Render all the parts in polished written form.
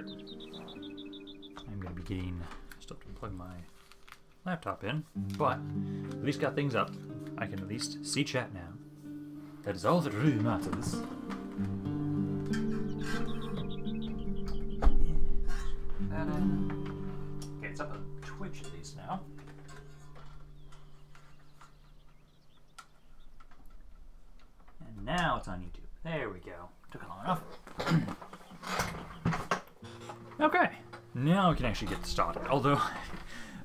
start. I'm going to be getting... Still have to plug my laptop in, but at least got things up. I can at least see chat now. That is all that really matters. That in. Okay, it's up on Twitch at least now. And now it's on YouTube. There we go. Took it long enough. Okay. Now we can actually get started. Although,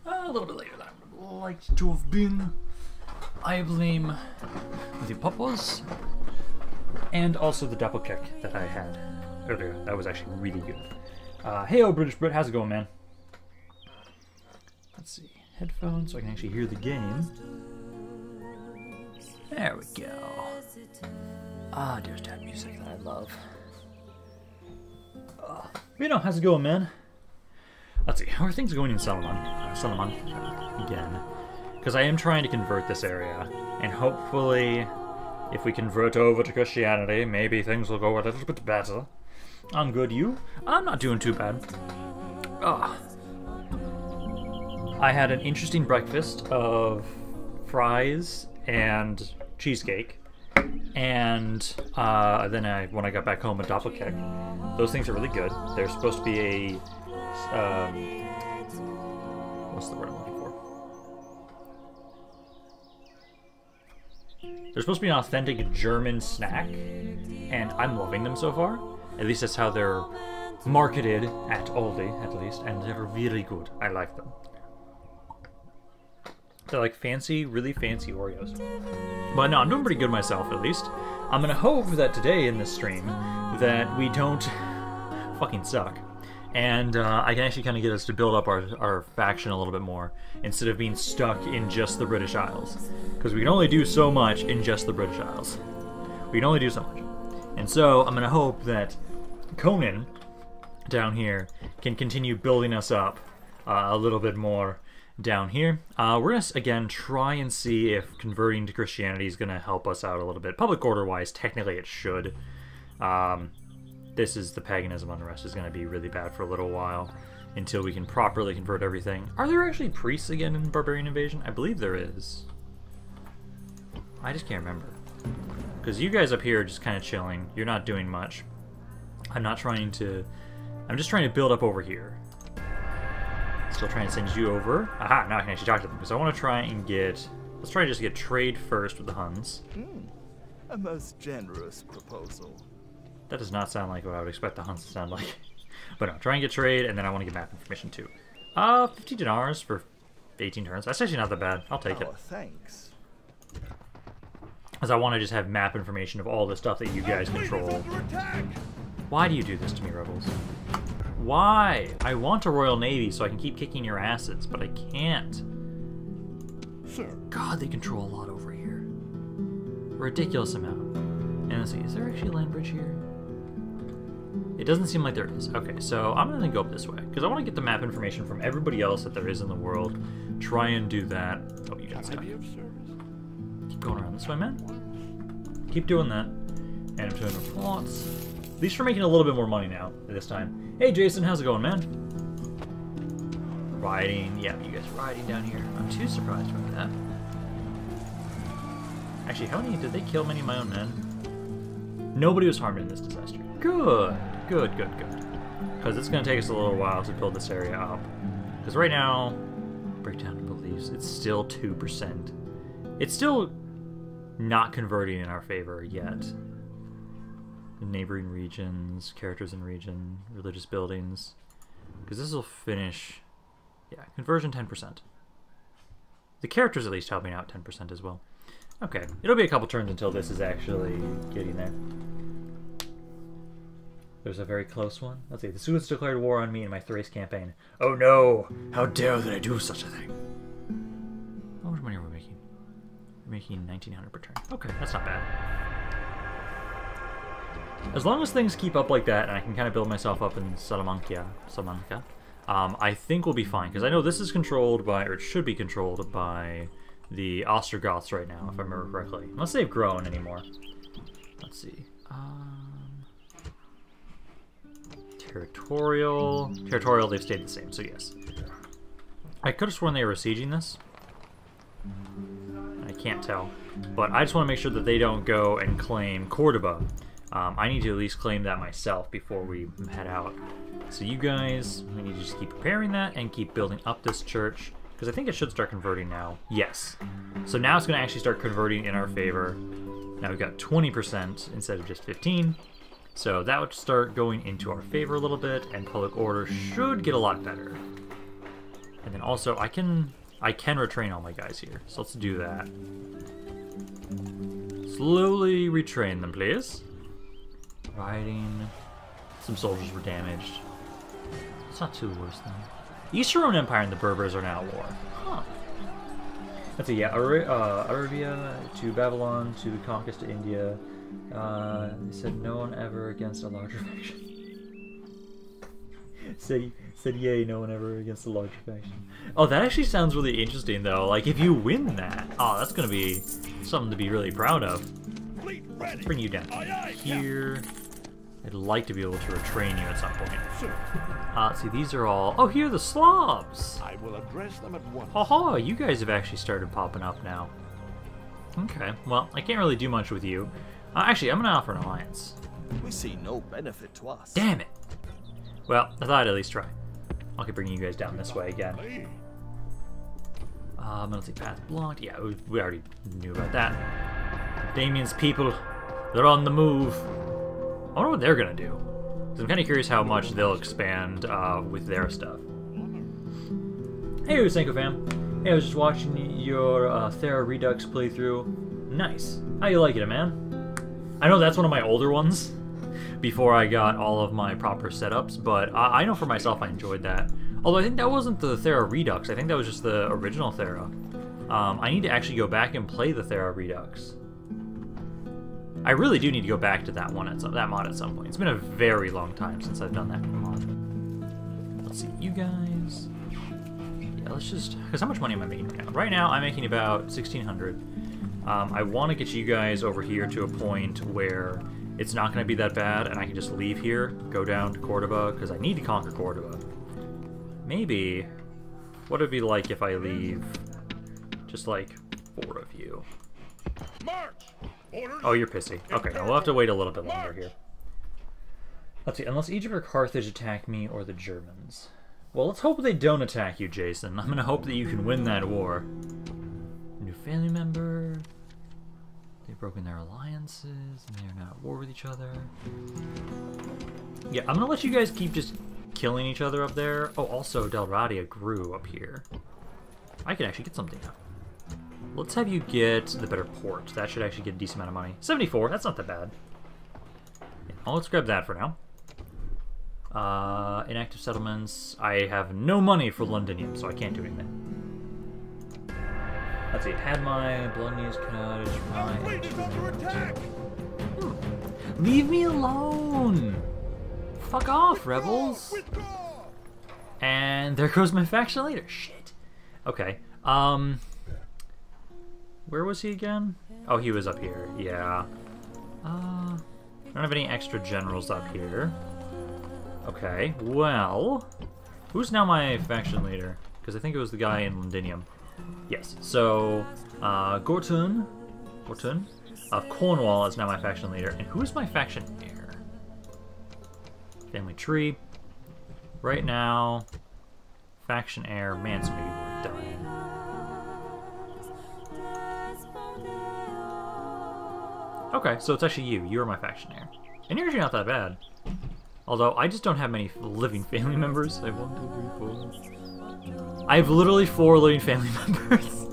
a little bit later than I would like to have been. I blame the Papas and also the Doppelkeks that I had earlier. That was actually really good. Hey-o, British Brit. How's it going, man? Let's see. Headphones so I can actually hear the game. There we go. Ah, there's that music that I love. Reno, how's it going, man? Let's see, how are things going in Salamanca again? Because I am trying to convert this area, and hopefully, if we convert over to Christianity, maybe things will go a little bit better. I'm good, you? I'm not doing too bad. I had an interesting breakfast of fries and cheesecake, and then when I got back home, a Doppelkeks. Those things are really good. They're supposed to be a... what's the word I'm looking for? They're supposed to be an authentic German snack, and I'm loving them so far. At least that's how they're marketed at Aldi, at least, and they're really good. I like them. They're like fancy, really fancy Oreos. But no, I'm doing pretty good myself, at least. I'm gonna hope that today in this stream that we don't fucking suck. And I can actually kind of get us to build up our faction a little bit more instead of being stuck in just the British Isles. Because we can only do so much in just the British Isles. We can only do so much. And so I'm going to hope that Conan down here can continue building us up a little bit more down here. We're going to, again, try and see if converting to Christianity is going to help us out a little bit. Public order-wise, technically it should. This is the paganism unrest is going to be really bad for a little while until we can properly convert everything. Are there actually priests again in Barbarian Invasion? I believe there is. I just can't remember. Because you guys up here are just kind of chilling. You're not doing much. I'm not trying to... I'm just trying to build up over here. Still trying to send you over. Aha, now I can actually talk to them. Because I want to try and get... Let's try to just get trade first with the Huns. A most generous proposal. That does not sound like what I would expect the Huns to sound like. But no, try and get trade, and then I want to get map information too. 50 dinars for 18 turns. That's actually not that bad. I'll take it. Thanks. Because I want to just have map information of all the stuff that you guys control. Why do you do this to me, rebels? Why? I want a Royal Navy so I can keep kicking your asses, but I can't. Sure. God, they control a lot over here. Ridiculous amount. And let's see, is there actually a land bridge here? It doesn't seem like there is. Okay, so I'm going to go up this way, because I want to get the map information from everybody else that there is in the world. Try and do that. Oh, you got stuck. Keep going around this way, man. Keep doing that. And I'm doing the plots. At least we're making a little bit more money now, this time. Hey, Jason, how's it going, man? Riding. Yeah, you guys are riding down here. I'm too surprised about that. Actually, how many... Did they kill many of my own men? Nobody was harmed in this disaster. Good, good, good, good. Because it's going to take us a little while to build this area up. Because right now, breakdown of beliefs, it's still 2%. It's still not converting in our favor yet. The neighboring regions, characters in region, religious buildings. Because this will finish... Yeah, conversion 10%. The characters at least helping out 10% as well. Okay, it'll be a couple turns until this is actually getting there. There's a very close one. Let's see, the Suits declared war on me in my Thrace campaign. Oh no! How dare that I do such a thing! How much money are we making? We're making 1900 per turn. Okay, that's not bad. As long as things keep up like that, and I can kind of build myself up in Salamanca, I think we'll be fine. Because I know this is controlled by, or it should be controlled by... the Ostrogoths right now, if I remember correctly. Unless they've grown anymore. Let's see. Territorial. Territorial, they've stayed the same, so yes. I could have sworn they were sieging this. I can't tell. But I just want to make sure that they don't go and claim Cordoba. I need to at least claim that myself before we head out. So you guys, we need to just keep preparing that and keep building up this church. Because I think it should start converting now. Yes. So now it's going to actually start converting in our favor. Now we've got 20% instead of just 15. So that would start going into our favor a little bit, and public order should get a lot better. And then also I can retrain all my guys here. So let's do that. Slowly retrain them, please. Riding. Some soldiers were damaged. It's not too worse though. The Eastern Roman Empire and the Berbers are now at war. Huh. Let's see, yeah, Arabia to Babylon to the conquest to India. They said no one ever against a larger faction. Said yay, no one ever against a larger faction. Oh, that actually sounds really interesting though. Like if you win that, oh, that's gonna be something to be really proud of. Let's bring you down here. I'd like to be able to retrain you at some point. See, these are all... Oh, here are the Slavs! I will address them at once. Haha, you guys have actually started popping up now. Okay, well, I can't really do much with you. Actually, I'm going to offer an alliance. We see no benefit to us. Damn it! Well, I thought I'd at least try. I'll keep bringing you guys down this way again. Military path blocked. Yeah, we already knew about that. Damien's people, they're on the move. I wonder what they're gonna do. Cause I'm kind of curious how much they'll expand with their stuff. Hey, Usenko fam. Hey, I was just watching your Thera Redux playthrough. Nice. How you liking it, man? I know that's one of my older ones before I got all of my proper setups, but I know for myself I enjoyed that. Although I think that wasn't the Thera Redux. I think that was just the original Thera. I need to actually go back and play the Thera Redux. I really do need to go back to that one, that mod at some point. It's been a very long time since I've done that mod. Let's see, you guys. Yeah, let's just, because how much money am I making right now? Right now, I'm making about 1,600. I want to get you guys over here to a point where it's not going to be that bad, and I can just leave here, go down to Cordoba, because I need to conquer Cordoba. Maybe, what would it be like if I leave just like 4 of you? March! Oh, you're pissy. Okay, no, we'll have to wait a little bit longer here. Let's see, unless Egypt or Carthage attack me or the Germans. Well, let's hope they don't attack you, Jason. I'm gonna hope that you can win that war. New family member. They've broken their alliances, and they are now at war with each other. Yeah, I'm gonna let you guys keep just killing each other up there. Oh, also, Delradia grew up here. I can actually get something up. Let's have you get the better port. That should actually get a decent amount of money. 74, that's not that bad. Yeah, well, let's grab that for now. Inactive settlements. I have no money for Londinium, so I can't do anything. Let's see, had my blood news cottage, Leave me alone! Fuck off, rebels! And there goes my faction leader. Shit. Okay. Where was he again? Oh, he was up here, yeah. I don't have any extra generals up here. Okay, well, who's now my faction leader? Because I think it was the guy in Londinium. Yes, so Gortun of Cornwall is now my faction leader. And who is my faction heir? Family tree. Right now, faction heir, man, some people are dying. Okay, so it's actually you. You're my faction heir. And you're actually not that bad. Although, I just don't have many living family members. I have 1, 2, 3, 4. I have literally 4 living family members.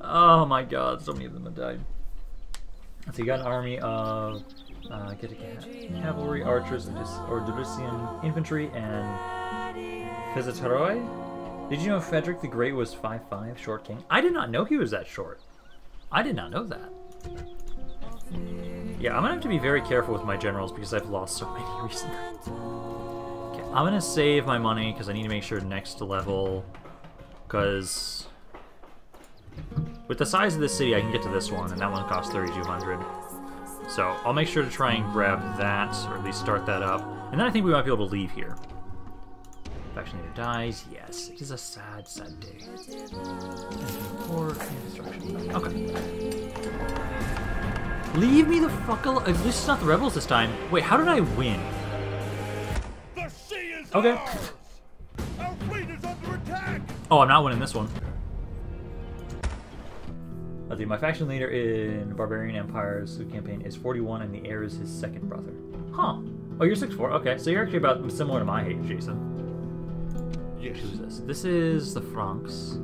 Oh my god, so many of them have died. So you got an army of cavalry, archers, or Dubrician infantry, and Fizetaroi. Did you know Frederick the Great was 5'5", short king? I did not know he was that short. I did not know that. Yeah, I'm gonna have to be very careful with my generals because I've lost so many recently. Okay, I'm gonna save my money because I need to make sure next level, because with the size of this city I can get to this one, and that one costs 3,200. So I'll make sure to try and grab that, or at least start that up. And then I think we might be able to leave here. Faction leader dies. Yes, it is a sad, sad day. Or destruction. Okay. Leave me the fuck alone. At least it's not the rebels this time. Wait, how did I win? The sea is okay. Ours. Our fleet is under attack. Oh, I'm not winning this one. Let's see, my faction leader in Barbarian Empire's campaign is 41, and the heir is his second brother. Huh. Oh, you're 6'4". Okay, so you're actually about similar to my age, Jason. Yes. Who's this? This is the Franks.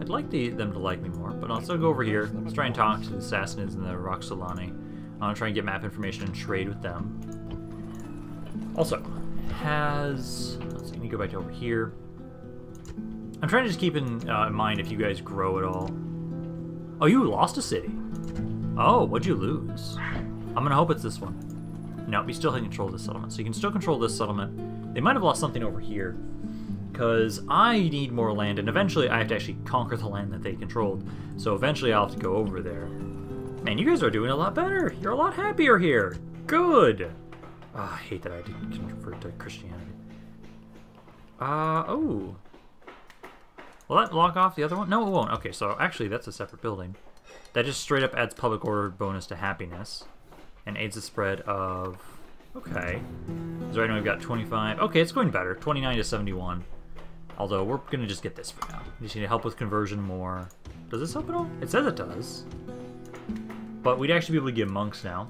I'd like them to like me more, but I'll still go over here. Let's try and talk to the Sassanids and the Roxolani. I want to try and get map information and trade with them. Also, let's see, let me go back to over here. I'm trying to just keep in mind if you guys grow at all. Oh, you lost a city. Oh, what'd you lose? I'm gonna hope it's this one. No, we still can control this settlement, so you can still control this settlement. They might have lost something over here, because I need more land, and eventually I have to actually conquer the land that they controlled. So eventually I'll have to go over there. Man, you guys are doing a lot better. You're a lot happier here. Good. Oh, I hate that I didn't convert to Christianity. Oh. Will that block off the other one? No, it won't. Okay, so actually that's a separate building. That just straight up adds public order bonus to happiness, and aids the spread of... Okay. So right now we've got 25. Okay, it's going better. 29 to 71. Although, we're going to just get this for now. We just need to help with conversion more. Does this help at all? It says it does. But we'd actually be able to get monks now.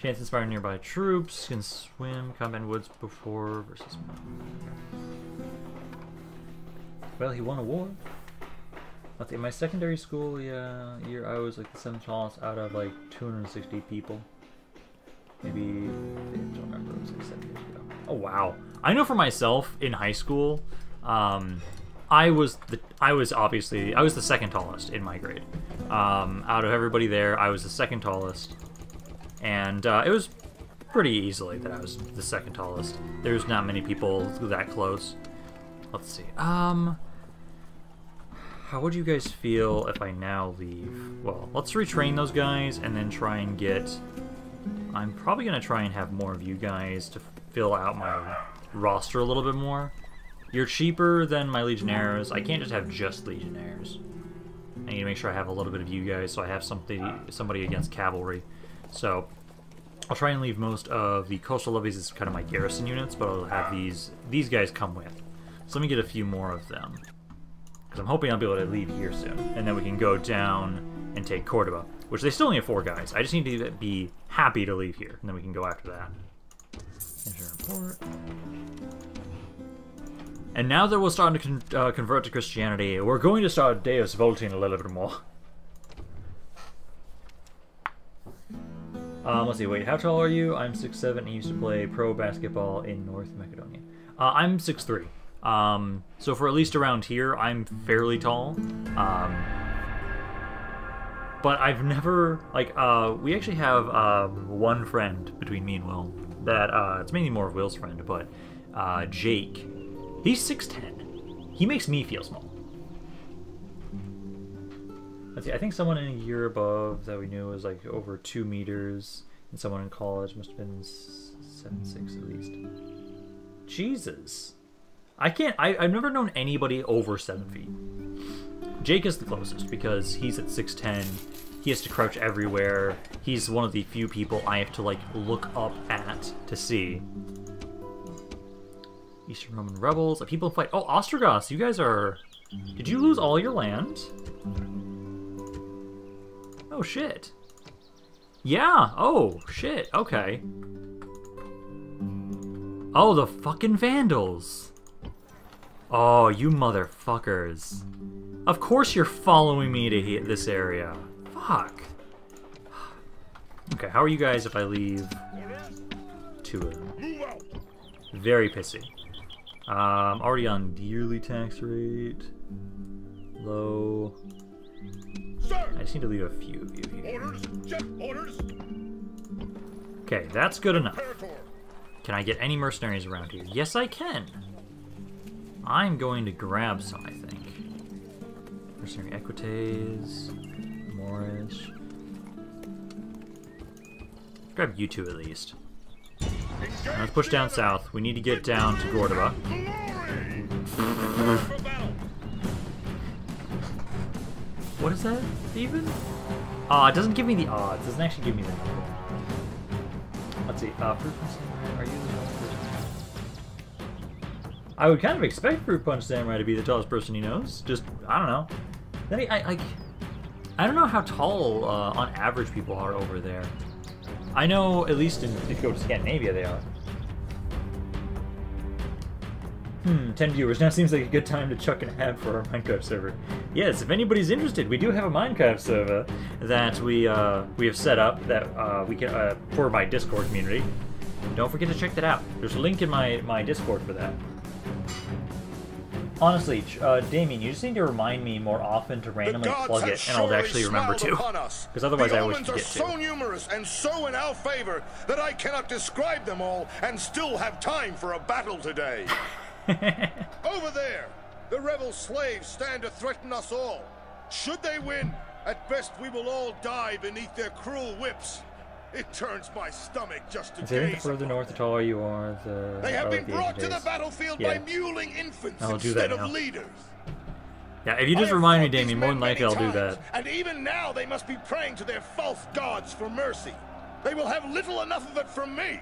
Chance to inspire nearby troops. Can swim, combat in woods before versus... Well, he won a war. Let's see, in my secondary school year, I was like the 7th tallest out of like 260 people. Maybe, I don't remember, it was like 7 years ago. Oh, wow. I know for myself, in high school, I was the second tallest in my grade. Out of everybody there, I was the second tallest. And it was pretty easily that I was the second tallest. There's not many people that close. Let's see. How would you guys feel if I now leave? Well, let's retrain those guys and then try and get... I'm probably going to try and have more of you guys to fill out my roster a little bit more. You're cheaper than my Legionnaires. I can't just have just Legionnaires. I need to make sure I have a little bit of you guys so I have somebody against Cavalry. So I'll try and leave most of the Coastal Levies as kind of my garrison units, but I'll have these guys come with. So let me get a few more of them. Because I'm hoping I'll be able to leave here soon. And then we can go down and take Cordoba. Which they still only have 4 guys. I just need to be happy to leave here, and then we can go after that. And now that we're starting to convert to Christianity, we're going to start Deus Volting a little bit more. Let's see, wait, how tall are you? I'm 6'7", and I used to play pro basketball in North Macedonia. I'm 6'3". So for at least around here, I'm fairly tall. But I've never, like, we actually have one friend between me and Will that, it's mainly more of Will's friend, but Jake, he's 6'10". He makes me feel small. Let's see, I think someone in a year above that we knew was, like, over 2 meters, and someone in college must have been 7'6" at least. Jesus. I've never known anybody over 7 feet. Jake is the closest because he's at 6'10", he has to crouch everywhere, he's one of the few people I have to, like, look up at to see. Eastern Roman Rebels, people fight- oh, Ostrogoths, you guys are- did you lose all your land? Oh shit. Yeah, oh shit, okay. Oh, the fucking Vandals! Oh, you motherfuckers. Of course you're following me to this area. Fuck. Okay, how are you guys if I leave 2 of them? Very pissy. Already on yearly tax rate. Low. I just need to leave a few of you here. Okay, that's good enough. Can I get any mercenaries around here? Yes, I can. I'm going to grab some, I think. Mercenary Equites, Moorish. Grab you two at least. Now let's push down south. We need to get down to Cordoba. What is that even? Ah, it doesn't give me the odds. It doesn't actually give me the number. Let's see. Fruit punch samurai. Are you the tallest person? I would kind of expect fruit punch samurai to be the tallest person he knows. Just I don't know. Then I don't know how tall on average people are over there. I know at least in, if you go to Scandinavia they are. 10 viewers. Now seems like a good time to chuck an ad for our Minecraft server. Yes, if anybody's interested, we do have a Minecraft server that we have set up that we can for my Discord community. Don't forget to check that out. There's a link in my Discord for that. Honestly, Damien, you just need to remind me more often to randomly plug it, and I'll actually remember to. Because otherwise I always forget to. The omens are so numerous and so in our favor that I cannot describe them all and still have time for a battle today. Over there, the rebel slaves stand to threaten us all. Should they win, at best we will all die beneath their cruel whips. It turns my stomach just to gaze. The further north the taller you are, the... They have been brought to the battlefield by muling infants instead of leaders. Yeah, if you just remind me, Damien, more than likely I'll do that. And even now they must be praying to their false gods for mercy. They will have little enough of it from me.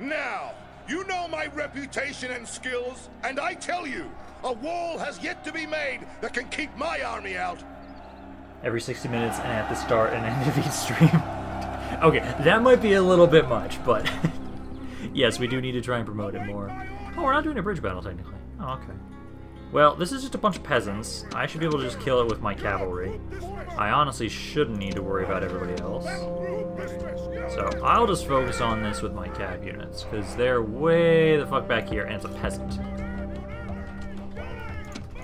Now... You know my reputation and skills, and I tell you, a wall has yet to be made that can keep my army out. Every 60 minutes and at the start and end of each stream. Okay, that might be a little bit much, but yes, we do need to try and promote it more. Oh, we're not doing a bridge battle, technically. Oh, okay. Well, this is just a bunch of peasants. I should be able to just kill it with my cavalry. I honestly shouldn't need to worry about everybody else. So, I'll just focus on this with my cab units, because they're way the fuck back here, and it's a peasant.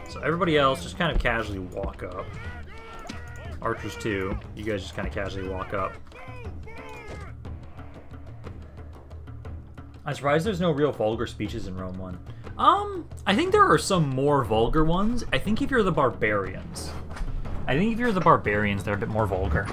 So everybody else, just kind of casually walk up. Archers too, you guys just kind of casually walk up. I'm surprised there's no real vulgar speeches in Rome 1. I think there are some more vulgar ones. I think if you're the barbarians. They're a bit more vulgar.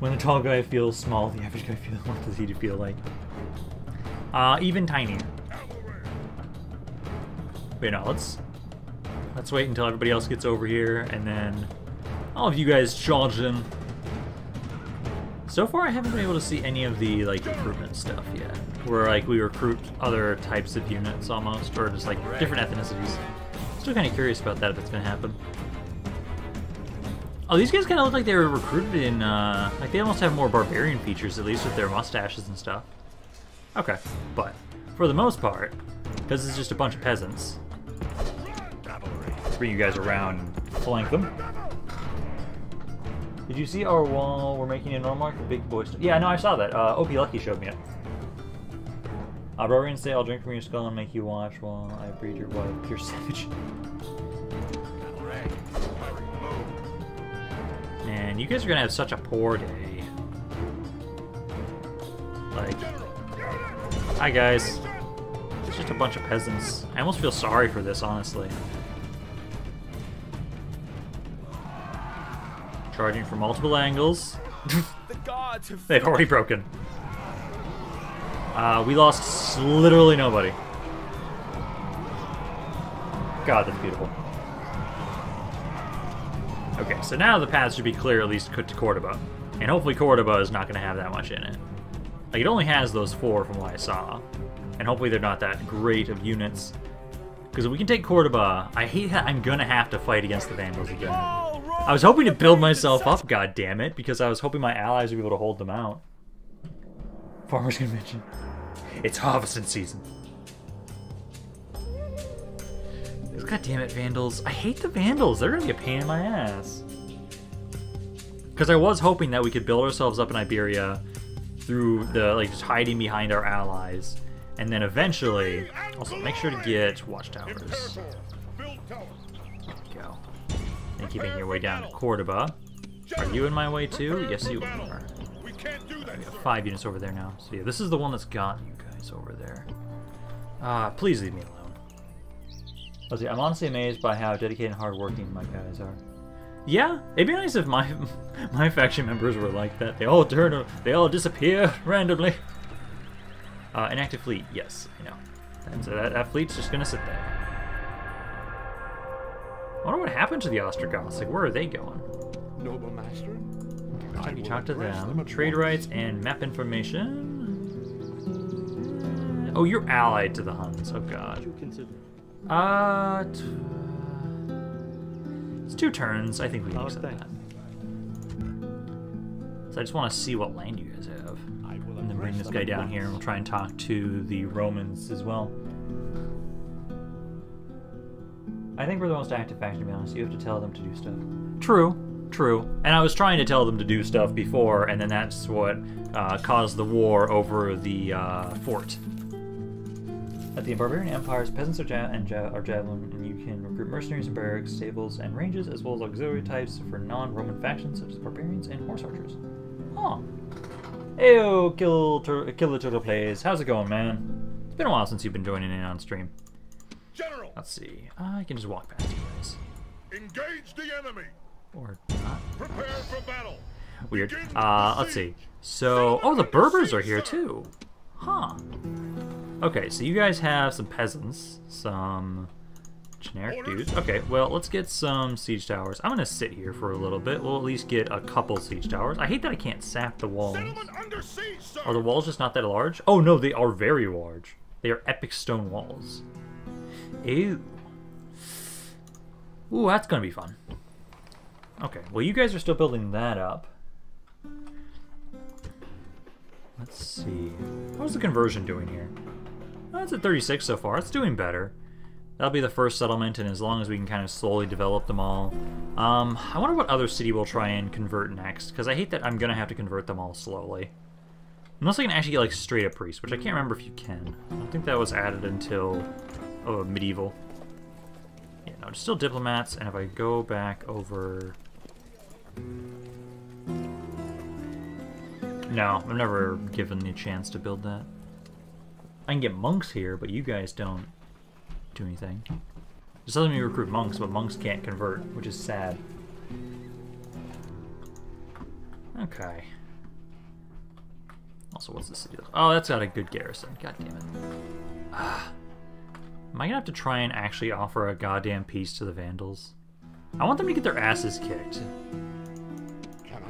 When the tall guy feels small, the average guy feels, what does he feel like? Even tinier. Wait, no, let's wait until everybody else gets over here, and then all of you guys charge in. So far, I haven't been able to see any of the like recruitment stuff yet, where like we recruit other types of units almost, or just like different ethnicities. Still kind of curious about that if it's gonna happen. Oh, these guys kind of look like they were recruited in. Like they almost have more barbarian features, at least with their mustaches and stuff. Okay, but for the most part, because it's just a bunch of peasants, let's bring you guys around and flank them. Did you see our wall? We're making a normal mark, big boy stuff. Yeah, no, I saw that. OP Lucky showed me it. Barbarians say, I'll drink from your skull and make you watch while I breed your wife, pure savage. Man, you guys are gonna have such a poor day. Like, hi guys. It's just a bunch of peasants. I almost feel sorry for this, honestly. Charging from multiple angles. The gods have they've already broken. We lost literally nobody. God, that's beautiful. Okay, so now the path should be clear, at least to Cordoba. And hopefully Cordoba is not going to have that much in it. Like, it only has those four from what I saw. And hopefully they're not that great of units. Because if we can take Cordoba, I hate that I'm going to have to fight against the Vandals again. I was hoping to build myself up, goddammit, because I was hoping my allies would be able to hold them out. Farmers Convention. It's harvesting season. God damn it, Vandals. I hate the Vandals. They're gonna be a pain in my ass. Because I was hoping that we could build ourselves up in Iberia through the, like, just hiding behind our allies. And then eventually, also make sure to get watchtowers. There you go. And keeping your way down to Cordoba. Are you in my way too? Yes, you are. We have 5 units over there now. So yeah, this is the one that's got you guys over there. Please leave me alone. Honestly, I'm honestly amazed by how dedicated and hardworking my guys are. Yeah, it'd be nice if my faction members were like that. They all turn, they all disappear randomly. An active fleet, yes, I know. And so that fleet's just gonna sit there. I wonder what happened to the Ostrogoths. Like, where are they going? Noble master. Okay, we talk to them. Trade rights and map information. Oh, you're allied to the Huns. Oh god. It's 2 turns. I think we can accept that. So I just want to see what land you guys have, and then bring this guy down here, and we'll try and talk to the Romans as well. I think we're the most active faction, to be honest. You have to tell them to do stuff. True, true. And I was trying to tell them to do stuff before, and then that's what caused the war over the fort. At the Barbarian Empire's peasants are, javelin, and you can recruit mercenaries and barracks, stables, and ranges, as well as auxiliary types for non-Roman factions such as barbarians and horse archers. Huh. Heyo, kill the turtle plays. How's it going, man? It's been a while since you've been joining in on stream. General. Let's see. I can just walk past you guys. Engage the enemy. Or not. Prepare for battle. Weird. Let's see. So, oh, the Berbers are here too. Huh. Okay, so you guys have some peasants, some generic dudes. Okay, well, let's get some siege towers. I'm gonna sit here for a little bit. We'll at least get a couple siege towers. I hate that I can't sap the walls. Are the walls just not that large? Oh no, they are very large. They are epic stone walls. Ew. Ooh, that's gonna be fun. Okay, well you guys are still building that up. Let's see. How's the conversion doing here? Oh, it's at 36 so far. It's doing better. That'll be the first settlement, and as long as we can kind of slowly develop them all. I wonder what other city we'll try and convert next, because I hate that I'm gonna have to convert them all slowly. Unless I can actually get like straight up priest, which I can't remember if you can. I don't think that was added until... Oh, medieval. Yeah, no, it's still diplomats, and if I go back over... No, I've never given the chance to build that. I can get monks here, but you guys don't do anything. Just letting me recruit monks, but monks can't convert, which is sad. Okay. Also, what's this deal? Oh, that's got a good garrison. God damn it. Ah. Am I gonna have to try and actually offer a goddamn peace to the Vandals? I want them to get their asses kicked.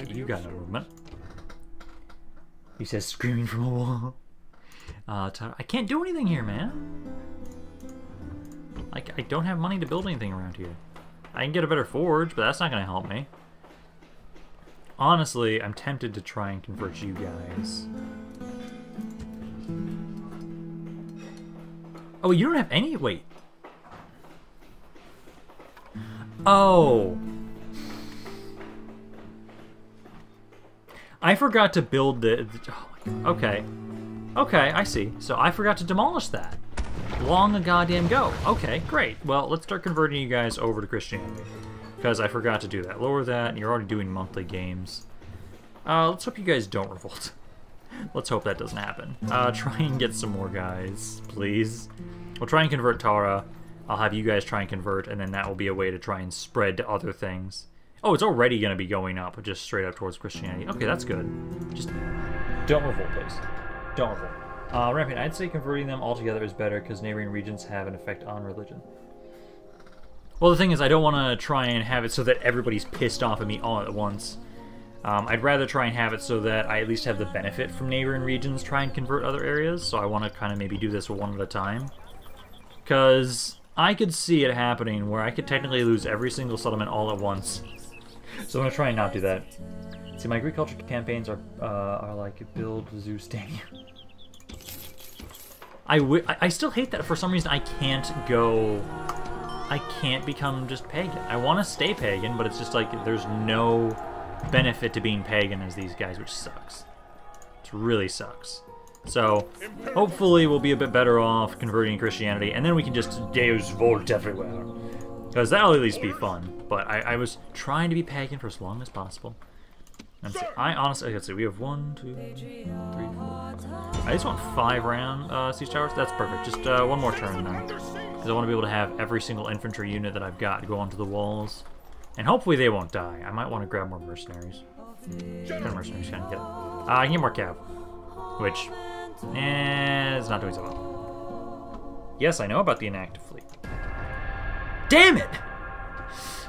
You got no movement. He says screaming from a wall. Tara, I can't do anything here, man. Like, I don't have money to build anything around here. I can get a better forge, but that's not gonna help me. Honestly, I'm tempted to try and convert you guys. Oh, you don't have any? Wait. Oh. I forgot to build oh my god. Okay. Okay, I see. So I forgot to demolish that. Long a goddamn go. Okay, great. Well, let's start converting you guys over to Christianity. Because I forgot to do that. Lower that, and you're already doing monthly games. Let's hope you guys don't revolt. Let's hope that doesn't happen. Try and get some more guys, please. We'll try and convert Tara. I'll have you guys try and convert, and then that will be a way to try and spread to other things. Oh, it's already going to be going up, just straight up towards Christianity. Okay, that's good. Just don't revolt, please. Don't revolt. Rampant, I'd say converting them all together is better because neighboring regions have an effect on religion. Well, the thing is, I don't want to try and have it so that everybody's pissed off at me all at once. I'd rather try and have it so that I at least have the benefit from neighboring regions try and convert other areas, so I want to kind of maybe do this one at a time. Because I could see it happening where I could technically lose every single settlement all at once. So I'm going to try and not do that. See, my agriculture campaigns are like build zoo stadium. I still hate that for some reason I can't go... I can't become just pagan. I want to stay pagan, but it's just like there's no... benefit to being pagan as these guys, which sucks. It really sucks. So hopefully we'll be a bit better off converting Christianity, and then we can just Deus Volt everywhere, because that'll at least be fun. But I was trying to be pagan for as long as possible. And so I honestly, let's see, we have 1, 2, 3, 4, 5. I just want 5 round siege towers. That's perfect. Just 1 more turn then. because I want to be able to have every single infantry unit that I've got go onto the walls. And hopefully they won't die. I might want to grab more mercenaries. I need more cav. Which, is not doing so well. Yes, I know about the inactive fleet. Damn it!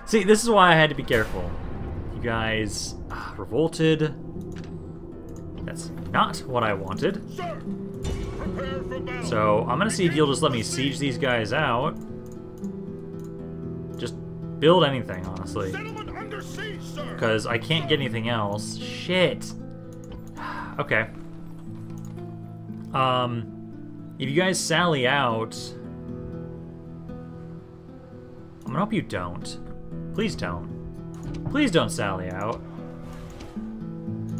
See, this is why I had to be careful. You guys revolted. That's not what I wanted. So, I'm gonna see if you'll just let me siege these guys out. Just build anything, honestly. Because I can't get anything else. Shit! Okay. If you guys sally out... I'm gonna hope you don't. Please don't. Please don't sally out.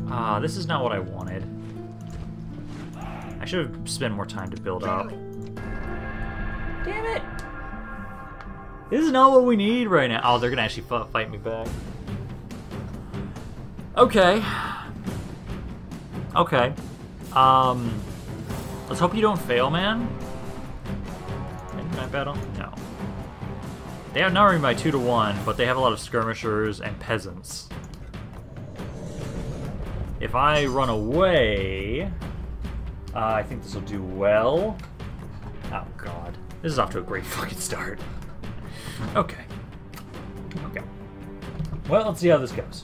Ah, this is not what I wanted. I should have spent more time to build up. Damn it! This is not what we need right now. Oh, they're gonna actually fight me back. Okay. Okay. Let's hope you don't fail, man. Can I battle? No. They outnumber me by 2 to 1, but they have a lot of skirmishers and peasants. If I run away, I think this will do well. Oh god, this is off to a great fucking start. Okay. Okay. Well, let's see how this goes.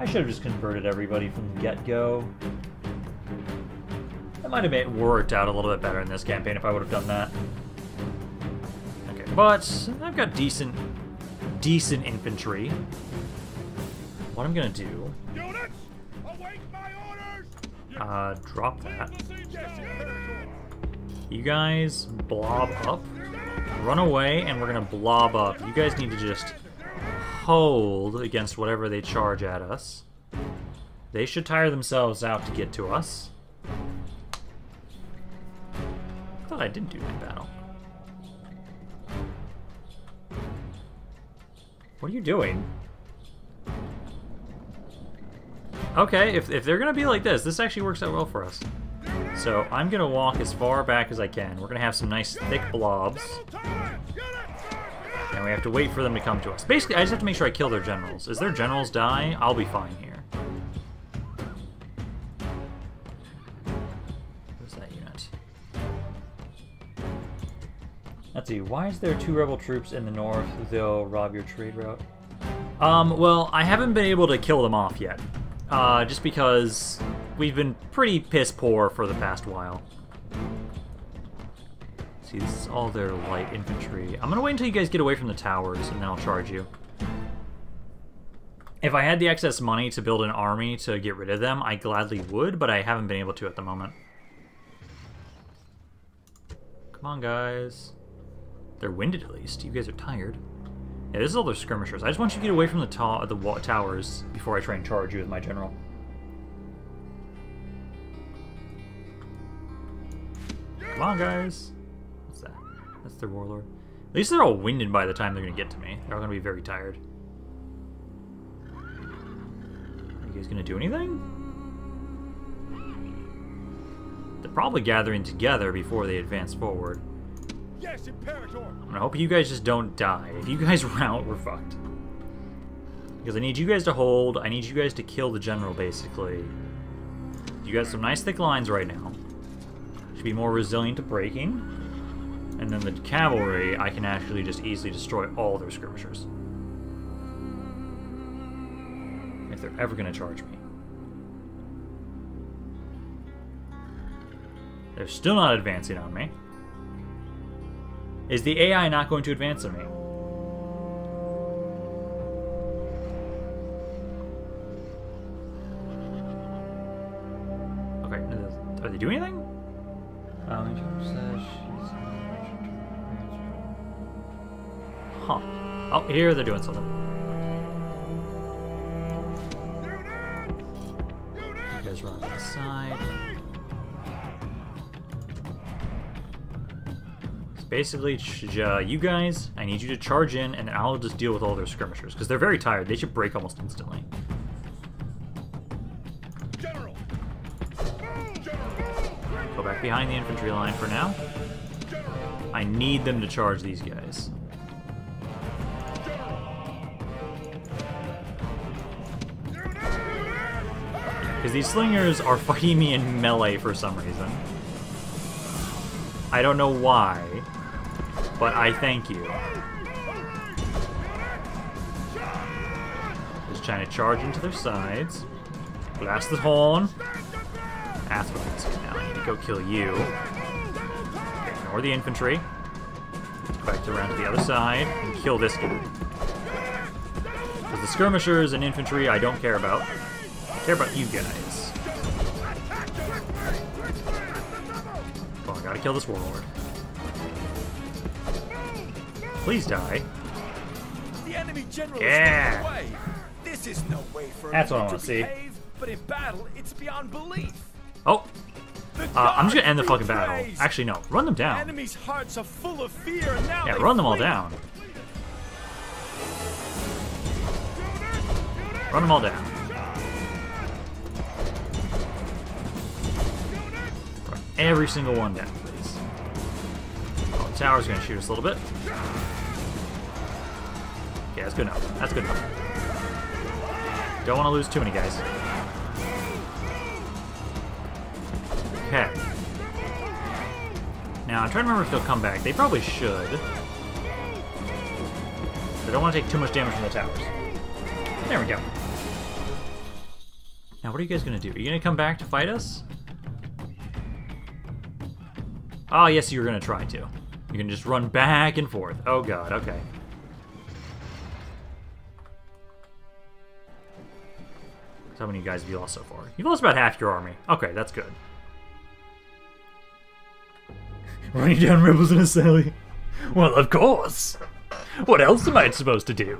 I should have just converted everybody from the get-go. That might have made it worked out a little bit better in this campaign if I would have done that. Okay, but I've got decent infantry. What I'm gonna do? Drop that. You guys blob up, run away, and we're gonna blob up. You guys need to just hold against whatever they charge at us. They should tire themselves out to get to us. I thought I didn't do that battle. What are you doing? Okay, if they're gonna be like this, this actually works out well for us. So I'm gonna walk as far back as I can. We're gonna have some nice thick blobs. And we have to wait for them to come to us. Basically, I just have to make sure I kill their generals. As their generals die, I'll be fine here. Where's that unit? Let's see, why is there 2 rebel troops in the north? They'll rob your trade route. Well, I haven't been able to kill them off yet. Just because we've been pretty piss poor for the past while. See, this is all their light infantry. I'm gonna wait until you guys get away from the towers, and then I'll charge you. If I had the excess money to build an army to get rid of them, I gladly would, but I haven't been able to at the moment. Come on, guys. They're winded, at least. You guys are tired. Yeah, this is all those skirmishers. I just want you to get away from the towers before I try and charge you with my general. Come on, guys. What's that? That's their warlord. At least they're all winded by the time they're going to get to me. They're all going to be very tired. Are you guys going to do anything? They're probably gathering together before they advance forward. Yes, Imperator. I hope you guys just don't die. If you guys run out, we're fucked. Because I need you guys to hold. I need you guys to kill the general, basically. You got some nice thick lines right now. Should be more resilient to breaking. And then the cavalry, I can actually just easily destroy all their skirmishers. If they're ever going to charge me. They're still not advancing on me. Is the AI not going to advance on me? Okay, are they doing anything? Huh. Oh, here they're doing something. You guys run on the side. Basically, you guys, I need you to charge in, and I'll just deal with all their skirmishers, because they're very tired. They should break almost instantly. Go back behind the infantry line for now. I need them to charge these guys. Because these slingers are fighting me in melee for some reason. I don't know why, but I thank you. Just trying to charge into their sides. Blast the horn. That's what I'm saying now. I need to go kill you. Ignore the infantry. Back around to the other side and kill this guy. Because the skirmishers and infantry I don't care about. I care about you guys. Oh, I gotta kill this warlord. Please die. The enemy general is away. This is no way for that's what I want to see. But in battle, it's beyond belief. Oh, I'm just gonna end the fucking battle. Actually, no, run them down. Enemies' hearts are full of fear, and now yeah, run them all down. Run them all down. Run every single one down, please. Oh, the tower's gonna shoot us a little bit. Yeah, that's good enough. That's good enough. Don't want to lose too many guys. Okay. Now, I'm trying to remember if they'll come back. They probably should. They don't want to take too much damage from the towers. There we go. Now, what are you guys going to do? Are you going to come back to fight us? Oh, yes, you're going to try to. You're going to just run back and forth. Oh, God, okay. How many guys have you lost so far? You've lost about half your army. Okay, that's good. Running down rebels in a sally? Well, of course! What else am I supposed to do?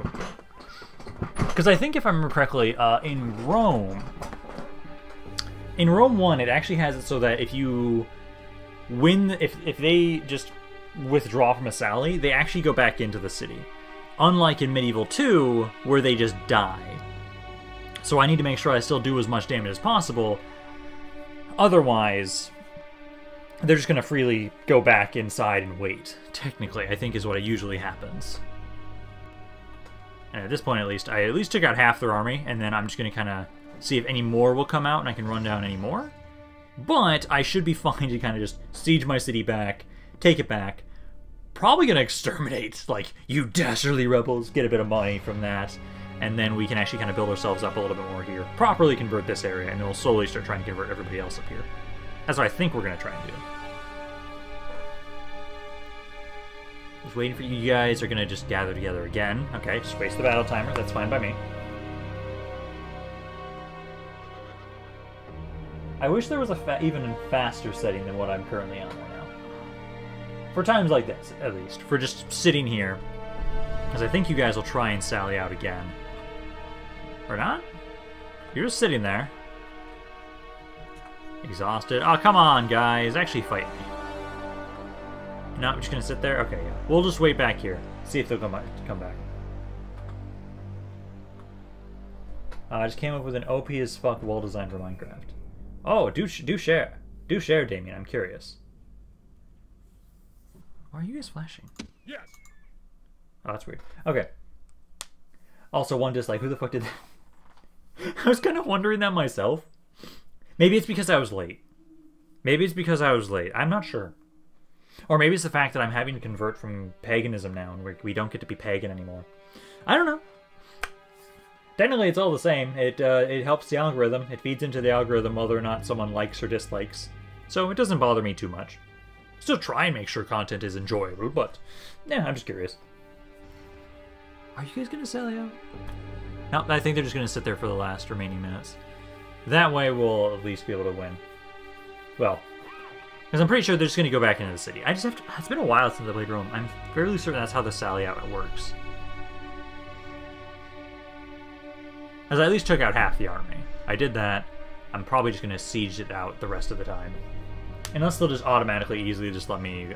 Because I think if I remember correctly, in Rome 1, it actually has it so that if you win, if they just withdraw from a sally, they actually go back into the city. Unlike in Medieval 2, where they just die. So I need to make sure I still do as much damage as possible. Otherwise, they're just going to freely go back inside and wait, technically, I think is what usually happens. And at this point, at least, I at least took out half their army, and then I'm just going to kind of see if any more will come out, and I can run down any more. But I should be fine to kind of just siege my city back, take it back. Probably going to exterminate, like, you dastardly rebels, get a bit of money from that, and then we can actually kind of build ourselves up a little bit more here, properly convert this area, and then we'll slowly start trying to convert everybody else up here. That's what I think we're going to try and do. Just waiting for you guys are going to just gather together again. Okay, just waste the battle timer. That's fine by me. I wish there was a even faster setting than what I'm currently on right now. For times like this, at least. For just sitting here. Because I think you guys will try and sally out again. Or not? You're just sitting there. Exhausted. Oh, come on, guys. Actually fight me. No, I'm just going to sit there? Okay, yeah. We'll just wait back here. See if they'll come back. I just came up with an OP as fuck wall design for Minecraft. Oh, do share. Do share, Damien. I'm curious. Why are you guys flashing? Yes. Oh, that's weird. Okay. Also, one dislike. Who the fuck did that? I was kind of wondering that myself. Maybe it's because I was late. Maybe it's because I was late. I'm not sure. Or maybe it's the fact that I'm having to convert from paganism now, and we don't get to be pagan anymore. I don't know. Technically, it's all the same. It helps the algorithm. It feeds into the algorithm whether or not someone likes or dislikes. So it doesn't bother me too much. Still try and make sure content is enjoyable, but yeah, I'm just curious. Are you guys going to sell out? No, I think they're just going to sit there for the last remaining minutes. That way we'll at least be able to win. Well, because I'm pretty sure they're just going to go back into the city. I just have to... It's been a while since I played Rome. I'm fairly certain that's how the sally out works. As I at least took out half the army. I did that. I'm probably just going to siege it out the rest of the time. Unless they'll just automatically, easily just let me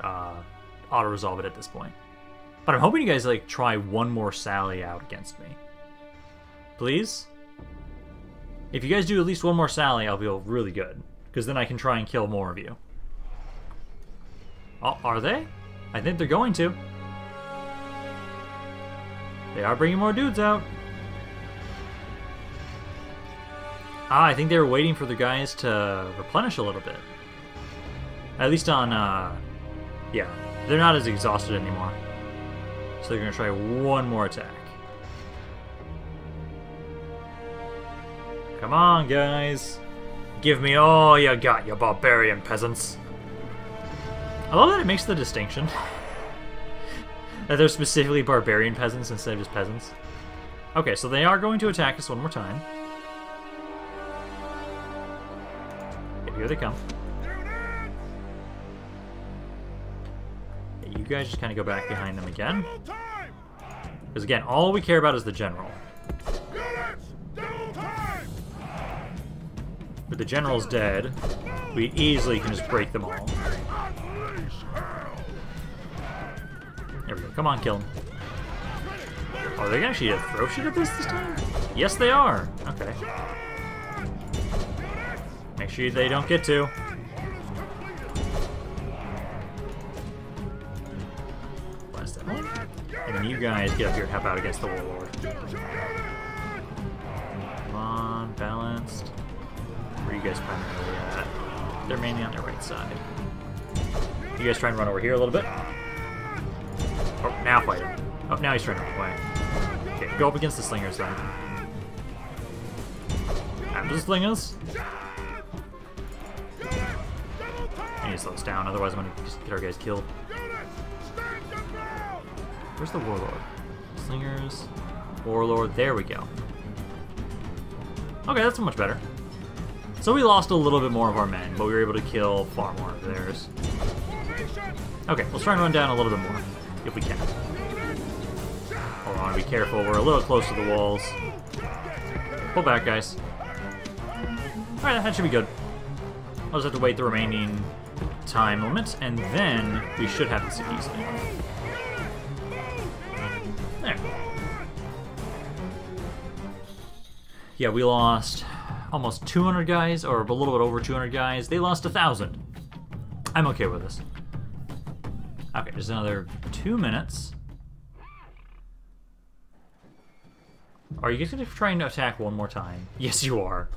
auto-resolve it at this point. But I'm hoping you guys, like, try one more sally out against me. Please? If you guys do at least one more sally, I'll feel really good. Because then I can try and kill more of you. Oh, are they? I think they're going to. They are bringing more dudes out. Ah, I think they were waiting for the guys to replenish a little bit. At least on, yeah. They're not as exhausted anymore. So they're going to try one more attack. Come on, guys. Give me all you got, you barbarian peasants. I love that it makes the distinction. That they're specifically barbarian peasants instead of just peasants. Okay, so they are going to attack us one more time. Yep, here they come. Yeah, you guys just kind of go back behind them again. Because again, all we care about is the general. But the general's dead. We easily can just break them all. There we go. Come on, kill him. Oh, they're actually gonna throw shit at this time? Yes, they are. Okay. Make sure they don't get to. Blast that one. And then you guys get up here and help out against the warlord. Come on, balanced. Where are you guys primarily at? They're mainly on their right side. You guys try and run over here a little bit. Oh, now fight him. Oh, now he's trying to run away. Okay, go up against the slingers then. After the slingers. I need to slow us down, otherwise I'm gonna just get our guys killed. Where's the warlord? Slingers. Warlord. There we go. Okay, that's much better. So we lost a little bit more of our men, but we were able to kill far more of theirs. Okay, let's try and run down a little bit more. If we can. Hold on, be careful. We're a little close to the walls. Pull back, guys. Alright, that should be good. I'll just have to wait the remaining time limit, and then we should have this easily. There. Yeah, we lost almost 200 guys, or a little bit over 200 guys. They lost 1,000. I'm okay with this. Okay, there's another 2 minutes. Are you guys going to try and attack one more time? Yes, you are.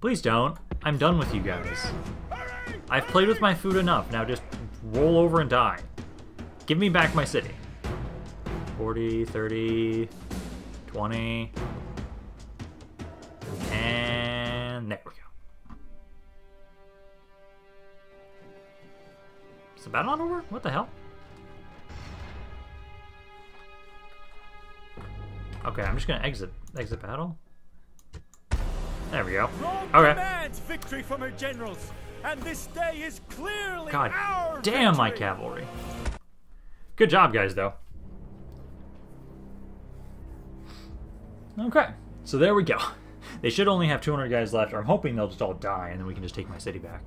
Please don't. I'm done with you guys. I've played with my food enough. Now just roll over and die. Give me back my city. 40, 30, 20. And there we go. Is the battle not over? What the hell? Okay, I'm just gonna exit battle. There we go. Okay. Victory from our generals, and this day is clearly God our damn victory. My cavalry. Good job, guys, though. Okay, so there we go. They should only have 200 guys left, or I'm hoping they'll just all die, and then we can just take my city back.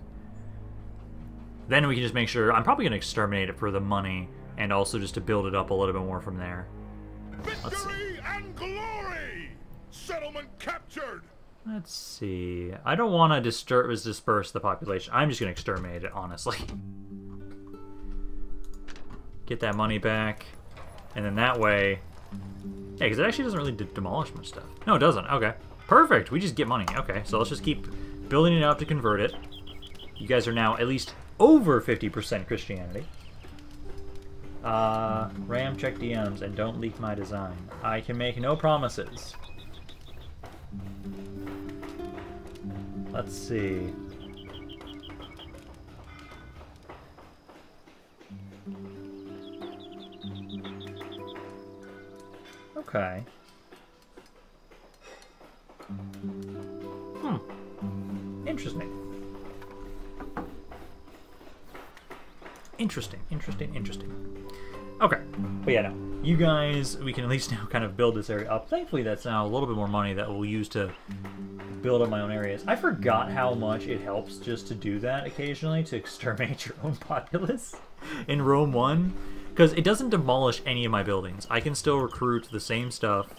Then we can just make sure, I'm probably going to exterminate it for the money, and also just to build it up a little bit more from there. Let's see. Victory and glory! Settlement captured! Let's see. I don't want to disperse the population. I'm just going to exterminate it, honestly. Get that money back. And then that way... Hey, because it actually doesn't really demolish much stuff. No, it doesn't. Okay. Perfect! We just get money. Okay, so let's just keep building it up to convert it. You guys are now at least... over 50% Christianity. Ram, check DMs and don't leak my design. I can make no promises. Let's see. Okay. Interesting. Interesting. Okay, but yeah, no. You guys, we can at least now kind of build this area up. Thankfully, that's now a little bit more money that we'll use to build up my own areas. I forgot how much it helps just to do that occasionally, to exterminate your own populace in Rome 1, because it doesn't demolish any of my buildings. I can still recruit the same stuff.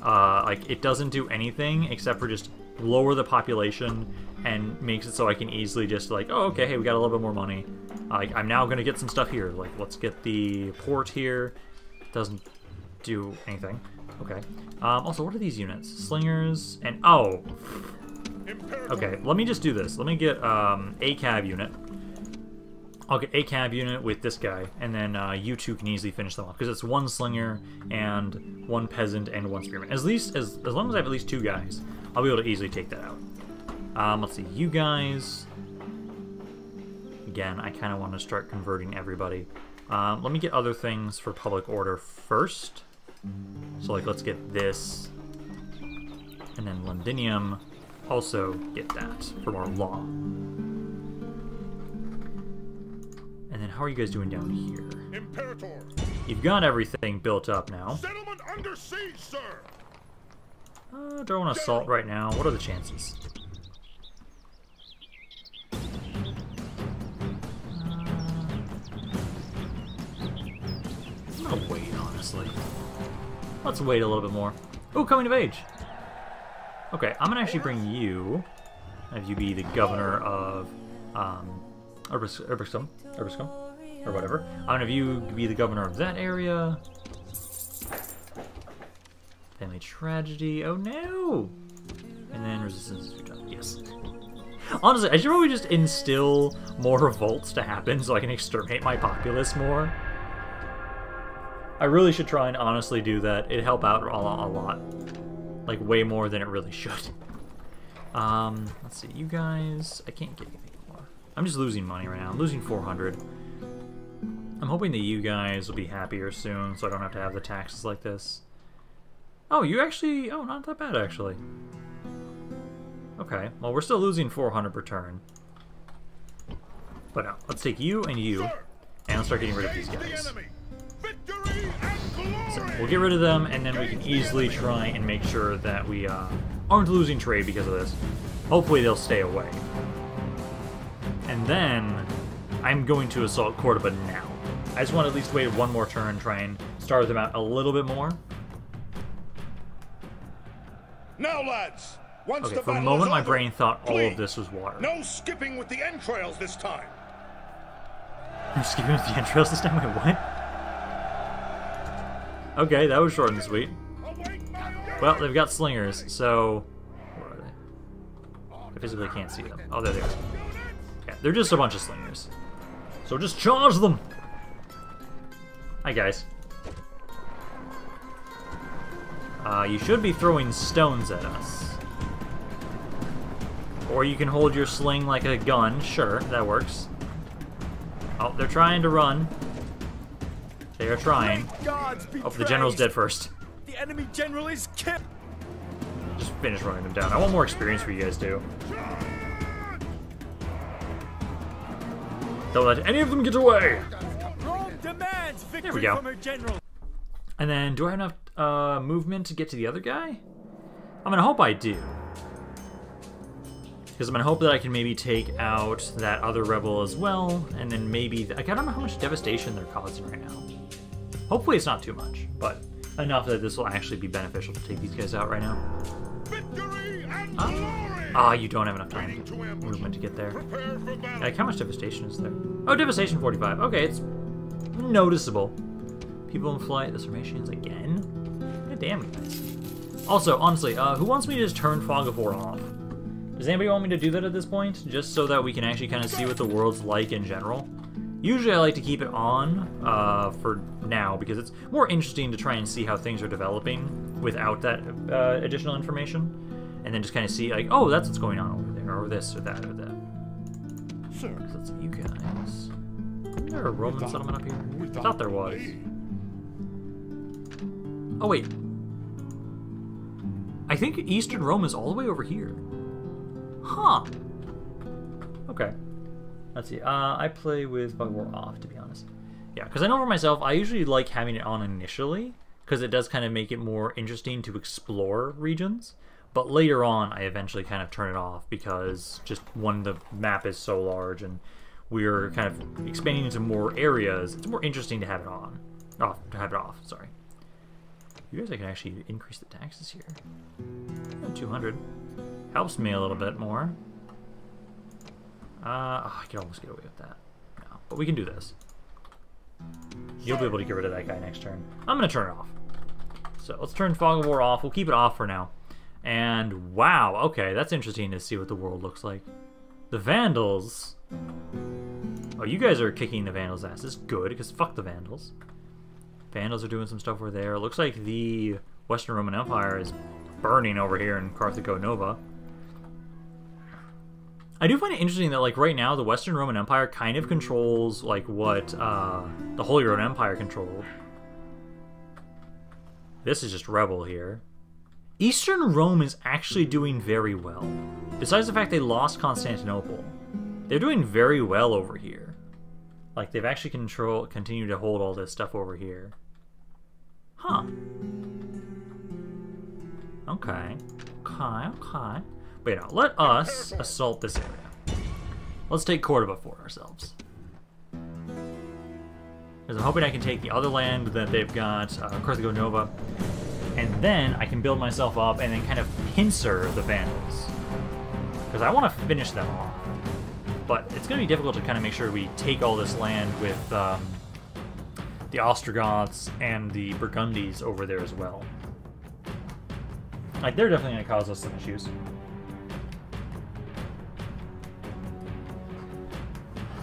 Like, it doesn't do anything except for just lower the population and makes it so I can easily just like, oh, okay, hey, we got a little bit more money. I'm now going to get some stuff here. Like, let's get the port here. Doesn't do anything. Okay. Also, what are these units? Slingers and... Oh! Okay, let me just do this. Let me get a cab unit. I'll get a cab unit with this guy, and then you two can easily finish them off, because it's one slinger and one peasant and one spearman. At least, as long as I have at least two guys, I'll be able to easily take that out. Let's see, you guys... Again, I kind of want to start converting everybody. Let me get other things for public order first. So, like, let's get this. And then Londinium. Also get that for more law. And then how are you guys doing down here? Imperator. You've got everything built up now. Settlement under siege, sir. Do I want to assault right now? What are the chances? I'm gonna wait, honestly. Let's wait a little bit more. Ooh, coming of age. Okay, I'm gonna actually bring you, have you be the governor of Urbiscum, or whatever. I'm gonna have you be the governor of that area. Family tragedy. Oh no! And then resistance is done. Yes. Honestly, I should probably just instill more revolts to happen so I can exterminate my populace more. I really should try and honestly do that. It'd help out a lot. Like, way more than it really should. Let's see, you guys... I can't get anything more. I'm just losing money right now. I'm losing 400. I'm hoping that you guys will be happier soon, so I don't have to have the taxes like this. Oh, you actually... Oh, not that bad, actually. Okay, well, we're still losing 400 per turn. But no, let's take you and you, and let's start getting rid of these guys. So we'll get rid of them, and then we can easily try and make sure that we aren't losing trade because of this. Hopefully they'll stay away. And then I'm going to assault Cordoba now. I just want to at least wait one more turn, try and starve them out a little bit more. Now, lads, once okay, the for a moment my brain thought all of this was water. No skipping with the entrails this time. No skipping with the entrails this time? Wait, what? Okay, that was short and sweet. Well, they've got slingers, so... Where are they? I physically can't see them. Oh, there they are. Okay, they're just a bunch of slingers. So just charge them! Hi, guys. You should be throwing stones at us. Or you can hold your sling like a gun. Sure, that works. Oh, they're trying to run. They are trying. Oh, the general's dead first. The enemy general is killed. Just finish running them down. I want more experience for you guys too. Don't let any of them get away. There we go. And then, do I have enough movement to get to the other guy? I'm gonna hope I do. Because I'm gonna hope that I can maybe take out that other rebel as well, and then maybe I don't know how much devastation they're causing right now. Hopefully it's not too much, but enough that this will actually be beneficial to take these guys out right now. You don't have enough time to movement to get there. Like, how much devastation is there? Oh, devastation 45. Okay, it's noticeable. People in flight, the Sarmatians again? God damn it, guys. Also, honestly, who wants me to just turn Fog of War off? Does anybody want me to do that at this point? Just so that we can actually kind of see what the world's like in general? Usually I like to keep it on for now because it's more interesting to try and see how things are developing without that additional information. And then just kind of see like, oh, that's what's going on over there, or this, or that, or that. Sure. So let's see, you guys. Is there a Roman settlement up here? I thought there was. Oh, wait. I think Eastern Rome is all the way over here. Huh. Okay. Let's see. I play with Fog of War off, to be honest. Yeah, because I know for myself, I usually like having it on initially, because it does kind of make it more interesting to explore regions. But later on, I eventually kind of turn it off, because just one, the map is so large, and we're kind of expanding into more areas. It's more interesting to have it on. Sorry. You guys, I can actually increase the taxes here. 200. Helps me a little bit more. I could almost get away with that. No. But we can do this. You'll be able to get rid of that guy next turn. I'm going to turn it off. So let's turn Fog of War off. We'll keep it off for now. And wow, okay, that's interesting to see what the world looks like. The Vandals. Oh, you guys are kicking the Vandals' ass. It's good, because fuck the Vandals. Vandals are doing some stuff over there. It looks like the Western Roman Empire is burning over here in Carthago Nova. I do find it interesting that, like, right now, the Western Roman Empire kind of controls, like, what the Holy Roman Empire controlled. This is just rebel here. Eastern Rome is actually doing very well. Besides the fact they lost Constantinople, they're doing very well over here. Like, they've actually continued to hold all this stuff over here. Huh. Okay. Okay, okay. Wait, now, let us assault this area. Let's take Cordoba for ourselves. Because I'm hoping I can take the other land that they've got, Carthago Nova, and then I can build myself up and then kind of pincer the Vandals. Because I want to finish them off. But it's going to be difficult to kind of make sure we take all this land with the Ostrogoths and the Burgundies over there as well. Like, they're definitely going to cause us some issues.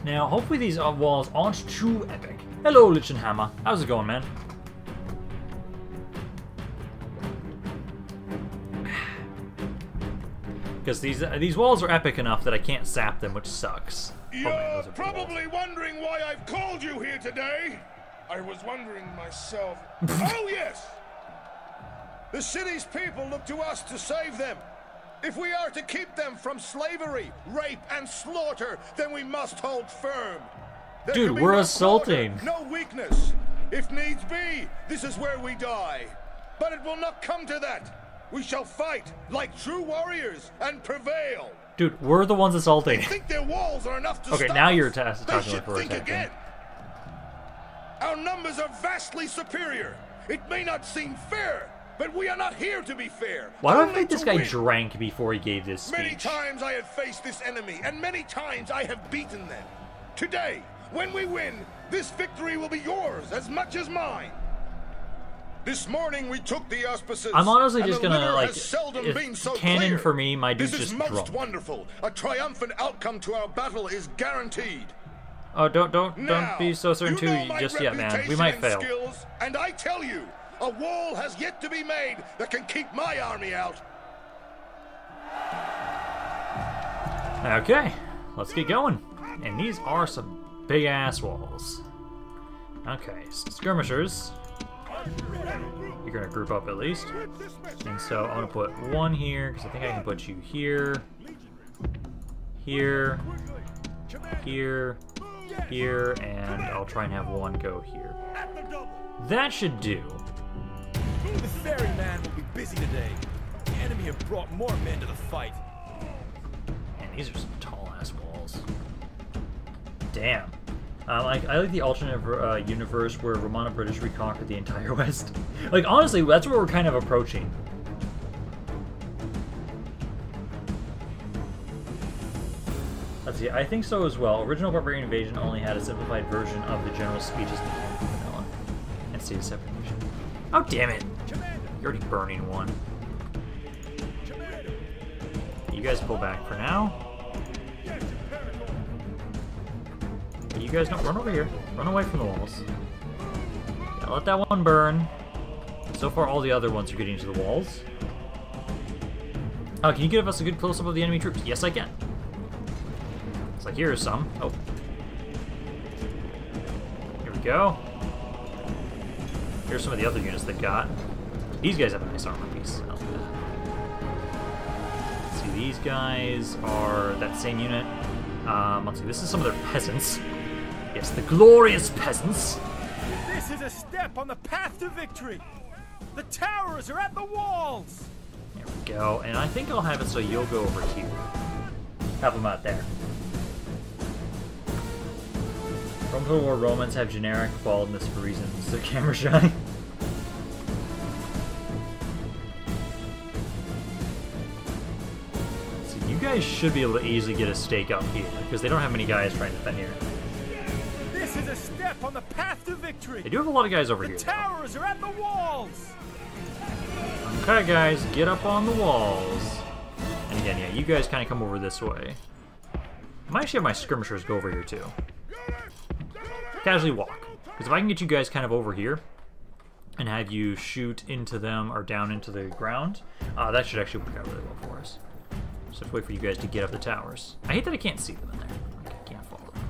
Now, hopefully these walls aren't too epic. Hello, Lich and Hammer. How's it going, man? Because these walls are epic enough that I can't sap them, which sucks. You're probably wondering why I've called you here today. I was wondering myself. Oh, yes! The city's people look to us to save them. If we are to keep them from slavery, rape, and slaughter, then we must hold firm. There Dude, we're no assaulting. Slaughter, no weakness. If needs be, this is where we die. But it will not come to that. We shall fight like true warriors and prevail. Dude, we're the ones assaulting. They think their walls are enough to stop now us. You're attacking. They should think again. Our numbers are vastly superior. It may not seem fair. But we are not here to be fair. Why do I think this guy drank before he gave this speech? Many times I have faced this enemy, and many times I have beaten them. Today, when we win, this victory will be yours as much as mine. This morning we took the auspices. I'm honestly just gonna like canon for me. My dude's just drunk. This is most wonderful. A triumphant outcome to our battle is guaranteed. Oh, don't be so certain too just yet, man. We might fail. And I tell you. A wall has yet to be made that can keep my army out. Okay, let's get going. And these are some big-ass walls. Okay, so skirmishers. You're going to group up at least. And so I'm going to put one here, because I think I can put you here. Here. Here. Here. And I'll try and have one go here. That should do. The ferryman will be busy today. The enemy have brought more men to the fight. Man, these are some tall-ass walls. Damn. I like the alternate universe where Romano-British reconquered the entire West. Like, honestly, that's what we're kind of approaching. Let's see, I think so as well. Original Barbarian Invasion only had a simplified version of the general speeches and state of separation. Oh, damn it! You're already burning one. You guys pull back for now. You guys don't run over here. Run away from the walls. Yeah, let that one burn. So far, all the other ones are getting to the walls. Oh, can you give us a good close-up of the enemy troops? Yes, I can. It's like, here are some. Oh. Here we go. Here's some of the other units that got. These guys have a nice armor piece. I like that. Let's see, these guys are that same unit. Let's see, this is some of their peasants. Yes, the glorious peasants. This is a step on the path to victory. The towers are at the walls. There we go, and I think I'll have it so you'll go over here. Help them out there. Rome Total War Romans have generic baldness for reasons. They're camera shy. So you guys should be able to easily get a stake up here, because they don't have many guys trying to defend here. a step on the path to victory. I do have a lot of guys over here. The towers are at the walls. Okay, guys, get up on the walls. And again, yeah, you guys kind of come over this way. I might actually have my skirmishers go over here too. Casually walk, because if I can get you guys kind of over here and have you shoot into them or down into the ground, that should actually work out really well for us. So just wait for you guys to get up the towers. I hate that I can't see them in there. Like, I can't follow them.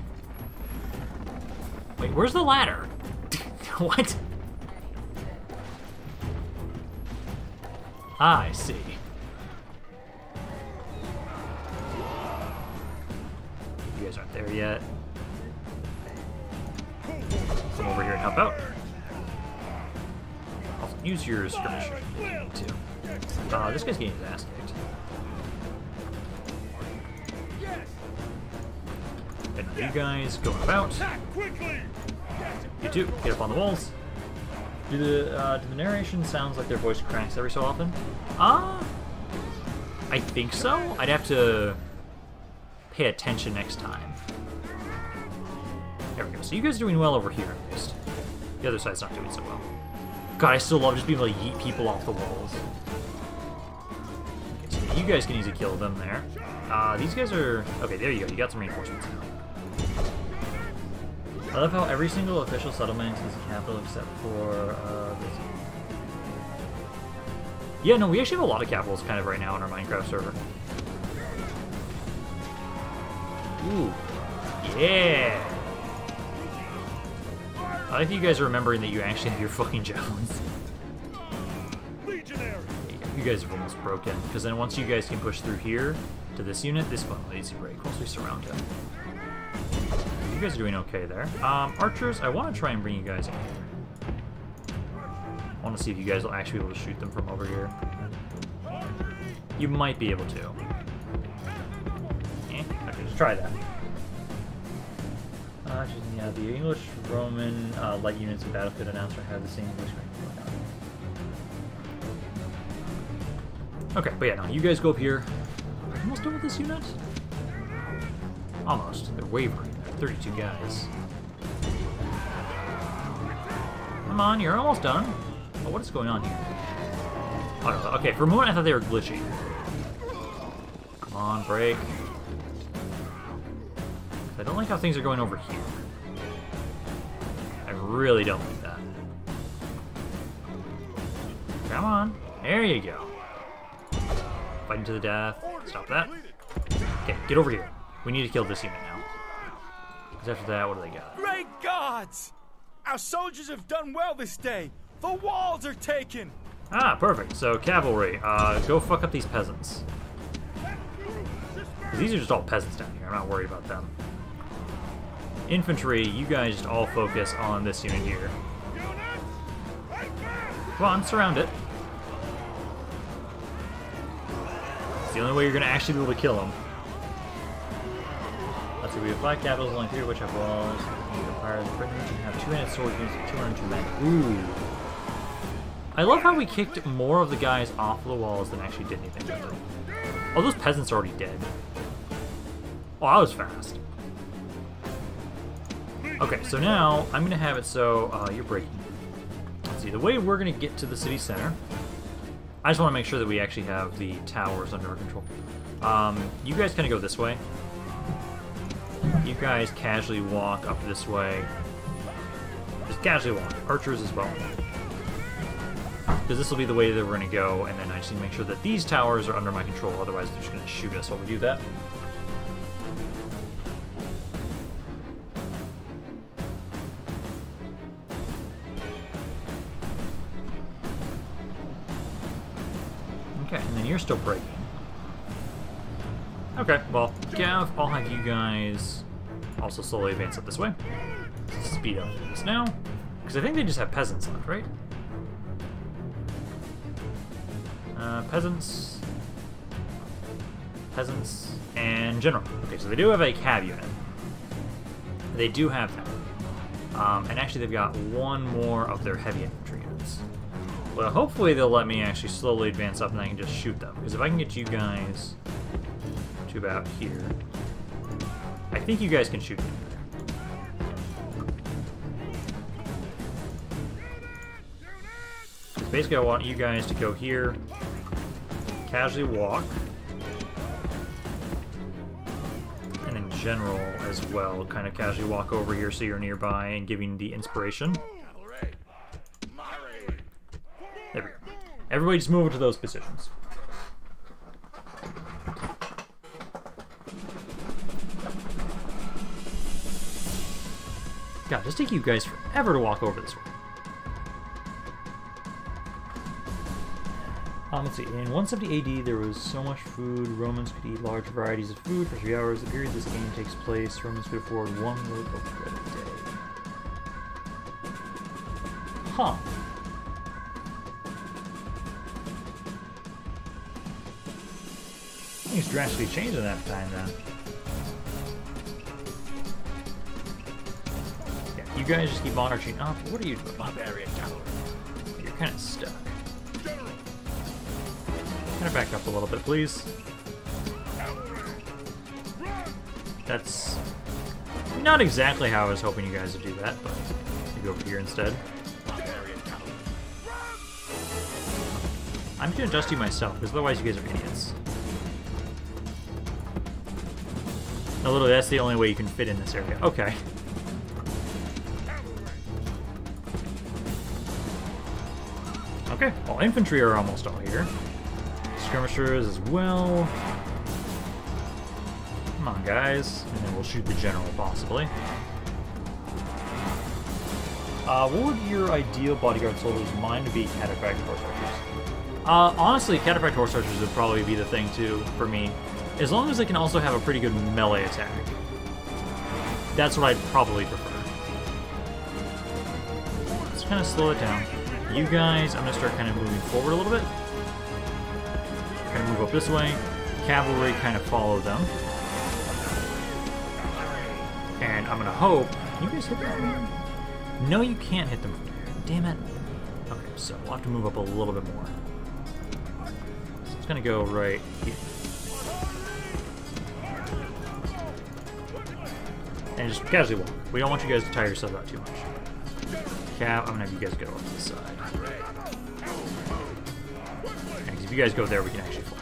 Wait, where's the ladder? What? Ah, I see. You guys aren't there yet. Come over here and help out. Also, use your skirmish if you need to. This guy's getting his ass kicked. And you guys go about. You too, get up on the walls. Do the narration sounds like their voice cracks every so often? I think so. I'd have to pay attention next time. There we go. So you guys are doing well over here, at least. The other side's not doing so well. God, I still love just being able to yeet people off the walls. So you guys can easily kill them there. These guys are... Okay, there you go. You got some reinforcements now. I love how every single official settlement is the capital except for, this one. Yeah, no, we actually have a lot of capitals kind of right now on our Minecraft server. Ooh. Yeah! I like that you guys are remembering that you actually have your fucking javelins. Legionary. You guys are almost broken, because then once you guys can push through here to this unit, this one will easily break once we surround him. You guys are doing okay there. Archers, I want to try and bring you guys in here. I want to see if you guys will actually be able to shoot them from over here. You might be able to. Eh? Okay, just try that. Yeah, the English-Roman light units in Battlefield Announcer have the same English rank. Okay, but yeah, no, you guys go up here. Are we almost done with this unit? Almost. They're wavering. 32 guys. Come on, you're almost done. Oh, what is going on here? Oh, okay, for a moment I thought they were glitchy. Come on, break. I don't like how things are going over here. I really don't like that. Come on. There you go. Fighting to the death. Stop that. Okay, get over here. We need to kill this unit now. Because after that, what do they got? Great gods! Our soldiers have done well this day. The walls are taken. Ah, perfect. So cavalry, go fuck up these peasants. These are just all peasants down here. I'm not worried about them. Infantry, you guys just all focus on this unit here. Come on, surround it. It's the only way you're going to actually be able to kill them. So we have 5 capitals, only 3 of which have walls. We require the Britain to have 2-handed sword units and 202 men. Ooh. I love how we kicked more of the guys off the walls than actually did anything with them. Oh, those peasants are already dead. Oh, I was fast. Okay, so now I'm going to have it so you're breaking. Let's see, the way we're going to get to the city center, I just want to make sure that we actually have the towers under our control. You guys kind of go this way. You guys casually walk up this way. Just casually walk. Archers as well. Because this will be the way that we're going to go, and then I just need to make sure that these towers are under my control, otherwise they're just going to shoot us while we do that. Okay, and then you're still breaking. Okay, well, Gav, I'll have you guys also slowly advance up this way. Speed up this now. Because I think they just have peasants left, right? Peasants. Peasants. And general. Okay, so they do have a cab unit. They do have that. And actually they've got one more of their heavy infantry units. Well, hopefully they'll let me actually slowly advance up and I can just shoot them. Because if I can get you guys... to about here. I think you guys can shoot them. Basically, I want you guys to go here, casually walk, and in general as well, kind of casually walk over here so you're nearby and giving the inspiration. There we go. Everybody just move to those positions. God, this takes you guys forever to walk over this one. Let's see, in 170 AD there was so much food, Romans could eat large varieties of food for 3 hours. The period this game takes place, Romans could afford one loaf of bread a day. Huh. Things drastically changed in that time then. Yeah, you guys just keep on marching up. What are you doing? Barbarian cavalry. You're kind of stuck. Kind of back up a little bit, please. That's not exactly how I was hoping you guys would do that, but you go over here instead. I'm doing just you myself, because otherwise you guys are idiots. No, literally, that's the only way you can fit in this area. Okay. Okay, well, infantry are almost all here. Skirmishers as well. Come on, guys. And then we'll shoot the general, possibly. What would your ideal bodyguard soldiers mind be? Cataphract horse archers. Honestly, cataphract horse archers would probably be the thing, too, for me. As long as they can also have a pretty good melee attack. That's what I'd probably prefer. Let's kind of slow it down. You guys, I'm going to start kind of moving forward a little bit. Kind of move up this way. Cavalry kind of follow them. And I'm gonna hope. Can you guys hit them? No, you can't hit them from there. Damn it. Okay, so we'll have to move up a little bit more. So it's gonna go right here. And just casually walk. We don't want you guys to tire yourselves out too much. I'm gonna have you guys go off to the side. If you guys go there, we can actually flank.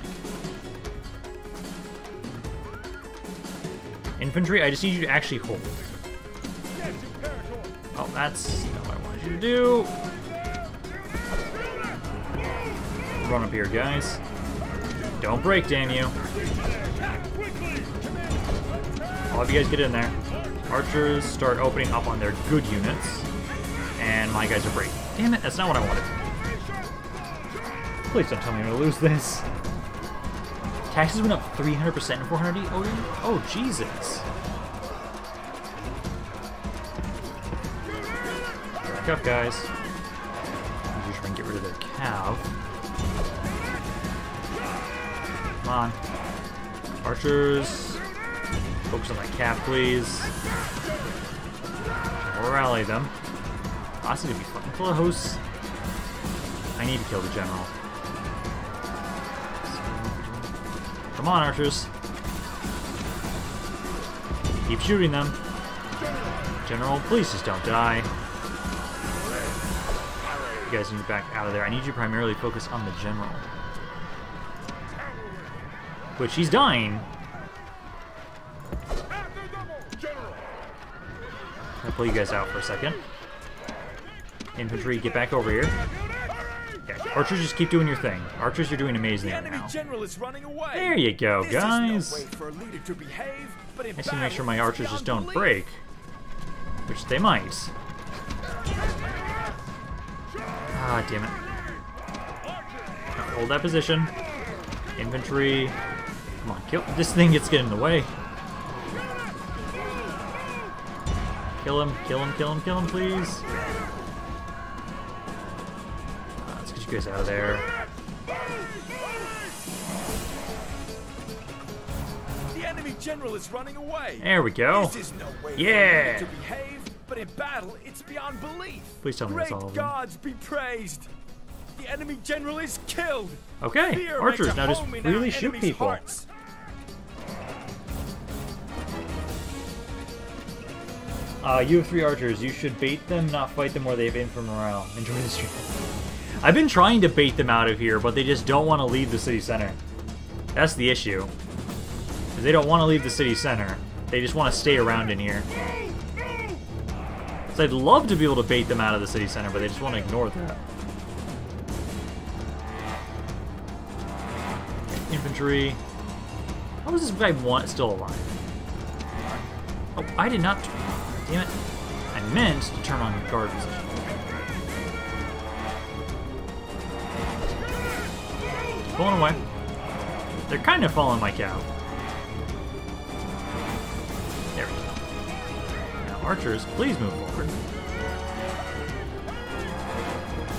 Infantry, I just need you to actually hold. Oh, that's not what I wanted you to do. Run up here, guys. Don't break, damn you. I'll have you guys get in there. Archers start opening up on their good units. And my guys are breaking. Damn it, that's not what I wanted. Please don't tell me I'm gonna lose this. Taxes went up 300% in 400 AD? Oh, Jesus. Back up, guys. I'm just trying to get rid of their cav. Come on. Archers. Focus on my cav, please. We'll rally them. Honestly, it'd be fucking close. I need to kill the general. Come on, archers. Keep shooting them. General, please just don't die. You guys need to back out of there. I need you to primarily focus on the general. Which, he's dying. I'll pull you guys out for a second. Infantry, get back over here. Archers, just keep doing your thing. Archers, you're doing amazing right now. There you go, guys. I just need to make sure my archers just don't break. Which they might. Ah, damn it. Hold that position. Infantry. Come on, kill. This thing gets getting in the way. Kill him, kill him, kill him, kill him, please. You guys out of there. The enemy general is running away. There we go. Yeah. But in battle, it's beyond belief. Please tell me that's all of them. Great gods be praised. The enemy general is killed. Okay. Fear archers now just really shoot people. Hearts. You have 3 archers. You should bait them, not fight them, or they have in for morale. Enjoy the stream. I've been trying to bait them out of here, but they just don't want to leave the city center. That's the issue. They don't want to leave the city center. They just want to stay around in here. So I'd love to be able to bait them out of the city center, but they just want to ignore that. Infantry. How is this guy still alive? Oh, I did not... Damn it. I meant to turn on guard position. Pulling away. They're kind of following my cow. There we go. Now, archers, please move forward.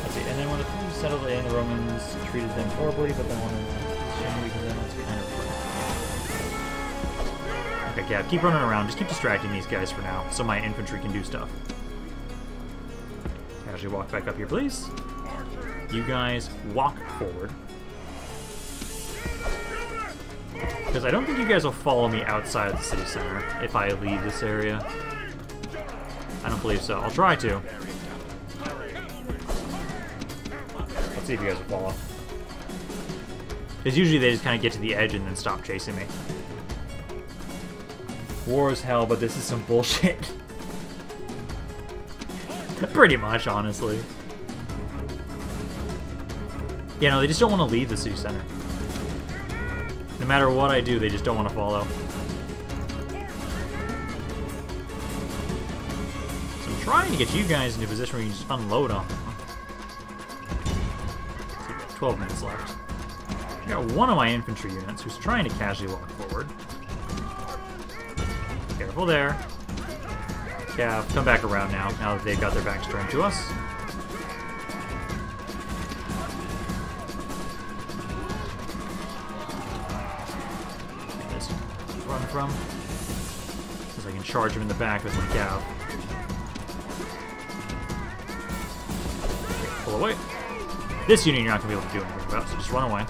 Let's see. And then when the settled in, the Romans treated them horribly, but then Okay, yeah, keep running around. Just keep distracting these guys for now, so my infantry can do stuff. Actually, walk back up here, please. You guys walk forward. Because I don't think you guys will follow me outside of the city center if I leave this area. I don't believe so. I'll try to. Let's see if you guys will follow. Because usually they just kind of get to the edge and then stop chasing me. War is hell, but this is some bullshit. Pretty much, honestly. Yeah, no, they just don't want to leave the city center. No matter what I do, they just don't want to follow. So I'm trying to get you guys into a position where you can just unload on them. 12 minutes left. I got one of my infantry units who's trying to casually walk forward. Careful there. Yeah, come back around now, now that they've got their backs turned to us. Just run from. Since I can charge him in the back with my cow. Okay, pull away. This unit you're not going to be able to do anything about, so just run away.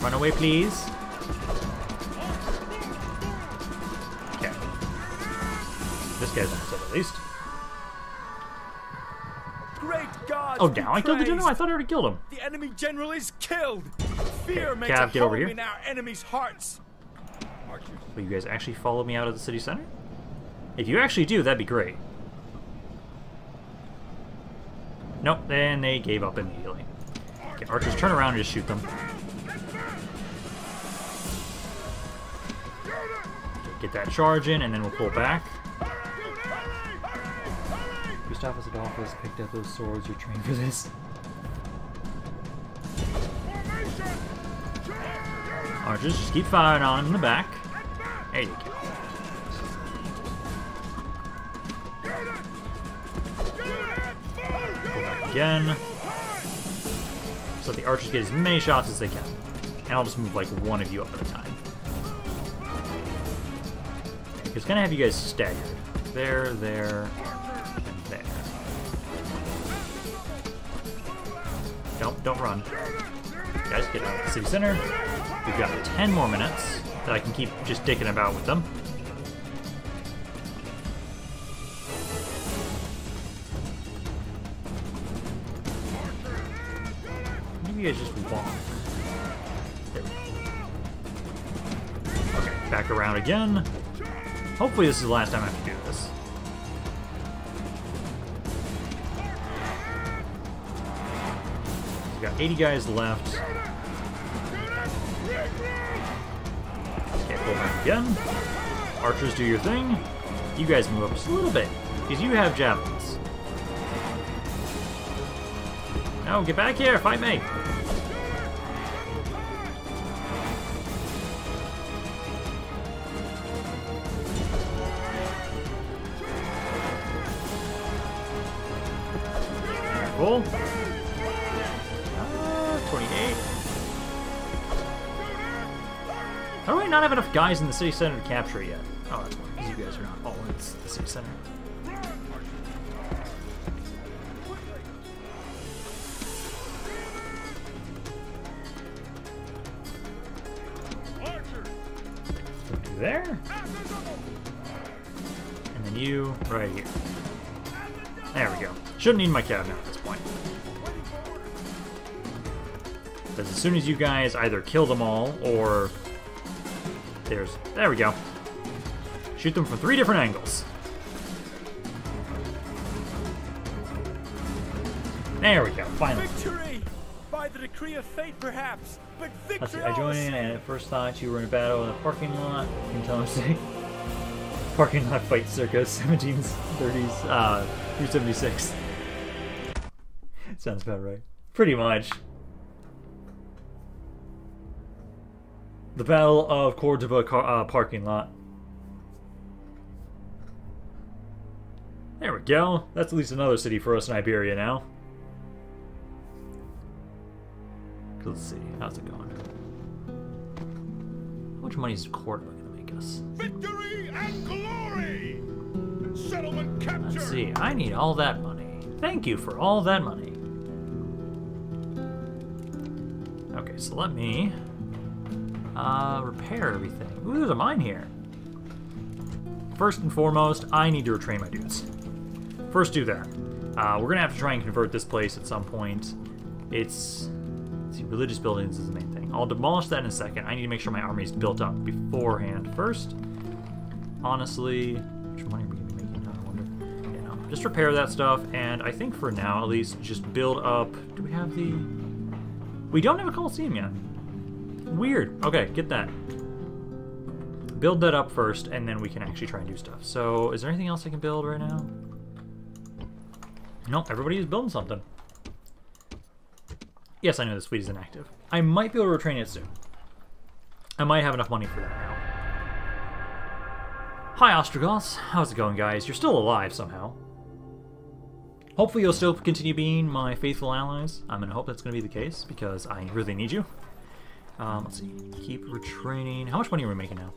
Run away, please. This guy's upset at least. Great God! Oh, now I killed the general. I thought I already killed him. The enemy general is killed. Fear makes a hole in our enemies' hearts. Will you guys actually follow me out of the city center? If you actually do, that'd be great. Nope. Then they gave up immediately. Okay, archers, turn around and just shoot them. Get that charge in, and then we'll pull back. Gustavus Adolphus picked up those swords. You're trained for this. Archers, just keep firing on him in the back. There you go. Go back again. So the archers get as many shots as they can. And I'll just move like one of you up at a time. I'm just gonna have you guys staggered. There. Don't run. Guys, get out of the city center. We've got 10 more minutes that I can keep just dicking about with them. Maybe you guys just walk. There we go. Okay, back around again. Hopefully this is the last time I have to do this. We got 80 guys left. Okay, pull back again. Archers, do your thing. You guys move up just a little bit, because you have javelins. No, get back here, fight me! Careful. 28. How do I not have enough guys in the city center to capture yet? Oh, that's why, because you guys are not all in the city center. There. And then you, right here. There we go. Shouldn't need my cat now at this point. Because as soon as you guys either kill them all or... There we go. Shoot them from 3 different angles. There we go, finally. Victory! By the decree of fate, perhaps, but victory! I joined in and at first thought you were in a battle in a parking lot in Tennessee. Parking lot fight circa 1730s, 376. Sounds about right. Pretty much. The Battle of Cordoba parking lot. There we go. That's at least another city for us in Iberia now. Let's see, how's it going? How much money is Cordoba gonna make us? Victory and glory! Settlement capture! Let's see, I need all that money. Thank you for all that money. Okay, so let me repair everything. Ooh, there's a mine here. First and foremost, I need to retrain my dudes. First do that. We're gonna have to try and convert this place at some point. It's... See, religious buildings is the main thing. I'll demolish that in a second. I need to make sure my army is built up beforehand first. Honestly, which money are we going to be making? I wonder. You know, just repair that stuff, and I think for now, at least, just build up. Do we have the... We don't have a Colosseum yet. Weird. Okay, get that. Build that up first, and then we can actually try and do stuff. So, is there anything else I can build right now? Nope, everybody is building something. Yes, I know this fleet is inactive. I might be able to retrain it soon. I might have enough money for that now. Hi, Ostrogoths. How's it going, guys? You're still alive somehow. Hopefully you'll still continue being my faithful allies. I'm going to hope that's going to be the case, because I really need you. Let's see. Keep retraining. How much money are we making now?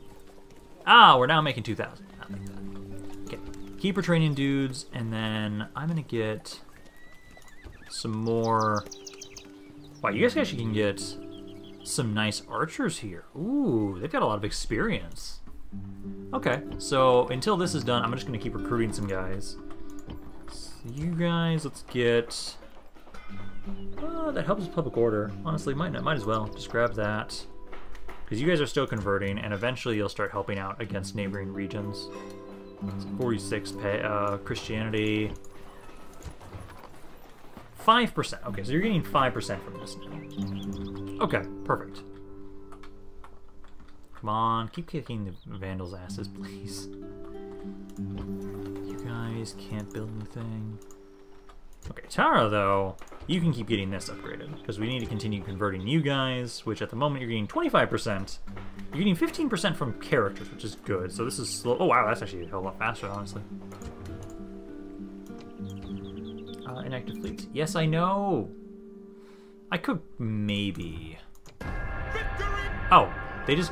Ah, we're now making 2,000. I'll make that. Okay. Keep retraining dudes, and then I'm going to get some more... Wow, you guys actually can get some nice archers here. Ooh, they've got a lot of experience. Okay, so until this is done, I'm just going to keep recruiting some guys. So you guys, let's get... that helps with public order. Honestly, might as well. Just grab that. Because you guys are still converting, and eventually you'll start helping out against neighboring regions. So 46 pay, Christianity... 5%. Okay, so you're getting 5% from this now. Okay, perfect. Come on, keep kicking the Vandals' asses, please. You guys can't build anything. Okay, Tara, though, you can keep getting this upgraded, because we need to continue converting you guys, which at the moment you're getting 25%. You're getting 15% from characters, which is good. So this is slow. Oh, wow, that's actually a hell of a lot faster, honestly. Inactive fleets. Yes, I know. I could maybe. Oh, they just.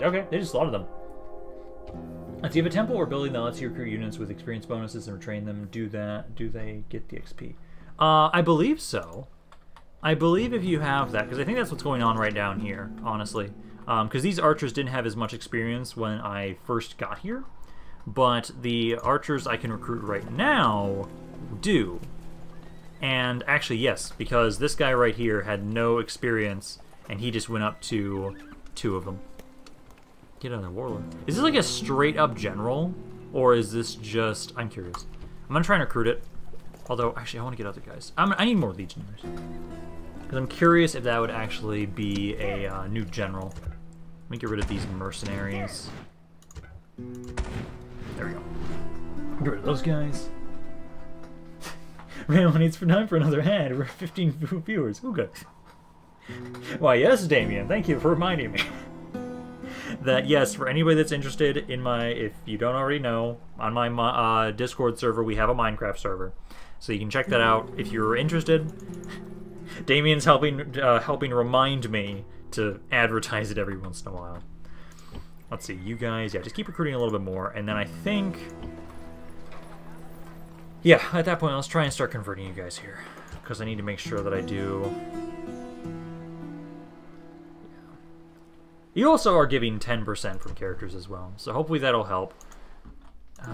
Okay, they just slaughtered them. If you have a temple or building that lets you recruit units with experience bonuses and retrain them, do that. Do they get the XP? I believe so. I believe if you have that, because I think that's what's going on right down here, honestly. Because these archers didn't have as much experience when I first got here. But the archers I can recruit right now do. And actually, yes, because this guy right here had no experience, and he just went up to 2 of them. Get another warlord. Is this like a straight-up general? Or is this just... I'm curious. I'm going to try and recruit it. Although, actually, I want to get other guys. I need more legionnaires. Because I'm curious if that would actually be a new general. Let me get rid of these mercenaries. There we go. Get rid of those guys. Random needs for time for another ad. We're 15 viewers. Ooh, good. Why, yes, Damien. Thank you for reminding me. That, yes, for anybody that's interested in my, if you don't already know, on my Discord server, we have a Minecraft server. So you can check that out if you're interested. Damien's helping remind me to advertise it every once in a while. Let's see, you guys, yeah, just keep recruiting a little bit more, and then I think... Yeah, at that point, let's try and start converting you guys here, because I need to make sure that I do... You also are giving 10% from characters as well, so hopefully that'll help. You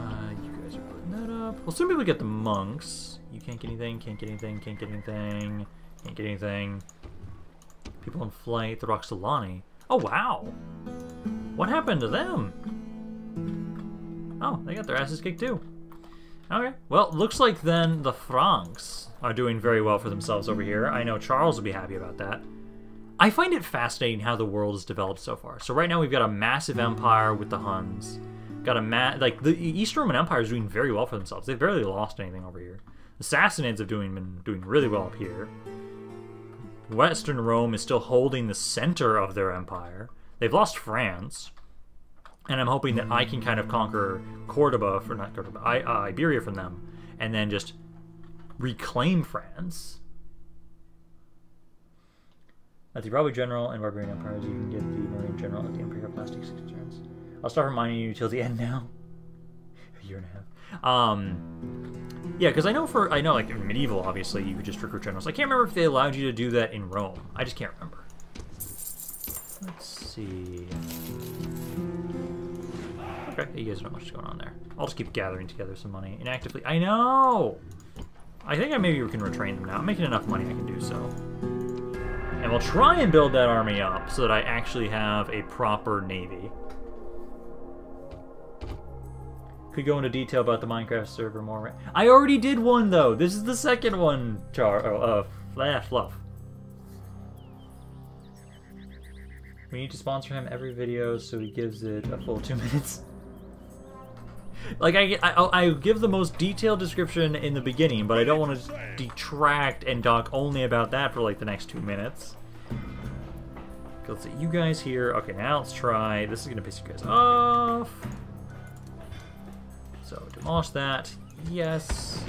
guys are putting that up. We'll soon be able to get the monks. You can't get anything, can't get anything, can't get anything, can't get anything. People in flight, the Roxolani. Oh, wow! What happened to them? Oh, they got their asses kicked too. Okay, well, looks like then the Franks are doing very well for themselves over here. I know Charles will be happy about that. I find it fascinating how the world has developed so far. So right now we've got a massive empire with the Huns. Got a like the Eastern Roman Empire is doing very well for themselves. They've barely lost anything over here. The Sassanids have been doing really well up here. Western Rome is still holding the center of their empire. They've lost France, and I'm hoping that I can kind of conquer Cordoba for not Cordoba, Iberia from them, and then just reclaim France. At the Roman General and Barbarian Empire, you can get the Marian General at the Empire of Plastic 6 turns. I'll start reminding you till the end now. A year and a half. Yeah, because I know like in medieval, obviously you could just recruit generals. I can't remember if they allowed you to do that in Rome. I just can't remember. Let's see. Okay, you guys don't know what's going on there. I'll just keep gathering together some money and actively. I know. I think I maybe can retrain them now. I'm making enough money I can do so. And we'll try and build that army up so that I actually have a proper navy. Could go into detail about the Minecraft server more. I already did one though. This is the second one. Fluff. We need to sponsor him every video so he gives it a full 2 minutes. Like I give the most detailed description in the beginning, but I don't want to detract and talk only about that for like the next 2 minutes. Let's see, you guys here. Okay, now let's try. This is gonna piss you guys off. So demolish that. Yes.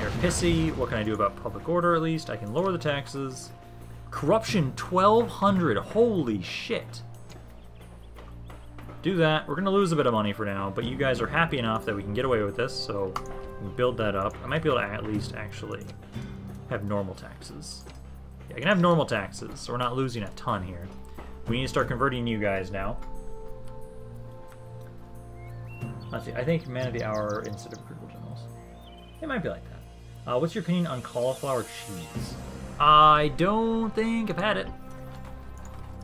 You're pissy. What can I do about public order? At least I can lower the taxes. Corruption 1200. Holy shit. Do that. We're gonna lose a bit of money for now, but you guys are happy enough that we can get away with this, so we can build that up. I might be able to at least actually have normal taxes. Yeah, I can have normal taxes, so we're not losing a ton here. We need to start converting you guys now. Let's see, I think man of the hour instead of critical generals. It might be like that. What's your opinion on cauliflower cheese? I don't think I've had it.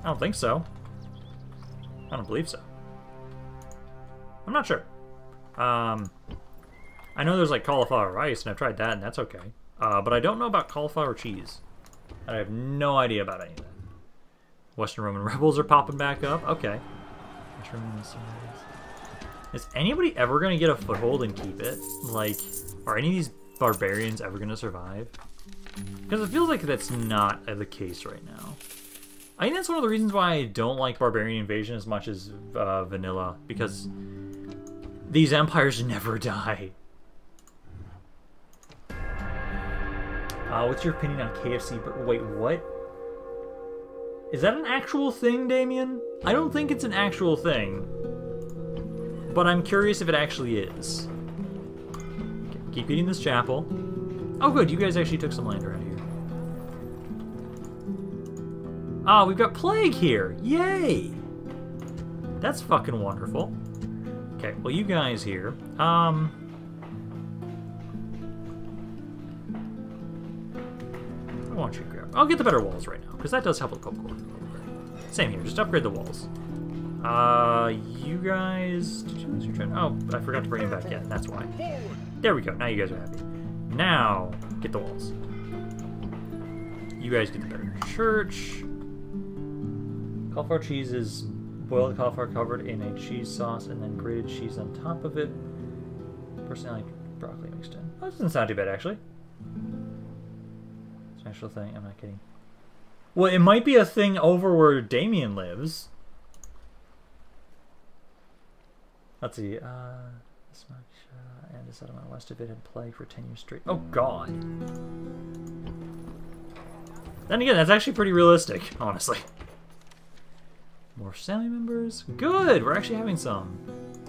I don't think so. I don't believe so. I'm not sure. I know there's like cauliflower rice, and I've tried that, and that's okay. But I don't know about cauliflower cheese. I have no idea about any of that. Western Roman rebels are popping back up. Okay. Is anybody ever going to get a foothold and keep it? Like, are any of these barbarians ever going to survive? Because it feels like that's not the case right now. I think that's one of the reasons why I don't like Barbarian Invasion as much as Vanilla, because these empires never die. What's your opinion on KFC? But wait, what? Is that an actual thing, Damien? I don't think it's an actual thing, but I'm curious if it actually is. Okay, keep eating this chapel. Oh good, you guys actually took some land around here. Ah, we've got plague here! Yay! That's fucking wonderful. Okay, well you guys here, I want you to grab... I'll get the better walls right now, because that does help with public order. Same here, just upgrade the walls. You guys... Did you lose your turn? Oh, I forgot to bring him back in, that's why. There we go, now you guys are happy. Now, get the walls. You guys get the better church. Cauliflower cheese is boiled cauliflower covered in a cheese sauce and then grated cheese on top of it. Personally, I like broccoli mixed in. Oh, that doesn't sound too bad, actually. It's an actual thing. I'm not kidding. Well, it might be a thing over where Damien lives. Let's see. This much and a settlement west of it had plague for 10 years straight. Oh, God. Then again, that's actually pretty realistic, honestly. More family members. Good! We're actually having some.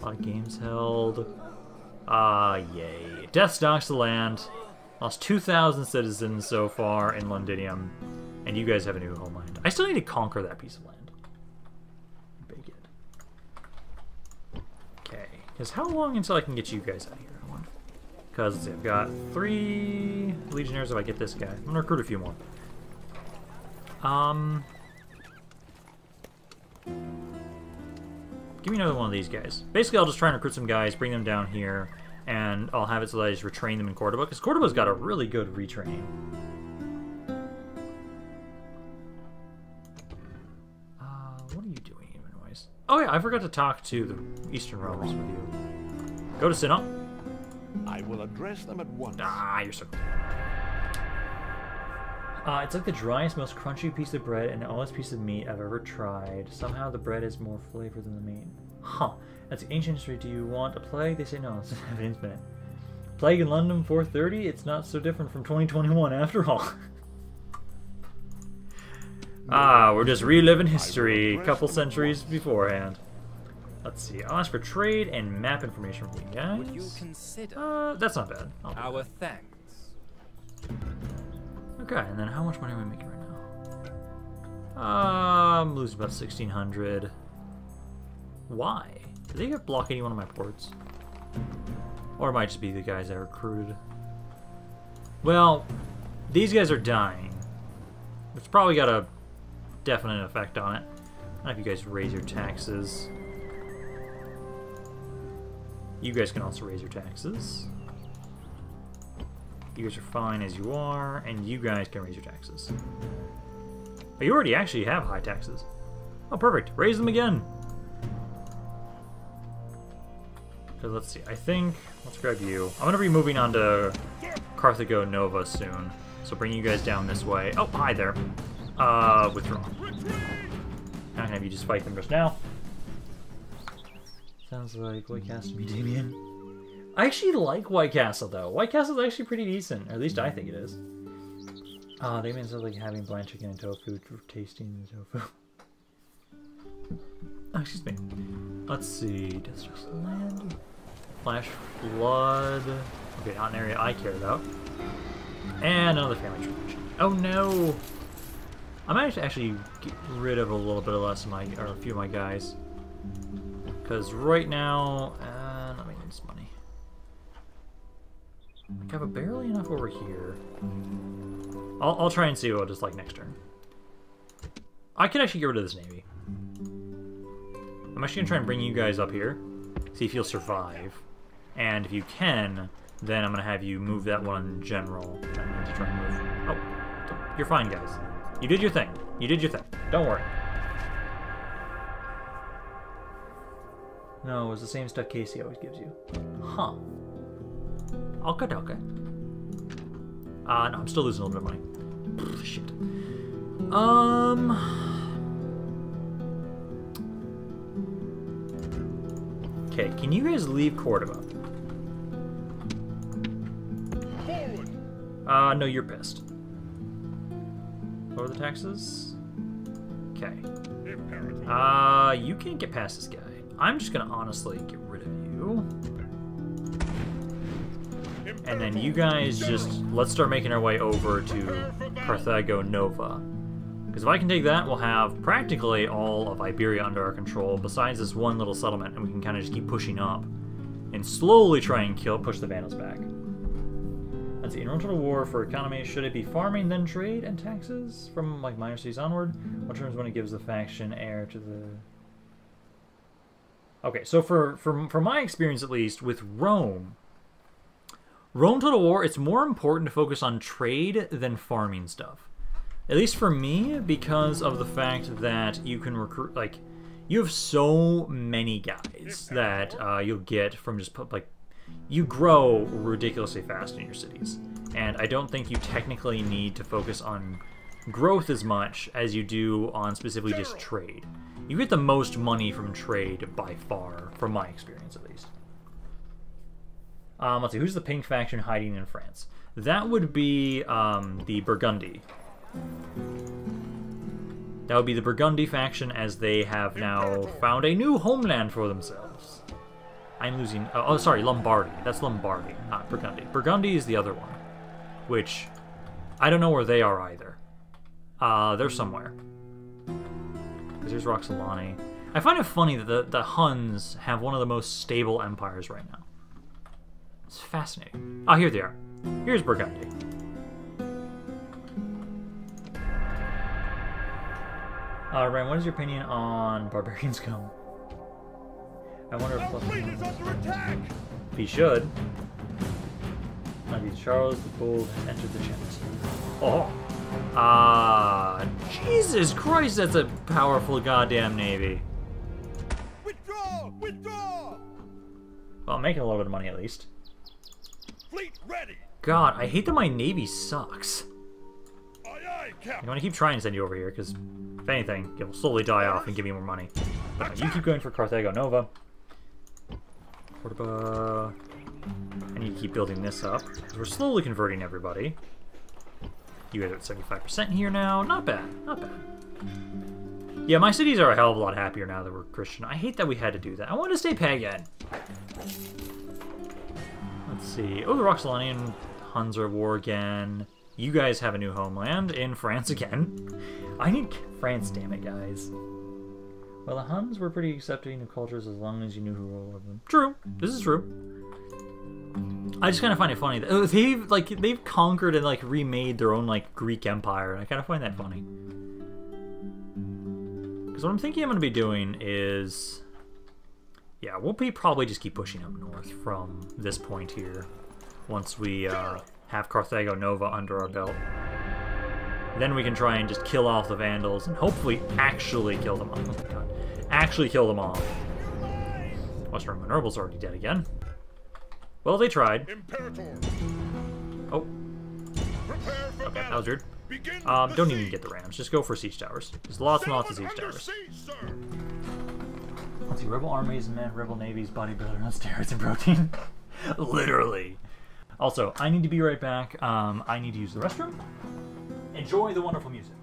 A lot of games held. Yay. Death stocks the land. Lost 2,000 citizens so far in Londinium. And you guys have a new homeland. I still need to conquer that piece of land. Big it. Okay. Because how long until I can get you guys out of here? I wonder. Because they've got 3 legionnaires if I get this guy. I'm gonna recruit a few more. Give me another one of these guys. Basically, I'll just try and recruit some guys, bring them down here, and I'll have it so that I just retrain them in Cordoba, because Cordoba's got a really good retraining. What are you doing, anyways? Oh yeah, I forgot to talk to the Eastern Romans with you. Go to Sinon. I will address them at once. Ah, you're so cool. It's like the driest, most crunchy piece of bread and oldest piece of meat I've ever tried. Somehow the bread is more flavor than the meat. Huh. That's ancient history. Do you want a plague? They say no. It's an infinite. Plague in London 430? It's not so different from 2021 after all. Ah, we're just reliving history a couple centuries beforehand. Let's see. I'll ask for trade and map information from you guys. Would you consider that's not bad. Our thanks. Okay, and then how much money are we making right now? I'm losing about 1,600. Why? Did they get block any one of my ports? Or it might just be the guys I recruited. Well, these guys are dying. It's probably got a definite effect on it. I don't know if you guys raise your taxes. You guys can also raise your taxes. You guys are fine as you are, and you guys can raise your taxes. But you already actually have high taxes. Oh, perfect. Raise them again. So let's see. I think... Let's grab you. I'm going to be moving on to Carthago Nova soon. So bring you guys down this way. Oh, hi there. Withdraw. I'm going to have you just fight them just now. Sounds like what cast me, Damien. I actually like White Castle, though. White Castle's actually pretty decent, or at least I think it is. They mean something like having bland chicken and tofu, tasting the tofu. Oh, excuse me. Let's see. Distress land. Flash flood. Okay, not an area I care about. And another family tradition. Oh no! I might actually get rid of a little bit of less of my, or a few of my guys. Because right now, let me get this money. I have barely enough over here. I'll try and see what it's like next turn. I could actually get rid of this navy. I'm actually going to try and bring you guys up here. See if you'll survive. And if you can, then I'm going to have you move that one in general. I need to try and move. Oh, you're fine, guys. You did your thing. You did your thing. Don't worry. No, it was the same stuff Casey always gives you. Huh. Okay, okay. No, I'm still losing a little bit of money. Shit. Okay, can you guys leave Cordoba? No, you're pissed. Lower the taxes? Okay. You can't get past this guy. I'm just gonna honestly get rid of you. And then you guys just, let's start making our way over to Carthago Nova. Because if I can take that, we'll have practically all of Iberia under our control, besides this one little settlement, and we can kind of just keep pushing up. And slowly try and push the Vandals back. Let's see, in Rome Total War for economy, should it be farming, then trade, and taxes? From, like, minor cities onward? What terms when it gives the faction heir to the... Okay, so for my experience, at least, with Rome... Rome Total War, it's more important to focus on trade than farming stuff. At least for me, because of the fact that you can recruit, like, you have so many guys that you'll get from just, like, you grow ridiculously fast in your cities. And I don't think you technically need to focus on growth as much as you do on specifically just trade. You get the most money from trade by far, from my experience at least. Let's see, who's the pink faction hiding in France? That would be the Burgundy. That would be the Burgundy faction, as they have now found a new homeland for themselves. I'm losing... Oh, sorry, Lombardy. That's Lombardy, not Burgundy. Burgundy is the other one, which I don't know where they are either. They're somewhere. Because there's Roxolani. I find it funny that the Huns have one of the most stable empires right now. It's fascinating. Ah, here they are. Here's Burgundy. Ryan, what is your opinion on Barbarian Scum? I wonder if... He should. Maybe Charles the Bold has entered the chance. Oh! Jesus Christ, that's a powerful goddamn navy. Withdraw! Withdraw! Well, I'm making a little bit of money at least. Fleet ready! God, I hate that my navy sucks. I'm gonna keep trying to send you over here, because if anything, it will slowly die off and give me more money. But you keep going for Carthago Nova. Cordoba. I need to keep building this up, because we're slowly converting everybody. You guys are at 75% here now. Not bad, not bad. Yeah, my cities are a hell of a lot happier now that we're Christian. I hate that we had to do that. I want to stay pagan. Let's see. Oh, the Roxolani and Huns are at war again. You guys have a new homeland in France again. I need France, damn it, guys. Well, the Huns were pretty accepting of cultures as long as you knew who ruled them. True. This is true. I just kind of find it funny that they've conquered and like remade their own like Greek empire, and I kind of find that funny. Because what I'm thinking I'm going to be doing is, yeah, we'll be probably just keep pushing up north from this point here. Once we have Carthago Nova under our belt. Then we can try and just kill off the Vandals and hopefully actually kill them off. Oh my God. Actually kill them off. Western Roman Herbal's already dead again. Well, they tried. Imperator. Oh. Okay, that was weird. Don't even get the rams. Just go for siege towers. There's lots and lots of siege towers. Let's see. Rebel armies, men, rebel navies, bodybuilder on steroids and protein. Literally. Also, I need to be right back. I need to use the restroom. Enjoy the wonderful music.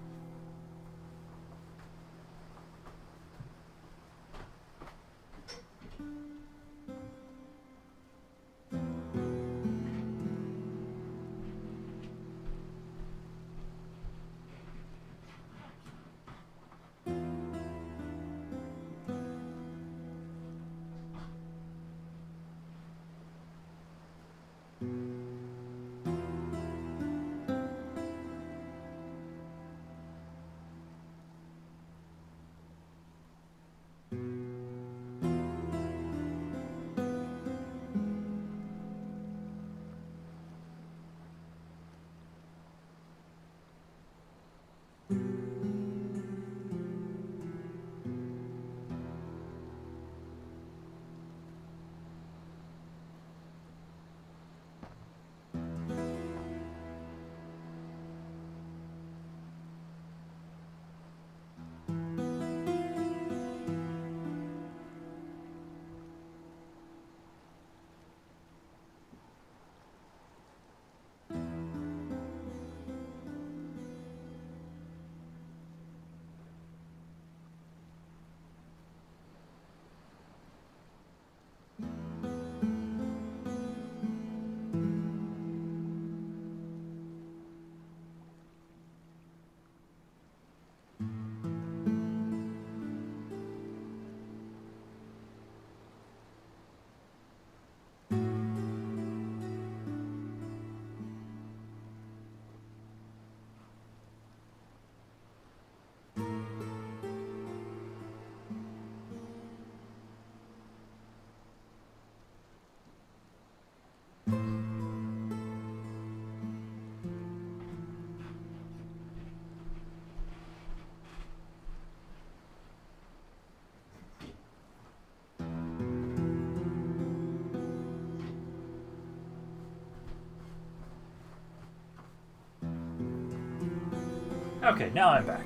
Okay, now I'm back.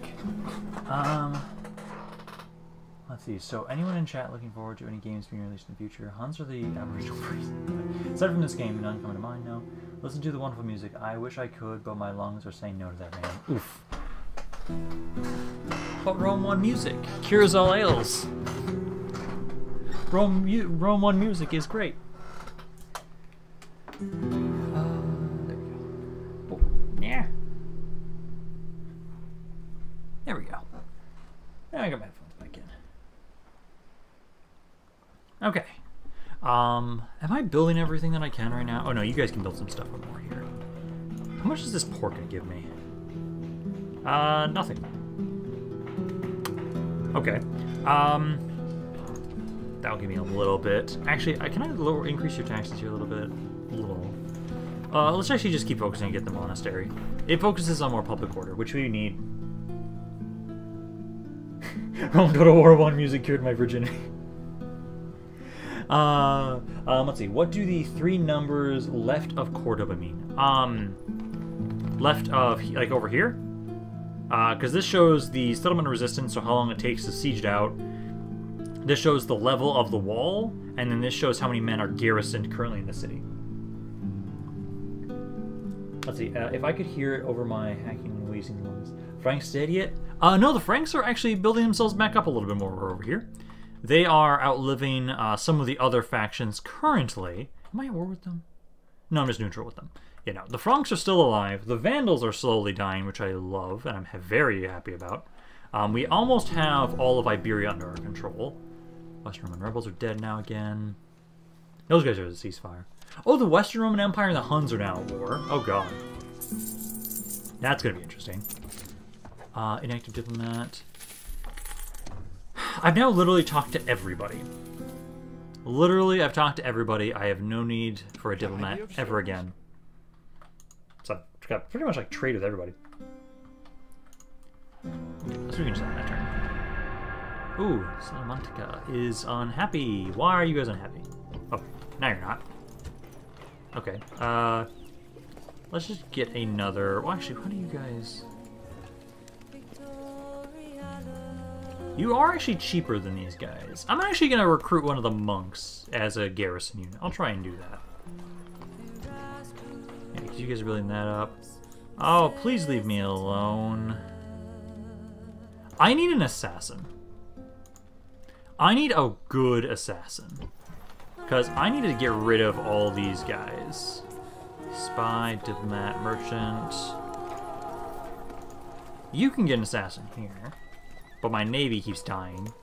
Let's see. So, anyone in chat looking forward to any games being released in the future? Huns or the Aboriginal Priest? Aside from this game, none coming to mind now. Listen to the wonderful music. I wish I could, but my lungs are saying no to that, man. Oof. But Rome won music. Cures all ails. Rome won music is great. Am I building everything that I can right now? Oh no, you guys can build some stuff up more here. How much is this pork gonna give me? Nothing. Okay. That'll give me a little bit. Actually, can I lower, increase your taxes here a little bit? A little. Let's actually just keep focusing and get the monastery. It focuses on more public order, which we need. Rome Total War 1 music cured my virginity. Let's see. What do the three numbers left of Cordoba mean? Left of, like, over here? Because this shows the settlement resistance, so how long it takes to siege it out. This shows the level of the wall, and then this shows how many men are garrisoned currently in the city. Let's see, if I could hear it over my hacking and wheezing lungs. Franks dead yet? No, the Franks are actually building themselves back up a little bit more over here. They are outliving some of the other factions currently. Am I at war with them? No, I'm just neutral with them. You know, the Franks are still alive. The Vandals are slowly dying, which I love and I'm very happy about. We almost have all of Iberia under our control. Western Roman rebels are dead now again. Those guys are at a ceasefire. Oh, the Western Roman Empire and the Huns are now at war. Oh god. That's gonna be interesting. Inactive diplomat. I've now literally talked to everybody. Literally, I've talked to everybody. I have no need for a diplomat ever again. So I've got pretty much like trade with everybody. Let's finish that turn. Ooh, Salamanca is unhappy. Why are you guys unhappy? Oh, now you're not. Okay. Let's just get another. Well, actually, what do you guys? You are actually cheaper than these guys. I'm actually gonna recruit one of the monks as a garrison unit. I'll try and do that. You guys are building that up. Oh, please leave me alone. I need an assassin. I need a good assassin. Because I need to get rid of all these guys. Spy, diplomat, merchant. You can get an assassin here. But my navy keeps dying.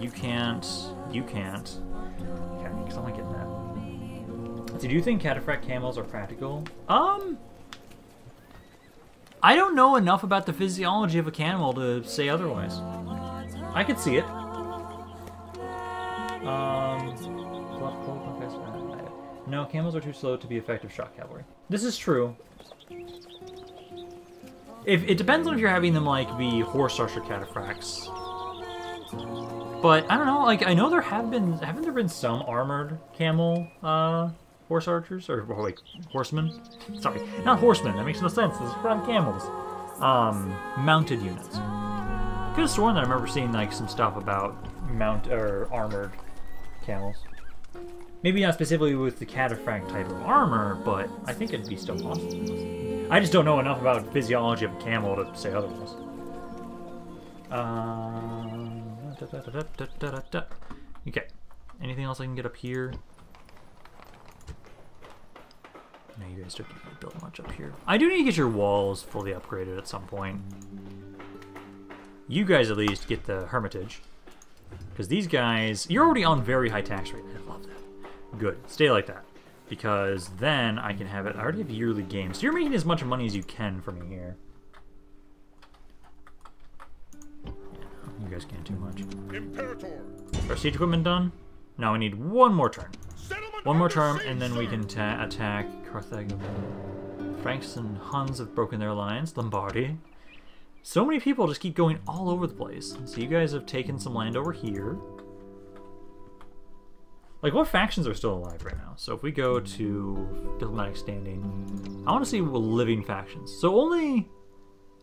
You can't. You can't. Okay, because I'm not getting that. Do you think cataphract camels are practical? I don't know enough about the physiology of a camel to say otherwise. I could see it. No, camels are too slow to be effective shot cavalry. This is true. If it depends on if you're having them like be horse archer cataphracts. But I don't know. Like I know there have been haven't there been some armored camel horse archers or like horsemen? Sorry, not horsemen. That makes no sense. This is from camels. Mounted units. Could have sworn that I remember seeing like some stuff about mount or armored camels. Maybe not specifically with the cataphract type of armor, but I think it'd be still possible. I just don't know enough about physiology of a camel to say otherwise. Okay. Anything else I can get up here? No, you guys don't need to build much up here. I do need to get your walls fully upgraded at some point. You guys at least get the hermitage. Because these guys... You're already on very high tax rate. I love that. Good. Stay like that. Because then I can have it... I already have yearly games. So you're making as much money as you can for me here. You guys can't do much. Imperator. Is our siege equipment done? Now we need one more turn. One more term, and then we can attack Carthago. Franks and Huns have broken their alliance. Lombardi. So many people just keep going all over the place. So you guys have taken some land over here. Like, what factions are still alive right now? So if we go to diplomatic standing, I want to see living factions. So only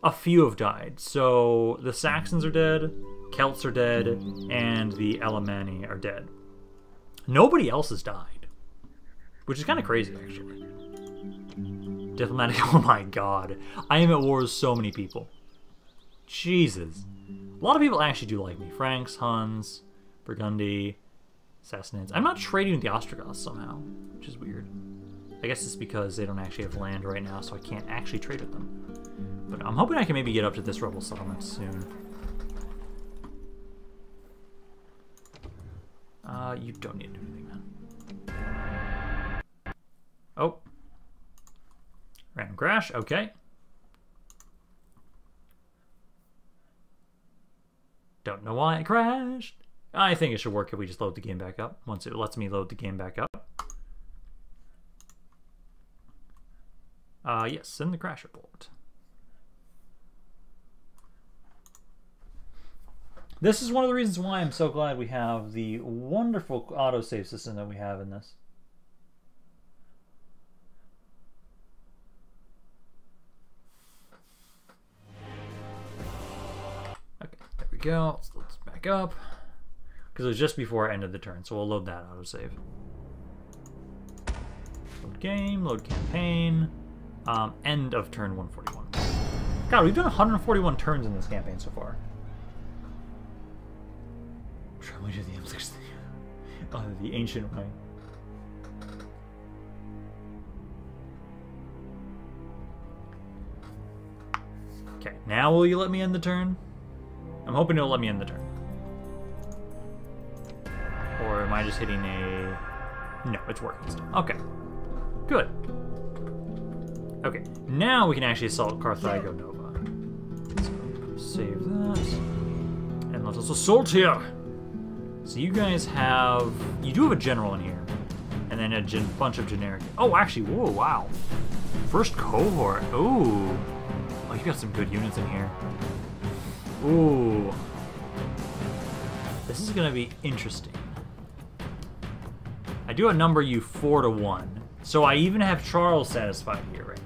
a few have died. So the Saxons are dead, Celts are dead, and the Alemanni are dead. Nobody else has died. Which is kind of crazy, actually. Diplomatic, oh my god. I am at war with so many people. Jesus. A lot of people actually do like me. Franks, Huns, Burgundy, Sassanids. I'm not trading with the Ostrogoths somehow, which is weird. I guess it's because they don't actually have land right now, so I can't actually trade with them. But I'm hoping I can maybe get up to this rebel settlement soon. You don't need to do anything, man. Oh. Random crash, okay. Don't know why it crashed. I think it should work if we just load the game back up, once it lets me load the game back up. Yes, send the crash report. This is one of the reasons why I'm so glad we have the wonderful autosave system that we have in this. Okay, there we go. Let's back up. Because it was just before I ended the turn, so we'll load that autosave. Load game, load campaign. End of turn 141. God, we've done 141 turns in this campaign so far. Trying to do the M6 thing. Oh, the ancient way. Okay, now will you let me end the turn? I'm hoping it'll let me end the turn. Or am I just hitting a... No, it's working still. Okay. Good. Okay, now we can actually assault Carthago Nova. So save that. And let's also assault here! So you guys have... You do have a general in here. And then a bunch of generic... Oh, actually, whoa, wow. First cohort. Ooh. Oh, you got some good units in here. Ooh. This is going to be interesting. I do outnumber you 4-1. So I even have Charles satisfied here right now.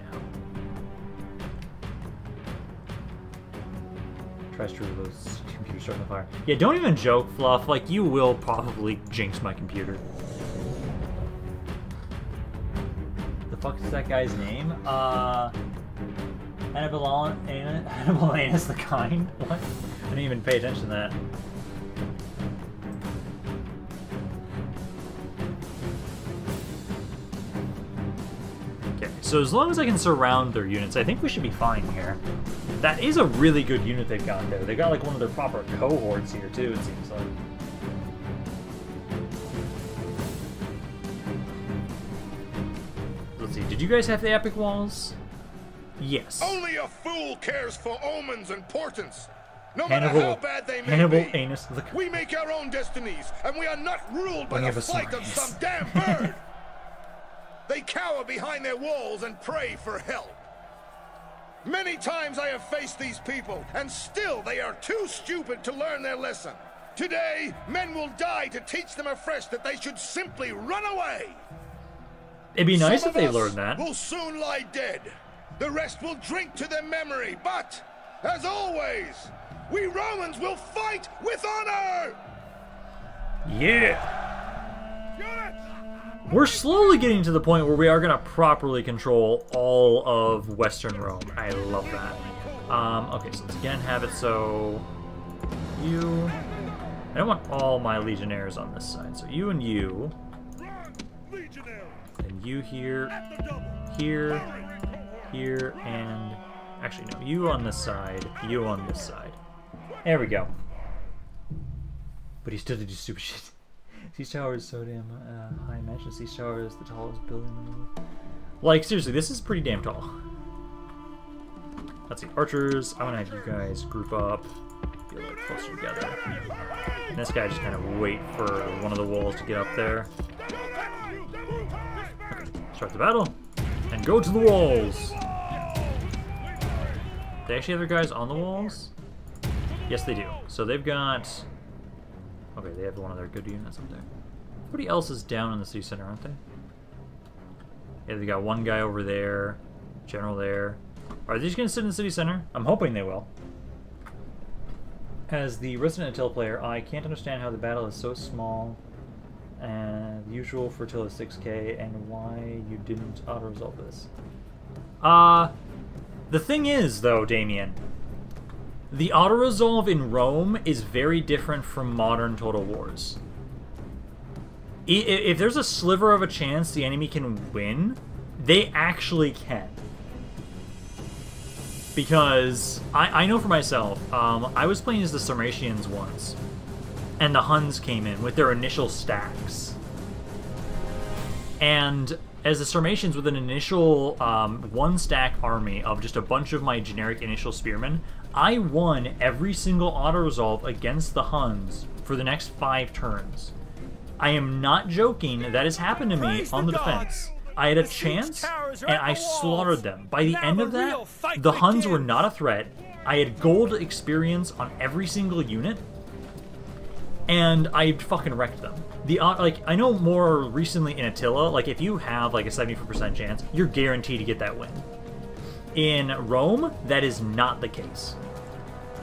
Tries to reload his computer starting the fire. Yeah, don't even joke, Fluff. Like, you will probably jinx my computer. The fuck is that guy's name? Annibalanus the Kind? What? I didn't even pay attention to that. So as long as I can surround their units, I think we should be fine here. That is a really good unit they've got there. They got like one of their proper cohorts here too, it seems like. Let's see, did you guys have the epic walls? Yes. Only a fool cares for omens and portents. No Hannibal, matter how bad they may Hannibal, be, anus, look. We make our own destinies, and we are not ruled by the flight of some damn bird. They cower behind their walls and pray for help. Many times I have faced these people, and still they are too stupid to learn their lesson. Today, men will die to teach them afresh that they should simply run away. It'd be nice if they learned that. Some of us will soon lie dead. The rest will drink to their memory. But, as always, we Romans will fight with honor! Yeah! Units! We're slowly getting to the point where we are going to properly control all of Western Rome. I love that. Okay, so let's again have it so... You... I don't want all my legionnaires on this side. So you and you. And you here. Here. Here. And... Actually, no. You on this side. You on this side. There we go. But he still did do stupid shit. Siege tower is so damn high. Imagine siege tower is the tallest building in the world. Like, seriously, this is pretty damn tall. Let's see, archers. I'm gonna have you guys group up, be a little closer together. And this guy just kind of wait for one of the walls to get up there. Okay, start the battle, and go to the walls! They actually have their guys on the walls? Yes, they do. So they've got... Okay, they have one of their good units up there. Everybody else is down in the city center, aren't they? Yeah, they got one guy over there, general there. Are they just going to sit in the city center? I'm hoping they will. As the resident Attila player, I can't understand how the battle is so small and usual for Attila 6k and why you didn't auto-resolve this. The thing is, though, Damien... The auto-resolve in Rome is very different from modern Total Wars. If there's a sliver of a chance the enemy can win, they actually can. Because, I know for myself, I was playing as the Sarmatians once, and the Huns came in with their initial stacks. And as the Sarmatians with an initial one-stack army of just a bunch of my generic initial spearmen, I won every single auto-resolve against the Huns for the next 5 turns. I am not joking, that has happened to me on the defense. I had a chance, and I slaughtered them. By the end of that, the Huns were not a threat. I had gold experience on every single unit, and I fucking wrecked them. I know more recently in Attila, like, if you have, like, a 74% chance, you're guaranteed to get that win. In Rome, that is not the case.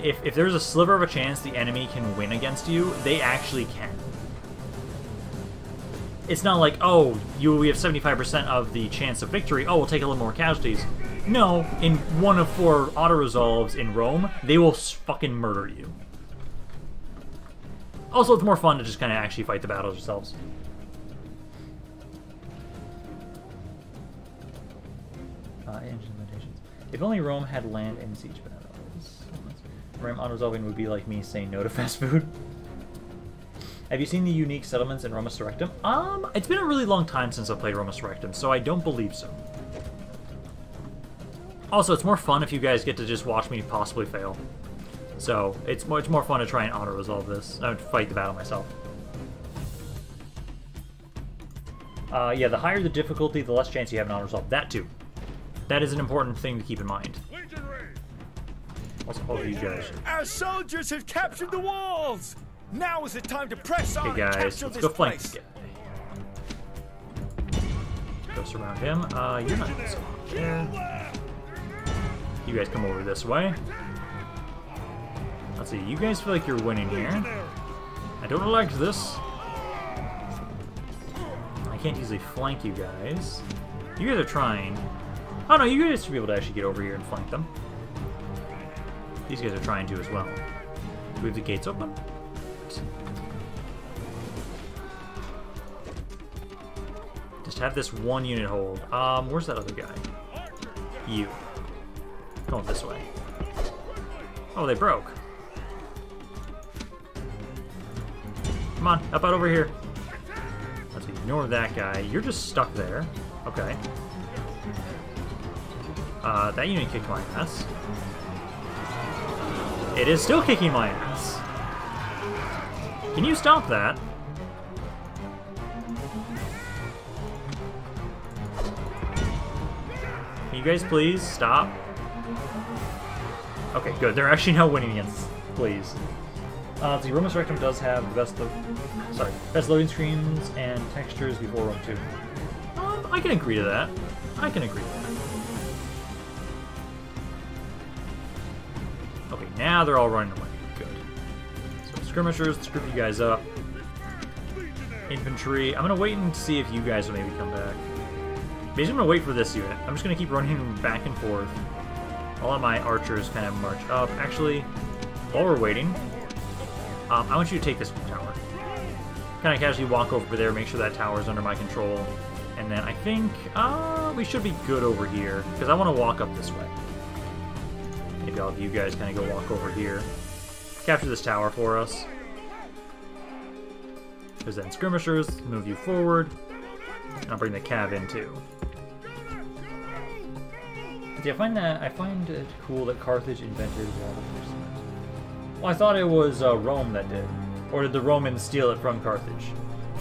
If there's a sliver of a chance the enemy can win against you, they actually can. It's not like, oh, we have 75% of the chance of victory, oh, we'll take a little more casualties. No, in 1 of 4 auto-resolves in Rome, they will fucking murder you. Also, it's more fun to just kind of actually fight the battles yourselves. Ancient limitations. If only Rome had land and siege battles. Rome auto-resolving would be like me saying no to fast food. Have you seen the unique settlements in Roma Surrectum? It's been a really long time since I played Roma Surrectum, so I don't believe so. Also, it's more fun if you guys get to just watch me possibly fail. So, it's much more fun to try and auto-resolve this. I would fight the battle myself. Yeah, the higher the difficulty, the less chance you have an auto-resolve. That too. That is an important thing to keep in mind. Also, all you guys. Our soldiers have captured the walls! Now is the time to press on. Hey guys, let's go flank this guy. Go surround him. You're not gonna surround him. You guys come over this way. Let's see, you guys feel like you're winning here. I don't like this. I can't easily flank you guys. You guys are trying. Oh no, you guys should be able to actually get over here and flank them. These guys are trying to as well. We have the gates open. Just have this one unit hold. Where's that other guy? You. Going this way. Oh, they broke. Come on, up out over here. Let's ignore that guy. You're just stuck there. Okay. That unit kicked my ass. It is still kicking my ass. Can you stop that? Can you guys please stop? Okay, good. They're actually now winning against us. Please. The Roma Surrectum does have the best loading screens and textures before Rome 2. I can agree to that. I can agree to that. Okay, now they're all running away. Skirmishers, let's group you guys up. Infantry. I'm gonna wait and see if you guys will maybe come back. Basically, I'm gonna wait for this unit. I'm just gonna keep running back and forth. I'll let my archers kind of march up. Actually, while we're waiting, I want you to take this tower. Kind of casually walk over there, make sure that tower is under my control. And then I think we should be good over here, because I want to walk up this way. Maybe I'll have you guys kind of go walk over here. Capture this tower for us. There's then skirmishers, move you forward. And I'll bring the cav in too. Yeah, I find it cool that Carthage invented water. Well, I thought it was Rome that did. Or did the Romans steal it from Carthage?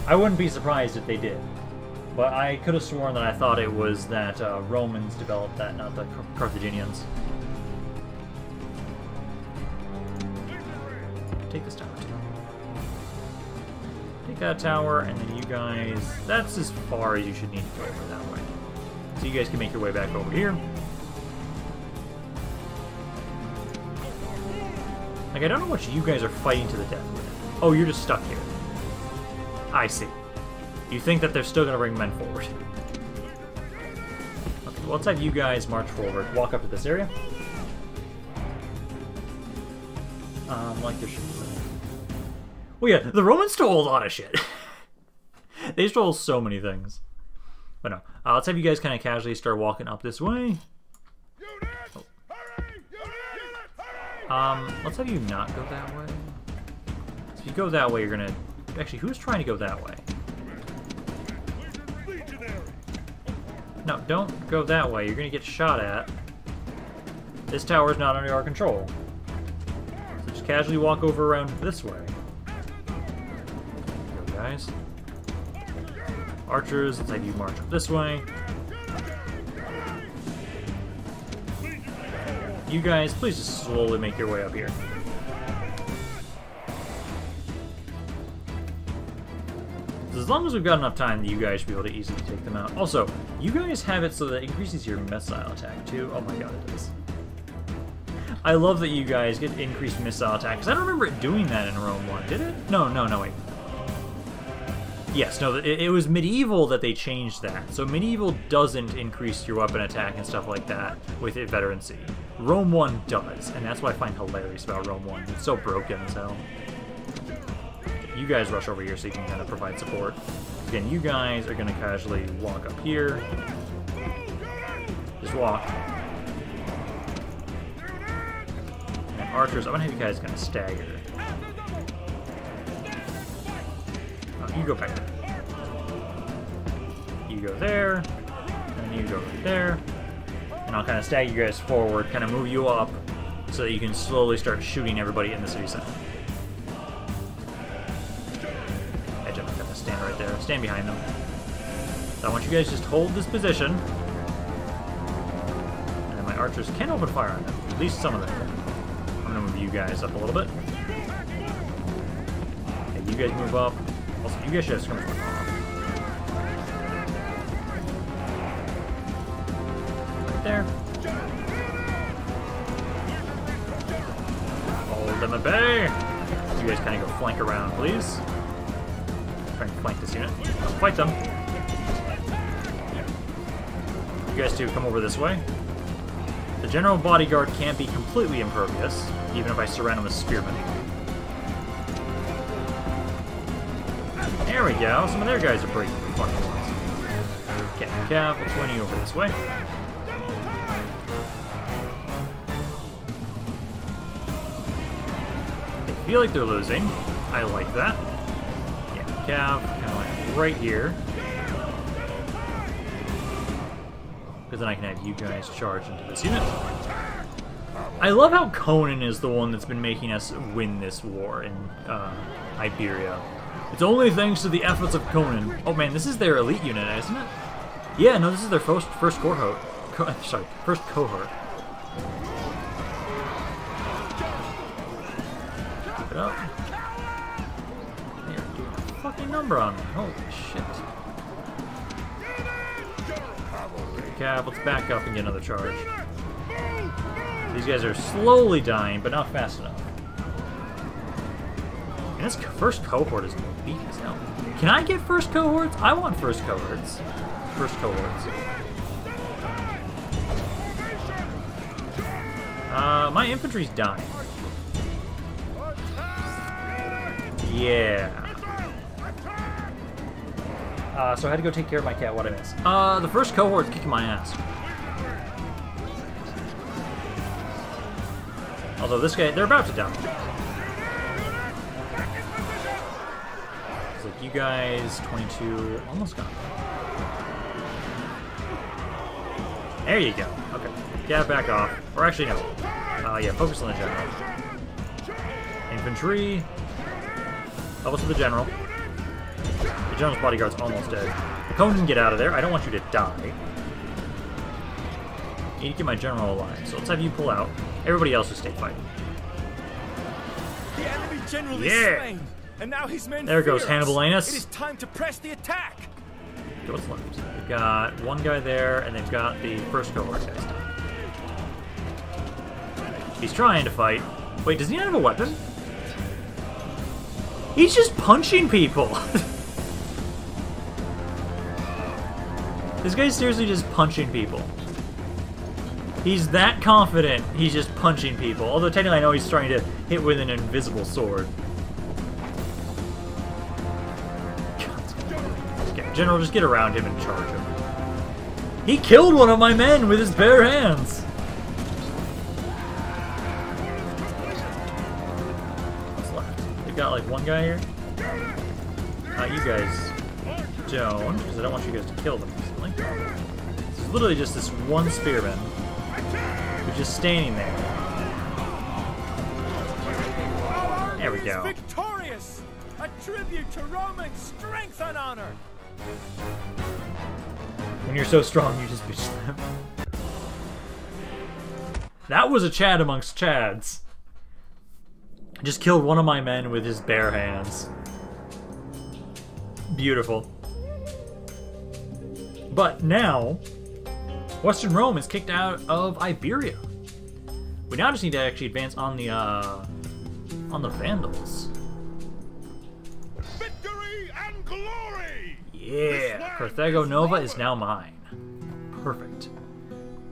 I wouldn't be surprised if they did. But I could have sworn that I thought it was that Romans developed that, not the Carthaginians. Take this tower, too. Take that tower, and then you guys... That's as far as you should need to go over that way. So you guys can make your way back over here. Like, I don't know what you guys are fighting to the death with. Oh, you're just stuck here. I see. You think that they're still going to bring men forward. Okay, well, let's have you guys march forward. Walk up to this area. Like there should be. Well, yeah, the Romans stole a lot of shit. They stole so many things. But no, let's have you guys kind of casually start walking up this way. Oh. Let's have you not go that way. So if you go that way, you're gonna... Actually, who's trying to go that way? No, don't go that way. You're gonna get shot at. This tower is not under our control. So just casually walk over around this way. There we go, guys. Archers, let's have you march up this way. You guys, please just slowly make your way up here. As long as we've got enough time, you guys should be able to easily take them out. Also, you guys have it so that it increases your missile attack, too. Oh my god, it does. I love that you guys get increased missile attack, because I don't remember it doing that in Rome 1, did it? No, wait. Yes, no, it was Medieval that they changed that. So Medieval doesn't increase your weapon attack and stuff like that with Veterancy. Rome 1 does, and that's what I find hilarious about Rome 1. It's so broken as hell. You guys rush over here so you can kind of provide support. Again, you guys are going to casually walk up here. Just walk. And archers, I'm going to have you guys kind of stagger. You go back there. You go there, and you go right there. And I'll kind of stagger you guys forward, kind of move you up, so that you can slowly start shooting everybody in the city center. I'm going to stand right there. Stand behind them. So I want you guys to just hold this position. And then my archers can open fire on them. At least some of them. I'm going to move you guys up a little bit. Okay, you guys move up. Also, you guys should have skirmish going on. Right there. Hold them at bay! You guys kind of go flank around, please. Try and flank this unit. Don't fight them. You guys two, come over this way. The general bodyguard can't be completely impervious, even if I surround him with spearmen. There we go, some of their guys are breaking the fucking ones. Okay, Cav, we'll 20 over this way. They feel like they're losing. I like that. Yeah, Cav, kind of like right here. Because then I can have you guys charge into this unit. I love how Conan is the one that's been making us win this war in Iberia. It's only thanks to the efforts of Conan. Oh man, this is their elite unit, isn't it? Yeah, no, this is their first cohort. First cohort. Keep it up. They are doing a fucking number on me. Holy shit. Cap, let's back up and get another charge. These guys are slowly dying, but not fast enough. And this first cohort is weak as hell. Can I get first cohorts? I want first cohorts. First cohorts. My infantry's dying. Yeah. So I had to go take care of my cat. What I missed? The first cohort's kicking my ass. Although this guy, they're about to die. You guys, 22, almost gone. There you go. Okay. Yeah, back off. Or actually, no. Yeah, focus on the general. Infantry. Level to the general. The general's bodyguard's almost dead. Conan, get out of there. I don't want you to die. I need to get my general alive. So let's have you pull out. Everybody else just stay fighting. The enemy general is slain. And now his men there goes Hannibal Anus. It is time to press the attack. Go what's left. They've got one guy there, and they've got the first cohort guys. He's trying to fight. Wait, does he not have a weapon? He's just punching people. This guy's seriously just punching people. He's that confident. He's just punching people. Although technically, I know he's trying to hit with an invisible sword. General, just get around him and charge him. He killed one of my men with his bare hands! What's left? They've got like one guy here? You guys don't, because I don't want you guys to kill them recently. It's literally just this one spearman who's just standing there. There we go. Victorious, a tribute to Roman strength and honor. When you're so strong, you just bitch them. That was a Chad amongst Chads. I just killed one of my men with his bare hands. Beautiful. But now, Western Rome is kicked out of Iberia. We now just need to actually advance on the Vandals. Victory and glory! Yeah, Carthago Nova is now mine. Perfect.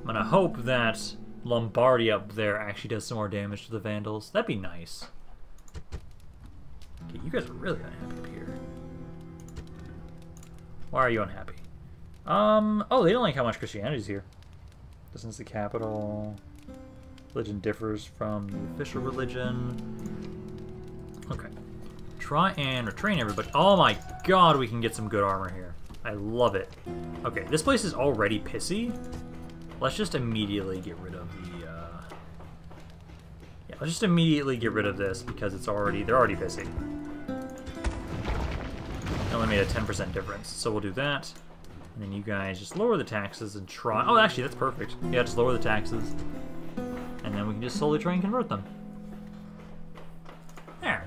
I'm gonna hope that Lombardi up there actually does some more damage to the Vandals. That'd be nice. Okay, you guys are really unhappy up here. Why are you unhappy? Oh, they don't like how much Christianity is here. Since the capital religion differs from the official religion. Okay. Try and retrain everybody. Oh my god, we can get some good armor here. I love it. Okay, this place is already pissy. Let's just immediately get rid of the, yeah, let's just immediately get rid of this because it's already, they're already pissy. It only made a 10% difference, so we'll do that. And then you guys just lower the taxes and try... Oh, actually, that's perfect. Yeah, just lower the taxes. And then we can just slowly try and convert them. There.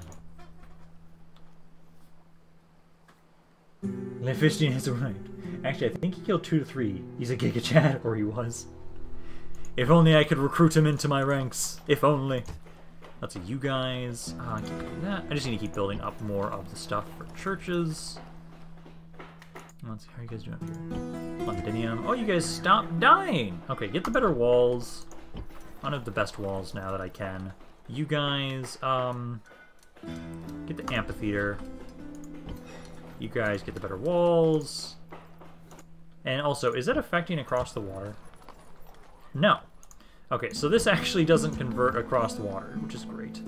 Lefistine has arrived. Actually, I think he killed 2 to 3. He's a Giga Chad, or he was. If only I could recruit him into my ranks. If only. That's you guys. I keep doing that. I just need to keep building up more of the stuff for churches. Let's see, how are you guys doing up here? Londinium. Oh, you guys stop dying! Okay, get the better walls. One of the best walls now that I can. You guys, get the amphitheater. You guys get the better walls. And also, is that affecting across the water? No. Okay, so this actually doesn't convert across the water, which is great.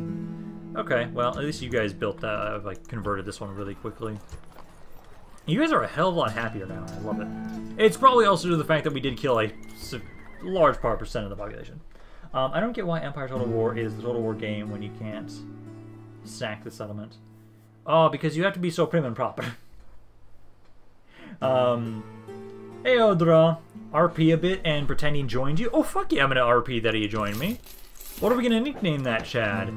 Okay, well, at least you guys built that, like, converted this one really quickly. You guys are a hell of a lot happier now, I love it. It's probably also due to the fact that we did kill a large percent of the population. I don't get why Empire Total War is the Total War game when you can't sack the settlement. Oh, because you have to be so prim and proper. Hey Odra, RP a bit and pretend he joined you. Oh fuck yeah, I'm gonna RP that he joined me. What are we gonna nickname that, Chad?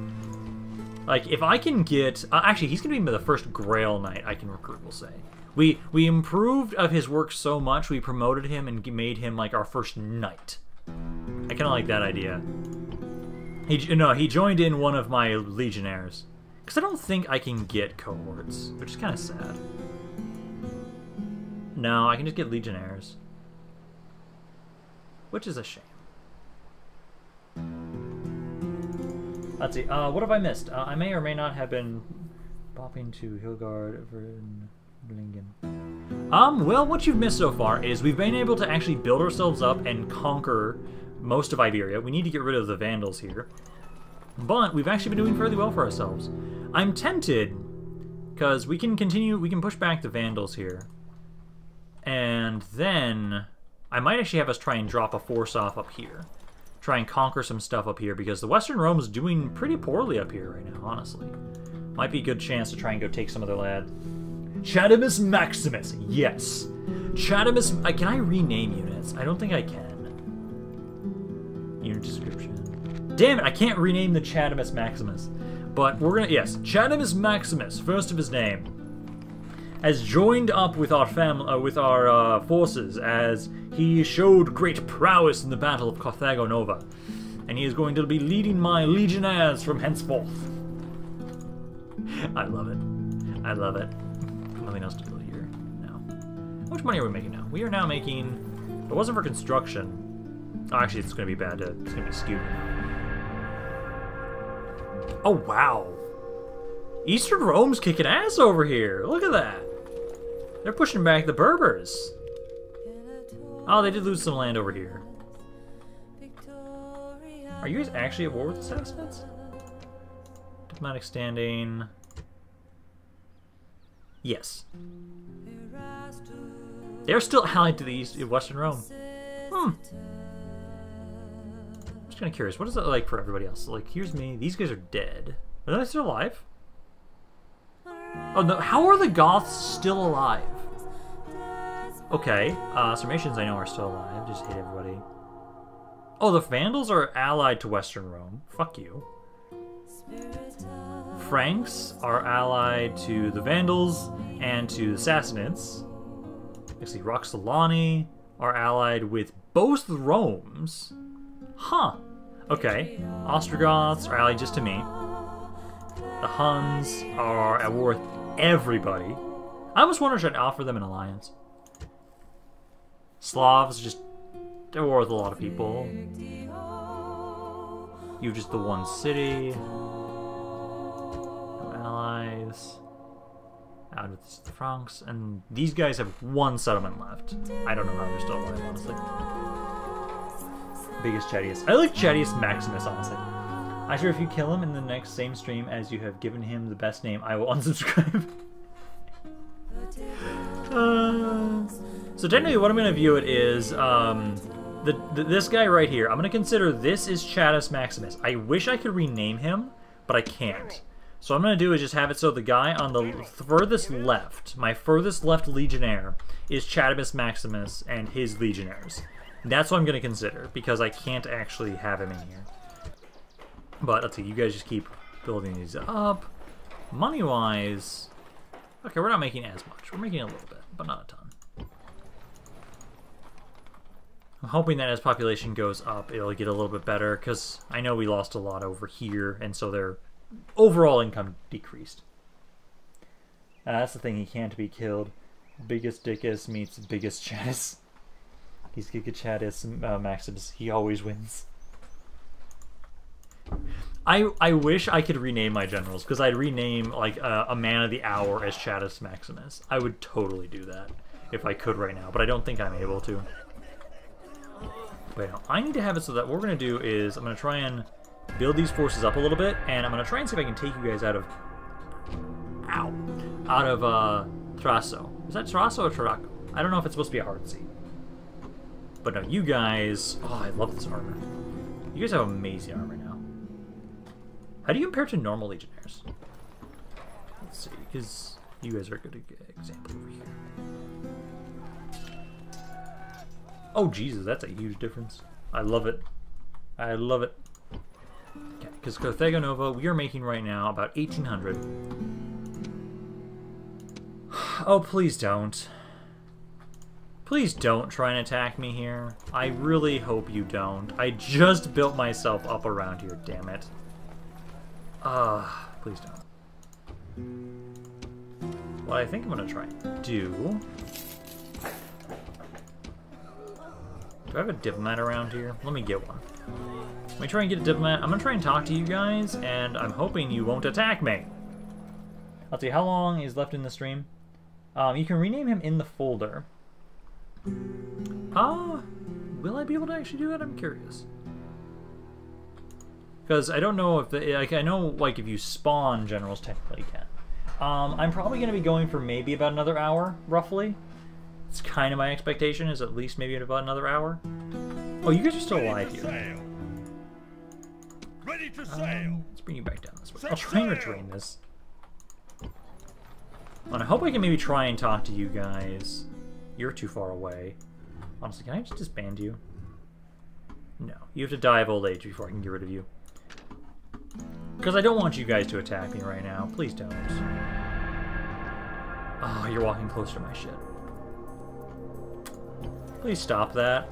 Like, if I can get... actually, he's gonna be the first Grail Knight I can recruit, we'll say. We improved of his work so much, we promoted him and made him, like, our first knight. I kind of like that idea. He joined in one of my legionnaires. Because I don't think I can get cohorts, which is kind of sad. No, I can just get legionnaires. Which is a shame. Let's see, what have I missed? I may or may not have been bopping to Hilgard over... well, what you've missed so far is we've been able to actually build ourselves up and conquer most of Iberia. We need to get rid of the Vandals here. But we've actually been doing fairly well for ourselves. I'm tempted, because we can continue, we can push back the Vandals here. And then, I might actually have us try and drop a force off up here. Try and conquer some stuff up here, because the Western Rome is doing pretty poorly up here right now, honestly. Might be a good chance to try and go take some of their land. Chathamus Maximus, yes. Chathamus, can I rename units? I don't think I can. Unit description. Damn it, I can't rename the Chathamus Maximus. But we're gonna, yes, Chathamus Maximus, first of his name, has joined up with our forces as he showed great prowess in the Battle of Carthago Nova. And he is going to be leading my legionnaires from henceforth. I love it. I love it. Nothing else to build here now. How much money are we making now? We are now making, if it wasn't for construction. Oh, actually, it's going to be bad. It's going to be skewed now. Oh, wow. Eastern Rome's kicking ass over here. Look at that. They're pushing back the Berbers. Oh, they did lose some land over here. Are you guys actually at war with the Sassanids? Diplomatic standing. Yes. They're still allied to the Western Rome. I'm just kind of curious, what is it like for everybody else? Like, here's me. These guys are dead. Are they still alive? Oh, no. How are the Goths still alive? Okay. Sarmatians, I know, are still alive. Just hate everybody. Oh, the Vandals are allied to Western Rome. Fuck you. Franks are allied to the Vandals and to the Sassanids. Actually, Roxolani are allied with both Romes. Huh. Okay. Ostrogoths are allied just to me. The Huns are at war with everybody. I was wondering should I offer them an alliance. Slavs just at war with a lot of people. You're just the one city. No allies. Out with the Franks. And these guys have one settlement left. I don't know how they're still alive, honestly. Biggest Chathamus. I like Chathamus Maximus, honestly. I'm sure if you kill him in the next same stream as you have given him the best name, I will unsubscribe. So technically what I'm going to view it is, this guy right here. I'm going to consider this is Chathamus Maximus. I wish I could rename him, but I can't. So what I'm going to do is just have it so the guy on the furthest left, my furthest left legionnaire, is Chathamus Maximus and his legionnaires. That's what I'm going to consider, because I can't actually have him in here. But let's see, you guys just keep building these up. Money-wise, okay, we're not making as much. We're making a little bit, but not a ton. I'm hoping that as population goes up, it'll get a little bit better, because I know we lost a lot over here, and so their overall income decreased. That's the thing, he can't be killed. Biggest Dickus meets biggest Chattis. He's Giga Chattis Maximus. He always wins. I wish I could rename my generals, because I'd rename, like, a man of the hour as Chathamus Maximus. I would totally do that if I could right now, but I don't think I'm able to. Wait, no, I need to have it so that what we're going to do is I'm going to try and build these forces up a little bit, and I'm going to try and see if I can take you guys out of... Ow! Out of, Tarraco. Is that Tarraco or Tarraco? I don't know if it's supposed to be a hard seat. But no, you guys... Oh, I love this armor. You guys have amazing armor now. How do you compare to normal legionnaires? Let's see, because you guys are a good example over here. Oh, Jesus, that's a huge difference. I love it. I love it. Okay, because Carthago Nova, we are making right now about 1,800. Oh, please don't. Please don't try and attack me here. I really hope you don't. I just built myself up around here, damn it. Please don't. What I think I'm gonna try and do... Do I have a diplomat around here? Let me get one. Let me try and get a diplomat. I'm gonna try and talk to you guys, and I'm hoping you won't attack me. I'll tell you how long is left in the stream. You can rename him in the folder. Will I be able to actually do that? I'm curious. Because I don't know if, I know, like, if you spawn generals, technically you can. I'm probably going to be going for maybe about another hour, roughly. It's kind of my expectation, is at least maybe about another hour. Oh, you guys are still alive here. Ready to sail. Let's bring you back down this way. I'll try and retrain this. And I hope I can maybe try and talk to you guys. You're too far away. Honestly, can I just disband you? No, you have to die of old age before I can get rid of you. Because I don't want you guys to attack me right now. Please don't. Oh, you're walking close to my shit. Please stop that.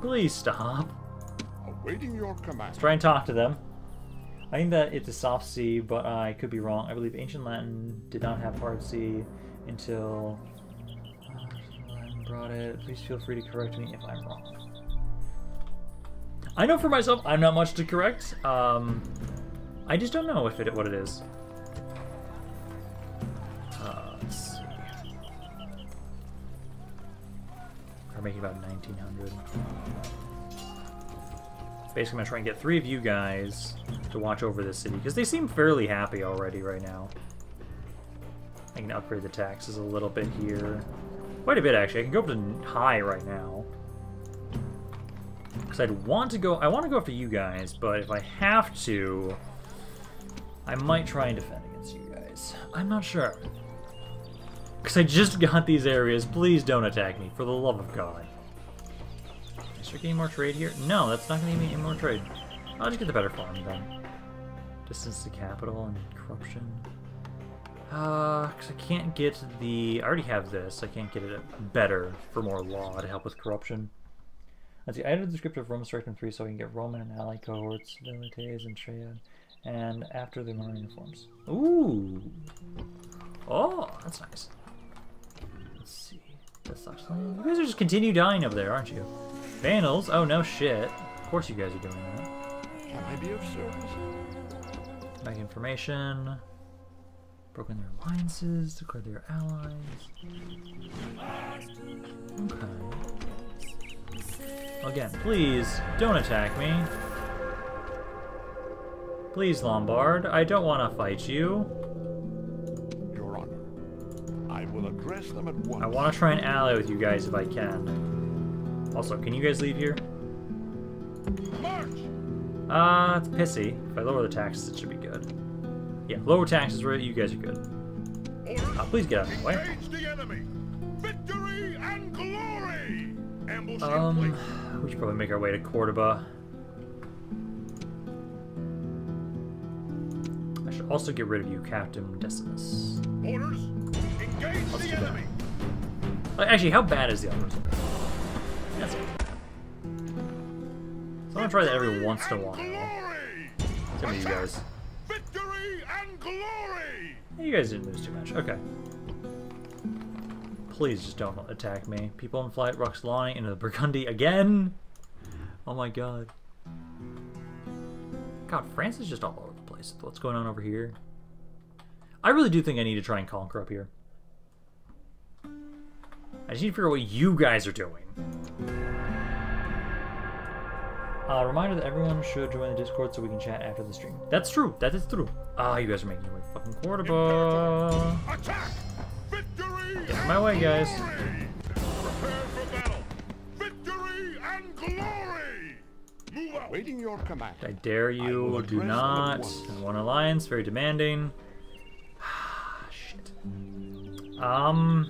Please stop. Awaiting your command. Let's try and talk to them. I think that it's a soft C, but I could be wrong. I believe ancient Latin did not have hard C until Latin brought it. Please feel free to correct me if I'm wrong. I know for myself, I'm not much to correct. I just don't know if what it is. Let's see. We're making about 1,900. Basically, I'm gonna try and get three of you guys to watch over this city, because they seem fairly happy already right now. I can upgrade the taxes a little bit here. Quite a bit, actually. I can go up to high right now. because I want to go after you guys, but if I have to, I might try and defend against you guys. I'm not sure. Because I just got these areas. Please don't attack me, for the love of God. Is there getting more trade here? No, that's not going to give me any more trade. I'll just get the better farm then. Distance to capital and corruption. Because I can't get the... I already have this. I can't get it better for more law to help with corruption. Let's see, I added the descriptor of Rome Surrectum 3 so we can get Roman and ally cohorts, Velites, and Triad, and after the modern uniforms. Ooh! Oh, that's nice. Let's see. That sucks. You guys are just continue dying over there, aren't you? Vandals? Oh, no shit. Of course you guys are doing that. Can I be of service? Back information. Broken their alliances, declared their allies. Okay. Again, please don't attack me. Please, Lombard, I don't want to fight you. Your Honor, I will address them at once. I want to try and ally with you guys if I can. Also, can you guys leave here? March! It's pissy. If I lower the taxes, it should be good. Yeah, lower taxes, right? You guys are good. Please get out of the way. Victory and glory! We should probably make our way to Cordoba. I should also get rid of you, Captain Decimus. Orders, engage the enemy. Actually, how bad is the other one? That's it. So I'm gonna try that every once in a while. Some of you guys. Glory! You guys didn't lose too much. Okay. Please just don't attack me. People in flight, Roxolani into the Burgundy again. Oh my god. God, France is just all over the place. What's going on over here? I really do think I need to try and conquer up here. I just need to figure out what you guys are doing. Reminder that everyone should join the Discord so we can chat after the stream. That's true. That is true. Ah, you guys are making your way to fucking Cordoba. Attack! Victory! Get my way, guys. Prepare for battle. Victory and glory! Move out. Waiting your command. I dare you. Do not. One alliance. Very demanding. Shit. I'll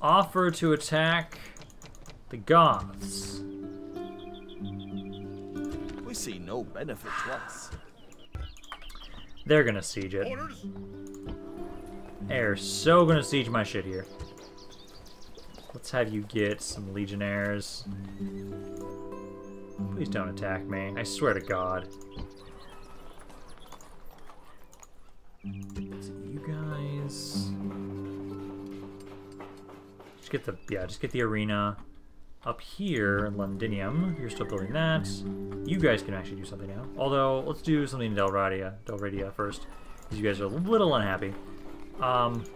offer to attack the Goths. We see no benefit to us. They're gonna siege it. Orders. They're so gonna siege my shit here. Let's have you get some legionnaires. Please don't attack me. I swear to God. Is it you guys? Just get the, yeah, just get the arena up here, Londinium. You're still building that. You guys can actually do something now. Although, let's do something in Delradia first, because you guys are a little unhappy.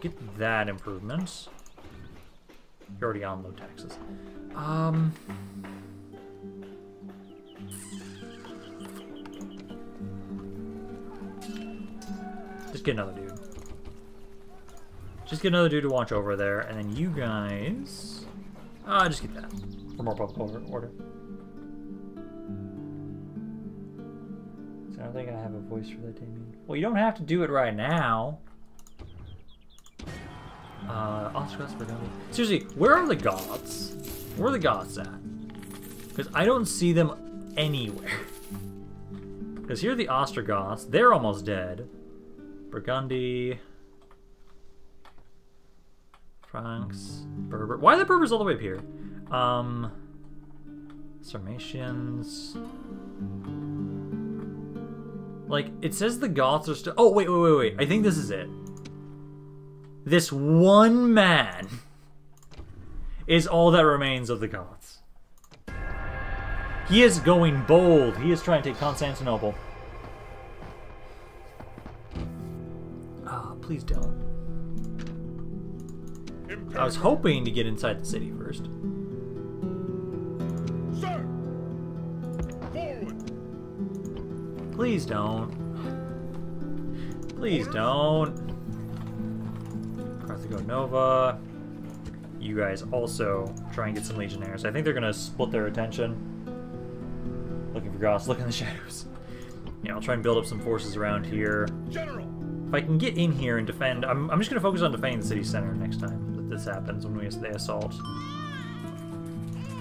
Get that improvement. You're already on low taxes. Just get another dude. Just get another dude to watch over there, and then you guys... just get that. For more public order. So I don't think I have a voice for that, Damien. Well, you don't have to do it right now. Ostrogoths, Burgundy. Seriously, where are the Goths? Where are the Goths at? Because I don't see them anywhere. Because here are the Ostrogoths. They're almost dead. Burgundy... Franks, Berber. Why are the Berbers all the way up here? Sarmatians. Like, it says the Goths are still... Oh, wait. I think this is it. This one man is all that remains of the Goths. He is going bold. He is trying to take Constantinople. Ah, please don't. I was hoping to get inside the city first. Sir! Forward! Please don't. Please don't. Carthago Nova. You guys also try and get some legionnaires. I think they're gonna split their attention. Looking for Goss, look in the shadows. Yeah, I'll try and build up some forces around here. General! If I can get in here and defend, I'm just gonna focus on defending the city center next time that this happens when they assault.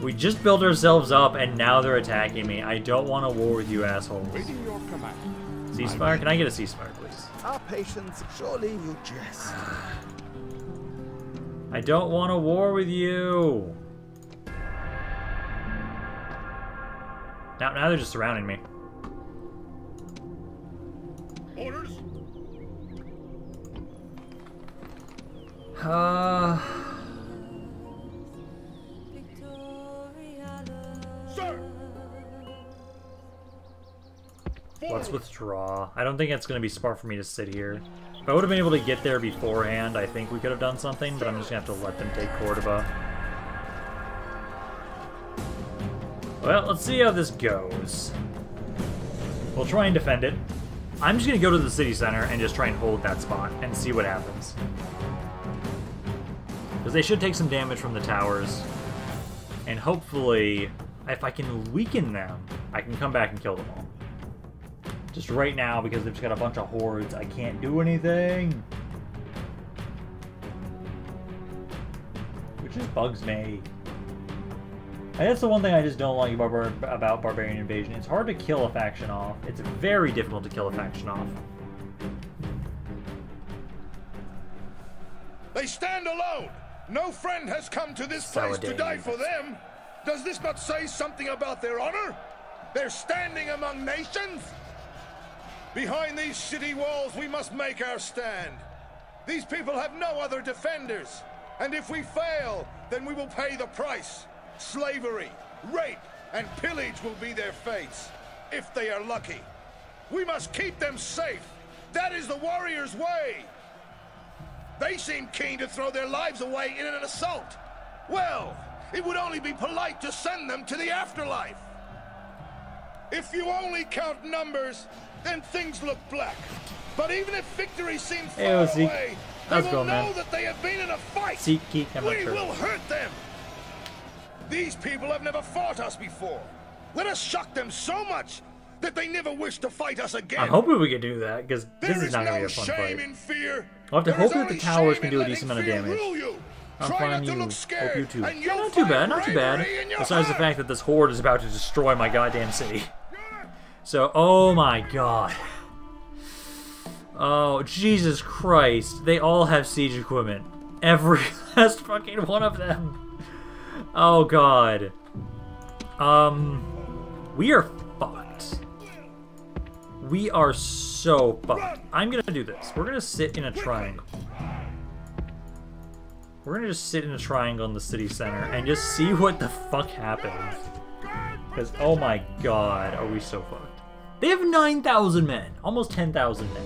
We just built ourselves up and now they're attacking me. I don't want a war with you assholes. Ceasefire? Can I get a ceasefire, please? Our patience, surely you jest. I don't want a war with you. Now they're just surrounding me. Orders. Sir. Let's withdraw. I don't think it's going to be smart for me to sit here. If I would have been able to get there beforehand, I think we could have done something, but I'm just going to have to let them take Cordoba. Well, let's see how this goes. We'll try and defend it. I'm just going to go to the city center and just try and hold that spot and see what happens. Because they should take some damage from the towers. And hopefully, if I can weaken them, I can come back and kill them all. Just right now, because they've just got a bunch of hordes, I can't do anything. Which just bugs me. And that's the one thing I just don't like about Barbarian Invasion. It's hard to kill a faction off. It's very difficult to kill a faction off. They stand alone! No friend has come to this place to die for them! Does this not say something about their honor? They're standing among nations? Behind these city walls, we must make our stand. These people have no other defenders. And if we fail, then we will pay the price. Slavery, rape, and pillage will be their fates, if they are lucky. We must keep them safe. That is the warrior's way. They seem keen to throw their lives away in an assault. Well, it would only be polite to send them to the afterlife. If you only count numbers, then things look black. But even if victory seems far away, they will know that they have been in a fight. We will hurt them. These people have never fought us before. Let us shock them so much that they never wish to fight us again. I hope we could do that, because this is not going to be a fun fight. We'll have to hope that the towers can do a decent amount of damage. I'm fine, you. Hope you too. Yeah, not too bad, not too bad. Besides the fact that this horde is about to destroy my goddamn city. So, oh my god. Oh, Jesus Christ. They all have siege equipment. Every last fucking one of them. Oh god. We are fucked. We are so fucked. I'm gonna do this. We're gonna sit in a triangle. We're gonna just sit in a triangle in the city center and just see what the fuck happens. Because, oh my god, are we so fucked. They have 9,000 men. Almost 10,000 men.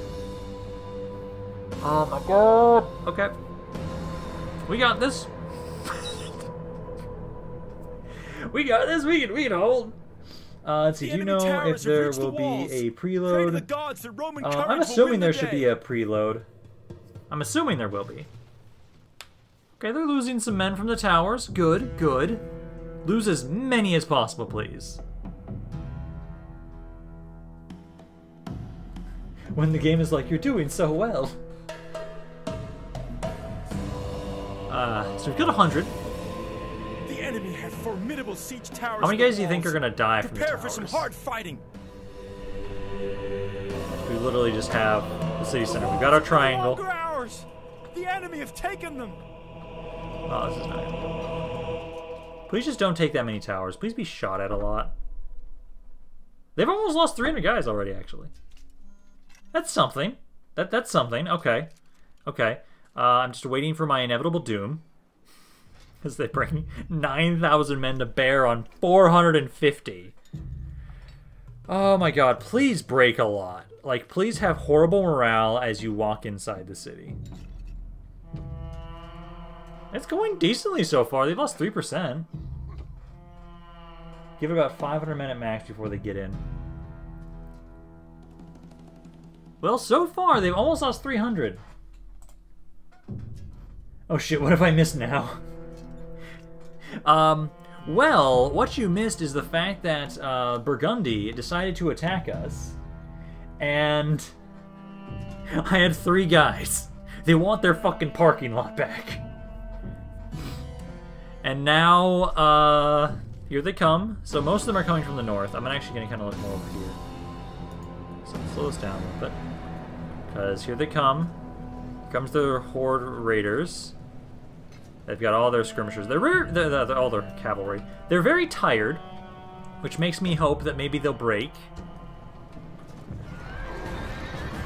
Oh my god. Okay. We got this. We got this. We can hold. Let's see. Do you know if there will be a preload? I'm assuming there should be a preload. I'm assuming there will be. Okay, they're losing some men from the towers. Good, good. Lose as many as possible, please. When the game is like, you're doing so well. So we've got 100. The enemy have formidable siege towers. How many guys do you think are gonna die from the towers? Prepare for some hard fighting. We literally just have the city center. We've got our triangle. The enemy have taken them. Oh, this is nice. Please just don't take that many towers. Please be shot at a lot. They've almost lost 300 guys already, actually. That's something. That's something. Okay. Okay. I'm just waiting for my inevitable doom. As they bring 9,000 men to bear on 450. Oh my god. Please break a lot. Like, please have horrible morale as you walk inside the city. It's going decently so far. They've lost 3%. Give it about 500 men at max before they get in. Well, so far, they've almost lost 300. Oh shit, what have I missed now? Well, what you missed is the fact that Burgundy decided to attack us, and I had 3 guys. They want their fucking parking lot back. And now, here they come. So most of them are coming from the north. I'm actually going to kind of look more over here. So I'll slow this down a little bit. Because here they come. Here comes the horde raiders. They've got all their skirmishers. They're all their cavalry. They're very tired, which makes me hope that maybe they'll break.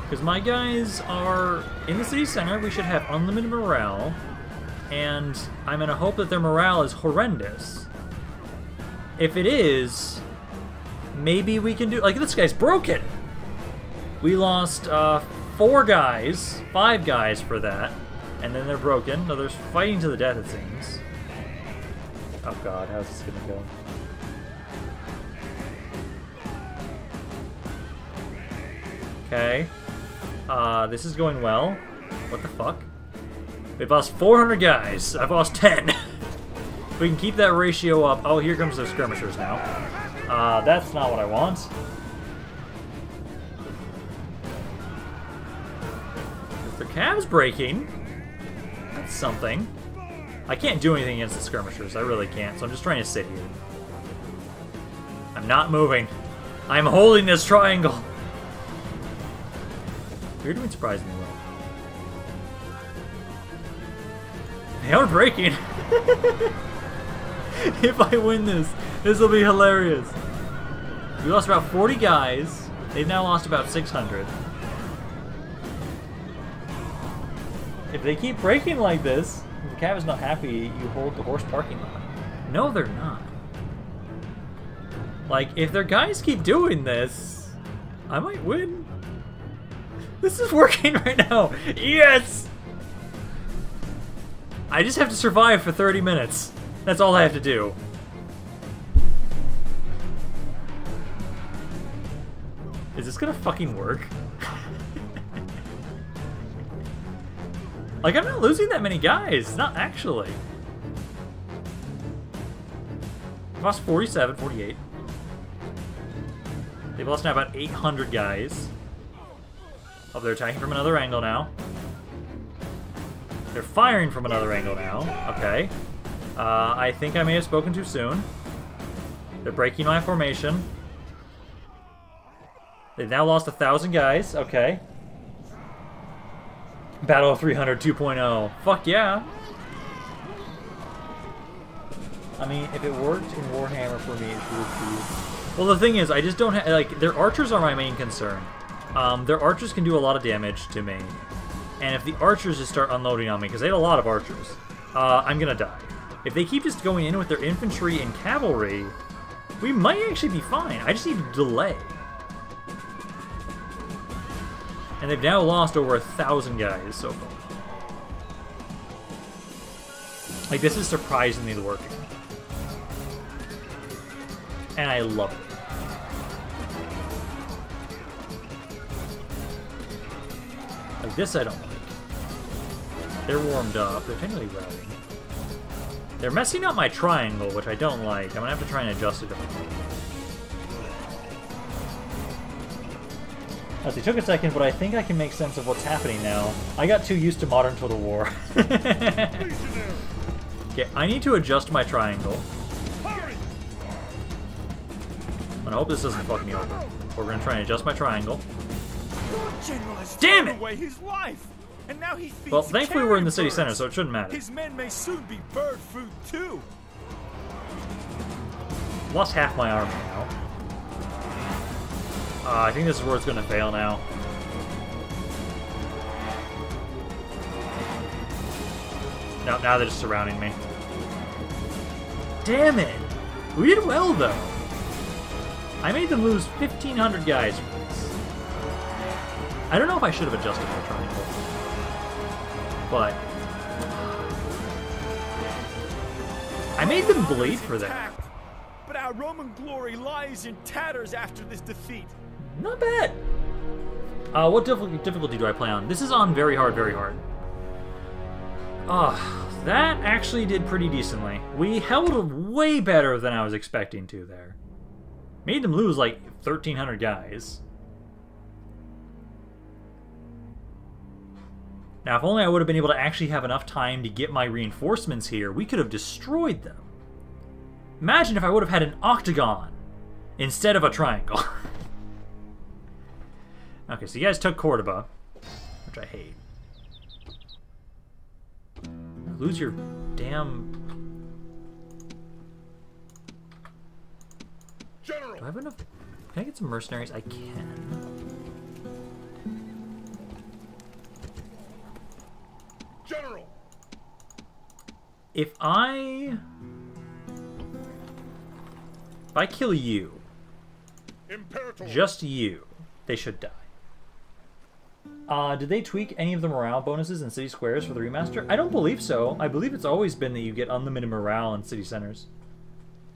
Because my guys are in the city center. We should have unlimited morale. And I'm going to hope that their morale is horrendous. If it is, maybe we can do... Like, this guy's broken! We lost 4 guys, 5 guys for that. And then they're broken. No, they're fighting to the death, it seems. Oh god, how's this going to go? Okay. This is going well. What the fuck? We've lost 400 guys. I've lost 10. We can keep that ratio up. Oh, here comes the skirmishers now. That's not what I want. If their cab's breaking, that's something. I can't do anything against the skirmishers. I really can't, so I'm just trying to sit here. I'm not moving. I'm holding this triangle. You're doing surprisingly well. They are breaking. If I win this, this will be hilarious. We lost about 40 guys. They've now lost about 600. If they keep breaking like this, if the cab is not happy, you hold the horse parking lot. No, they're not. Like, if their guys keep doing this, I might win. This is working right now. Yes! I just have to survive for 30 minutes. That's all I have to do. Is this gonna fucking work? Like, I'm not losing that many guys. Not actually. I've lost 47, 48. They've lost now about 800 guys. Oh, they're attacking from another angle now. They're firing from another angle now. Okay. I think I may have spoken too soon. They're breaking my formation. They've now lost 1,000 guys. Okay. Battle of 300 2.0. Fuck yeah. I mean, if it worked in Warhammer for me, it would be... Well, the thing is, I just don't have... Like, their archers are my main concern. Their archers can do a lot of damage to me. And if the archers just start unloading on me, because they had a lot of archers, I'm gonna die. If they keep just going in with their infantry and cavalry, we might actually be fine. I just need to delay. And they've now lost over 1,000 guys so far. Like, this is surprisingly working. And I love it. Like, this I don't like. They're warmed up. They're technically routing. They're messing up my triangle, which I don't like. I'm gonna have to try and adjust it. As it took a second, but I think I can make sense of what's happening now. I got too used to modern Total War. Okay, I need to adjust my triangle. And I hope this doesn't fuck me over. We're gonna try and adjust my triangle. Damn it! Away his life, and now he well, thankfully we're in the city center, so it shouldn't matter. His men may soon be bird food too. Lost half my army now. I think this is where it's going to fail now. No, now they're just surrounding me. Damn it! We did well though. I made them lose 1,500 guys. I don't know if I should have adjusted my triangle, but I made them bleed for that. But our Roman glory lies in tatters after this defeat. Not bad. What difficulty do I play on? This is on very hard, very hard. That actually did pretty decently. We held way better than I was expecting to there. Made them lose like 1,300 guys. Now, if only I would have been able to actually have enough time to get my reinforcements here, we could have destroyed them. Imagine if I would have had an octagon instead of a triangle. Okay, so you guys took Cordoba, which I hate. Lose your damn... General. Do I have enough? Can I get some mercenaries? I can. General. If I kill you, Imperator. Just you, they should die. Did they tweak any of the morale bonuses in city squares for the remaster? I don't believe so. I believe it's always been that you get unlimited morale in city centers.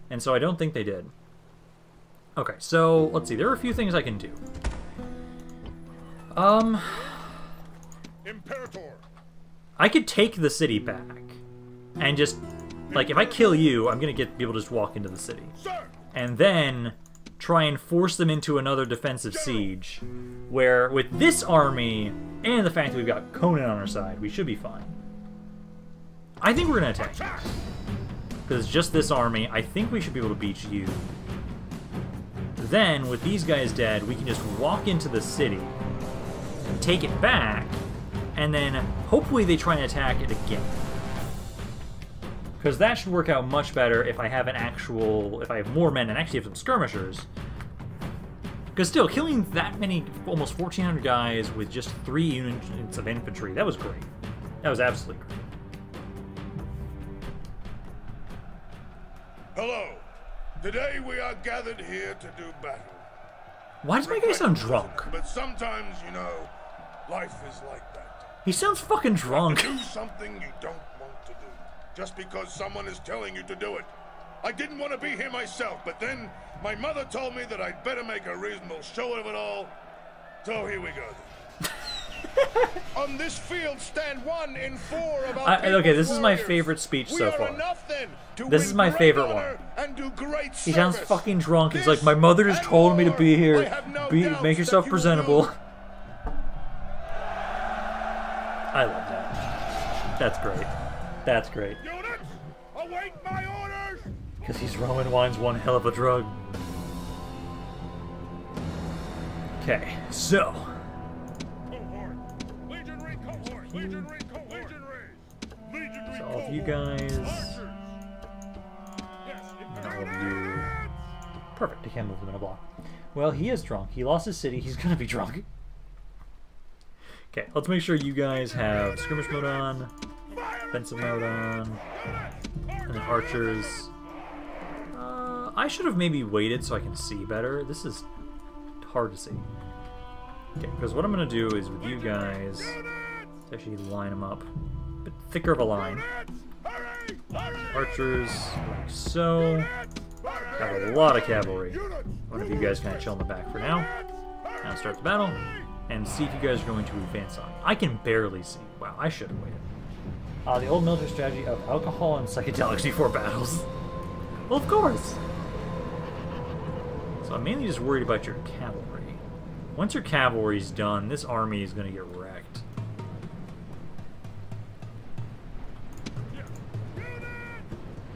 And so I don't think they did. Okay, so let's see. There are a few things I can do. Imperator. I could take the city back. And just, like, if I kill you, I'm going to get people to just walk into the city. Sir. And then... try and force them into another defensive siege, where with this army and the fact that we've got Conan on our side, we should be fine. I think we're gonna attack because just this army, I think we should be able to beat you. Then with these guys dead, we can just walk into the city, take it back, and then hopefully they try and attack it again. Because that should work out much better if I have an actual... if I have more men and actually have some skirmishers. Because still, killing that many, almost 1,400 guys with just 3 units of infantry, that was great. That was absolutely great. Hello. Today we are gathered here to do battle. Why does my guy sound drunk? But sometimes, you know, life is like that. He sounds fucking drunk. Do something you don't want to do. Just because someone is telling you to do it. I didn't want to be here myself, but then my mother told me that I'd better make a reasonable show of it all. So here we go. On this field stand 1 in 4 of our okay, this is my favorite speech so far. This is my favorite one. He sounds fucking drunk. He's like, my mother just told me to be here. Make yourself presentable. I love that. That's great. That's great. Units, await my orders! Because these Roman wine's one hell of a drug. Okay, so. So all of you guys. Perfect, I can't move them in a block. Well, he is drunk. He lost his city. He's gonna be drunk. Okay, let's make sure you guys have skirmish mode on. Defensive mode on, and then archers. I should have maybe waited so I can see better. This is hard to see. Okay, because what I'm going to do is with you guys, actually line them up. A bit thicker of a line. Archers, like so. Got a lot of cavalry. One of you guys kind of chill in the back for now. Now start the battle, and see if you guys are going to advance on. I can barely see. Wow, I should have waited. The old military strategy of alcohol and psychedelics before battles. Well, of course! So I'm mainly just worried about your cavalry. Once your cavalry's done, this army is going to get wrecked.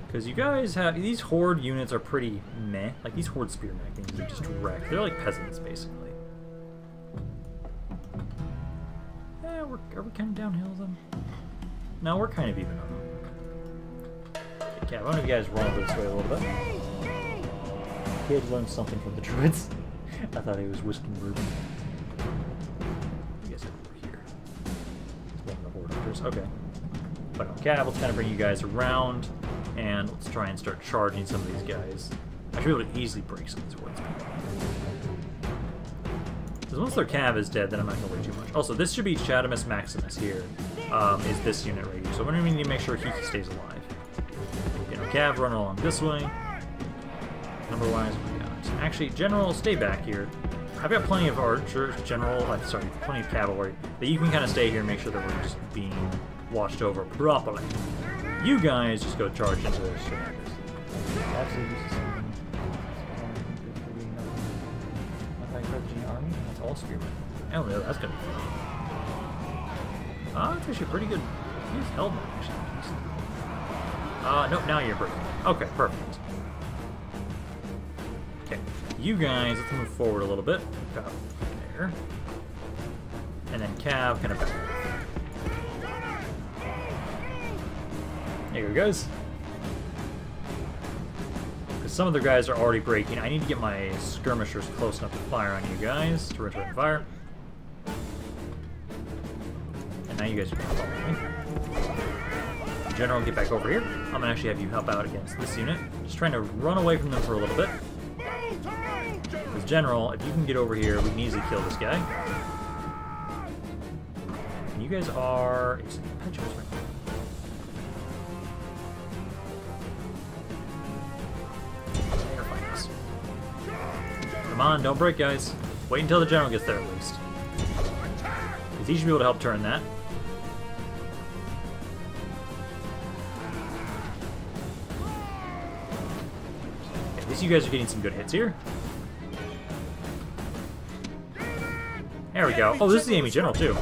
Because you guys have... these horde units are pretty meh. Like, these horde spearmen things are just wrecked. They're like peasants, basically. Eh, are we kind of downhill, then? No, we're kind of even on them. Okay, I wonder if you guys roll this way a little bit. Kid learned something from the druids. I thought he was whisking Ruben. You guys are over here. It's one of the hoarders. Okay. But okay, let's kind of bring you guys around, and let's try and start charging some of these guys. I should be able to easily break some of these hordes. Because once their cav is dead, then I'm not going to worry too much. Also, this should be Chathamus Maximus here. Is this unit right here. So we're going to need to make sure he stays alive. You know, cav, run along this way. Number-wise, we got... actually, general, stay back here. I've got plenty of archers, general... I'm sorry, plenty of cavalry. But you can kind of stay here and make sure that we're just being washed over properly. You guys just go charge into those surroundings. That's all spearmen. Hell no, that's gonna be fun. That's actually pretty good. He's held that actually. Nope, now you're breaking. Okay, perfect. Okay, you guys, let's move forward a little bit. About there. And then Cav kind of back. There you go, guys. Because some of the guys are already breaking. I need to get my skirmishers close enough to fire on you guys to return fire. And now you guys are going to follow me. General, get back over here. I'm going to actually have you help out against this unit. Just trying to run away from them for a little bit. Because General, if you can get over here, we can easily kill this guy. And you guys are... It's impetuous right now. Come on, don't break, guys. Wait until the general gets there, at least. Because he should be able to help turn that. Okay, at least you guys are getting some good hits here. There we go. Oh, this is the enemy general, too.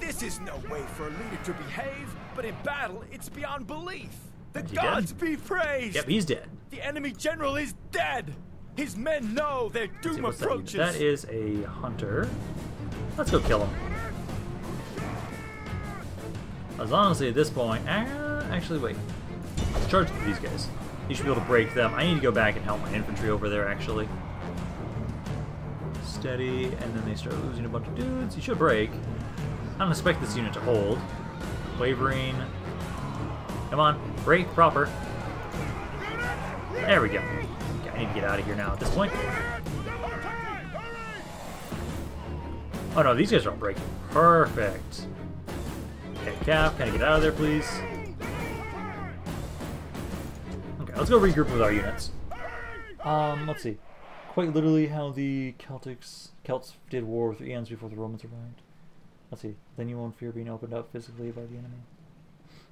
This is no way for a leader to behave, but in battle, it's beyond belief. The gods be praised! Yep, he's dead. The enemy general is dead! His men know their doom approaches. That is a hunter. Let's go kill him. As honestly at this point, actually wait. Let's charge these guys. You should be able to break them. I need to go back and help my infantry over there actually. Steady, and then they start losing a bunch of dudes. You should break. I don't expect this unit to hold. Wavering. Come on, break proper. There we go. I need to get out of here now at this point. Oh no, these guys are all breaking. Perfect. Okay, Cap, can I get out of there, please? Okay, let's go regroup with our units. Let's see. Quite literally how the Celts did war with the eons before the Romans arrived. Let's see. Then you won't fear being opened up physically by the enemy.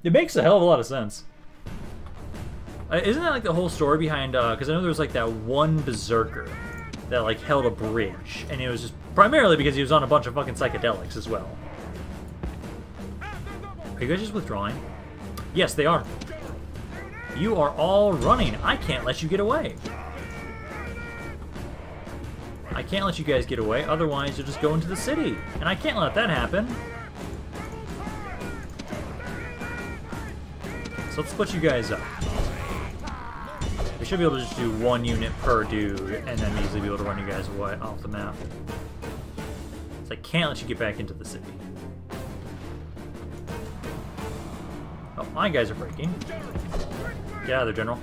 It makes a hell of a lot of sense. Isn't that like the whole story behind, because I know there was like that one berserker that like held a bridge, and it was just primarily because he was on a bunch of fucking psychedelics as well. Are you guys just withdrawing? Yes, they are. You are all running. I can't let you get away. I can't let you guys get away, otherwise you'll just go into the city, and I can't let that happen. So let's split you guys up. We should be able to just do one unit per dude, and then easily be able to run you guys away off the map. So I can't let you get back into the city. Oh, my guys are breaking. Get out of there, General.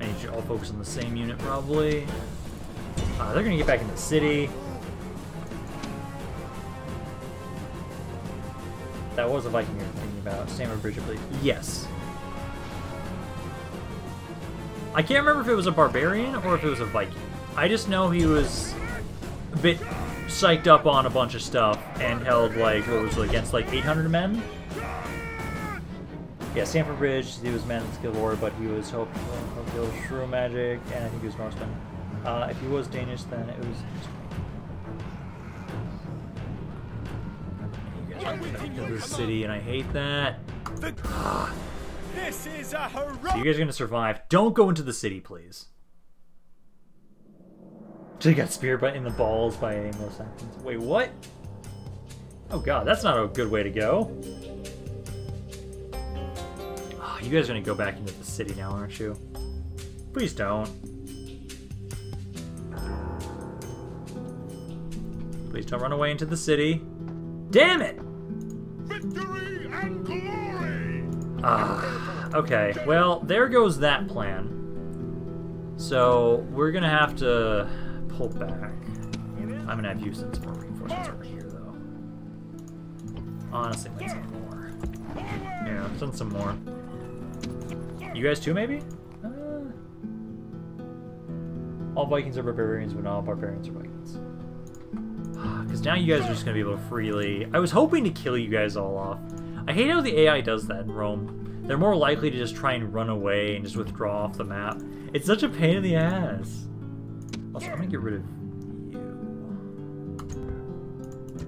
I need you all focus on the same unit, probably. They're gonna get back into the city. That was a Viking you were thinking about. Stammer Bridge, I believe. Yes. I can't remember if it was a barbarian or if it was a Viking. I just know he was a bit psyched up on a bunch of stuff and held like, what was it, against like 800 men? Yeah, Stamford Bridge, he was man in skill war, but he was hopeful of shrew magic, and I think he was Norseman. If he was Danish, then it was... You guys are back to the city, and I hate that. This is a heroic... So you guys are gonna survive. Don't go into the city, please. She got speared in the balls by Anglo-Saxons. Wait, what? Oh god, that's not a good way to go. Oh, you guys are gonna go back into the city now, aren't you? Please don't. Please don't run away into the city. Damn it! Victory and glory! Okay, well, there goes that plan. So, we're gonna have to pull back. I'm gonna have you send some more reinforcements over here, though. Honestly, I might send more. Yeah, send some more. You guys too, maybe? All Vikings are barbarians, but not all barbarians are Vikings. Because now you guys are just going to be able to freely... I was hoping to kill you guys all off. I hate how the AI does that in Rome. They're more likely to just try and run away and just withdraw off the map. It's such a pain in the ass. Also, I'm going to get rid of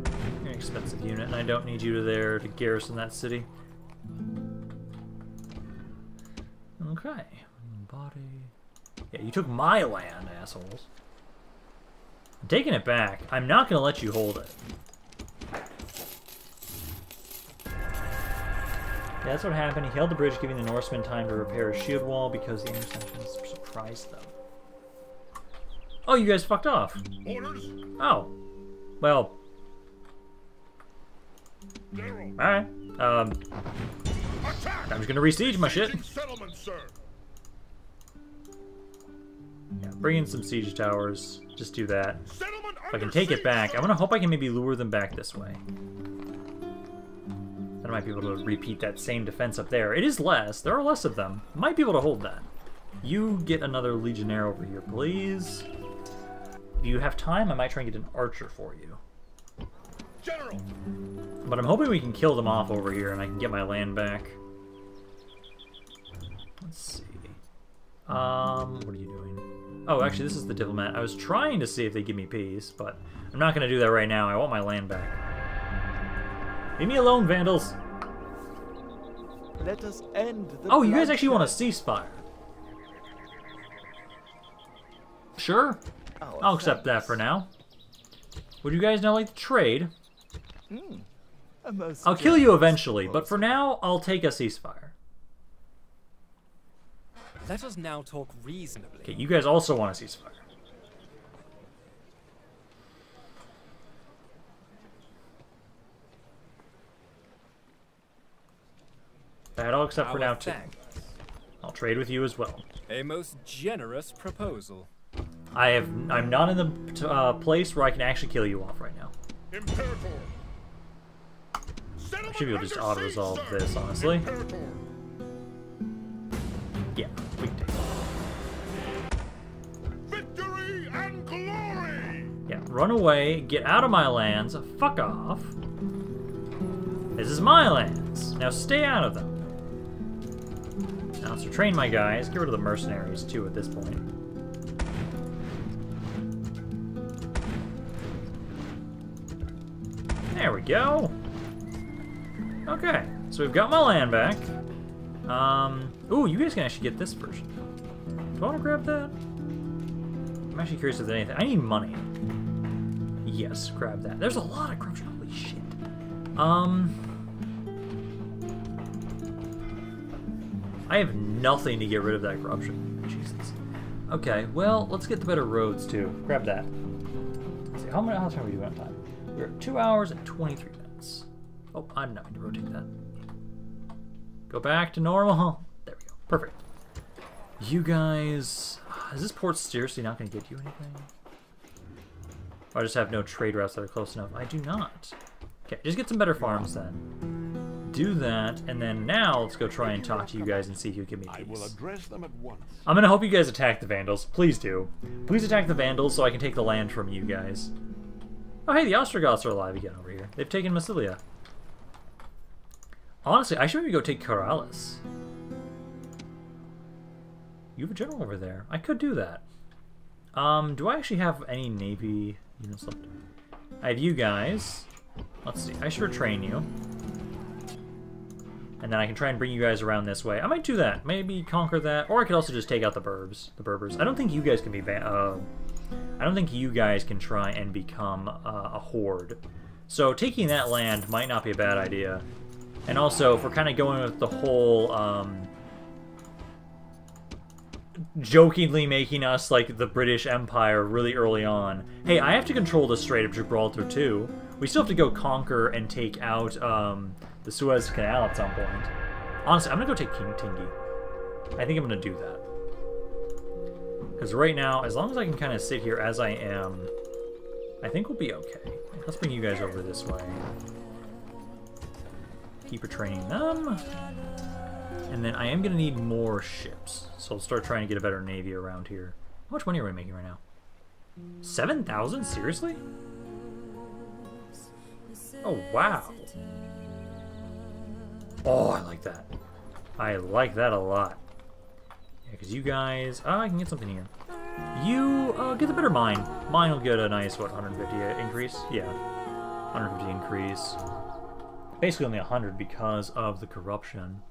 you. You're an expensive unit, and I don't need you there to garrison that city. Okay. Body. Yeah, you took my land, assholes. I'm taking it back. I'm not going to let you hold it. Yeah, that's what happened. He held the bridge, giving the Norsemen time to repair his shield wall because the interceptions surprised them. Oh, you guys fucked off. Orders. Oh. Well. Alright. I'm just going to re-siege my shit. Yeah, bring in some siege towers. Just do that. If I can take it back, I want to hope I can maybe lure them back this way. Then I might be able to repeat that same defense up there. It is less. There are less of them. Might be able to hold that. You get another legionnaire over here, please. If you have time, I might try and get an archer for you. General. But I'm hoping we can kill them off over here and I can get my land back. Let's see. What are you doing? Oh, actually, this is the diplomat. I was trying to see if they give me peace, but I'm not going to do that right now. I want my land back. Leave me alone, Vandals. Let us end the oh, you guys actually want a ceasefire. Sure. Oh, I'll accept that for now. Would you guys now like to trade? I'll kill you eventually, but for now, I'll take a ceasefire. Let us now talk reasonably. Okay, you guys also want a ceasefire. That I'll accept for now, too. I'll trade with you as well. A most generous proposal. I'm not in the place where I can actually kill you off right now. Imperator. I should be able to just auto-resolve this, honestly. Imperator. Yeah, we can take it. Victory and glory! Yeah, run away, get out of my lands, fuck off. This is my lands. Now stay out of them. Now, so train my guys, get rid of the mercenaries too at this point. There we go. Okay, so we've got my land back. Ooh, you guys can actually get this version. Do I want to grab that? I'm actually curious if there's anything. I need money. Yes, grab that. There's a lot of corruption. Holy shit. I have nothing to get rid of that corruption. Jesus. Okay, well, let's get the better roads too. Grab that. Let's see, how much time are we doing on time? We're at 2 hours and 23 minutes. Oh, I'm not going to rotate that. Go back to normal. There we go. Perfect. You guys... Is this port seriously not going to get you anything? Or I just have no trade routes that are close enough. I do not. Okay, just get some better farms then. Do that, and then now let's go try and talk to you guys and see who can give me peace. I will address them at once. I'm going to hope you guys attack the Vandals. Please do. Please attack the Vandals so I can take the land from you guys. Oh, hey, the Ostrogoths are alive again over here. They've taken Massilia. Honestly, I should maybe go take Corrales. You have a general over there. I could do that. Do I actually have any navy units left? I have you guys. Let's see. I should train you. And then I can try and bring you guys around this way. I might do that. Maybe conquer that. Or I could also just take out the Berbs. The Berbers. I don't think you guys can be... I don't think you guys can try and become a horde. So taking that land might not be a bad idea. And also, if we're kind of going with the whole, jokingly making us like the British Empire really early on. Hey, I have to control the Strait of Gibraltar too. We still have to go conquer and take out the Suez Canal at some point. Honestly, I'm going to go take King Tingi. I think I'm going to do that. Because right now, as long as I can kind of sit here as I am, I think we'll be okay. Let's bring you guys over this way. Keep training them. And then I am going to need more ships. So I'll start trying to get a better navy around here. How much money are we making right now? 7,000? Seriously? Oh, wow. Oh, I like that. I like that a lot. Yeah, because you guys... Oh, I can get something here. You get the better mine. Mine will get a nice, what, 150 increase? Yeah. 150 increase. Basically only 100 because of the corruption.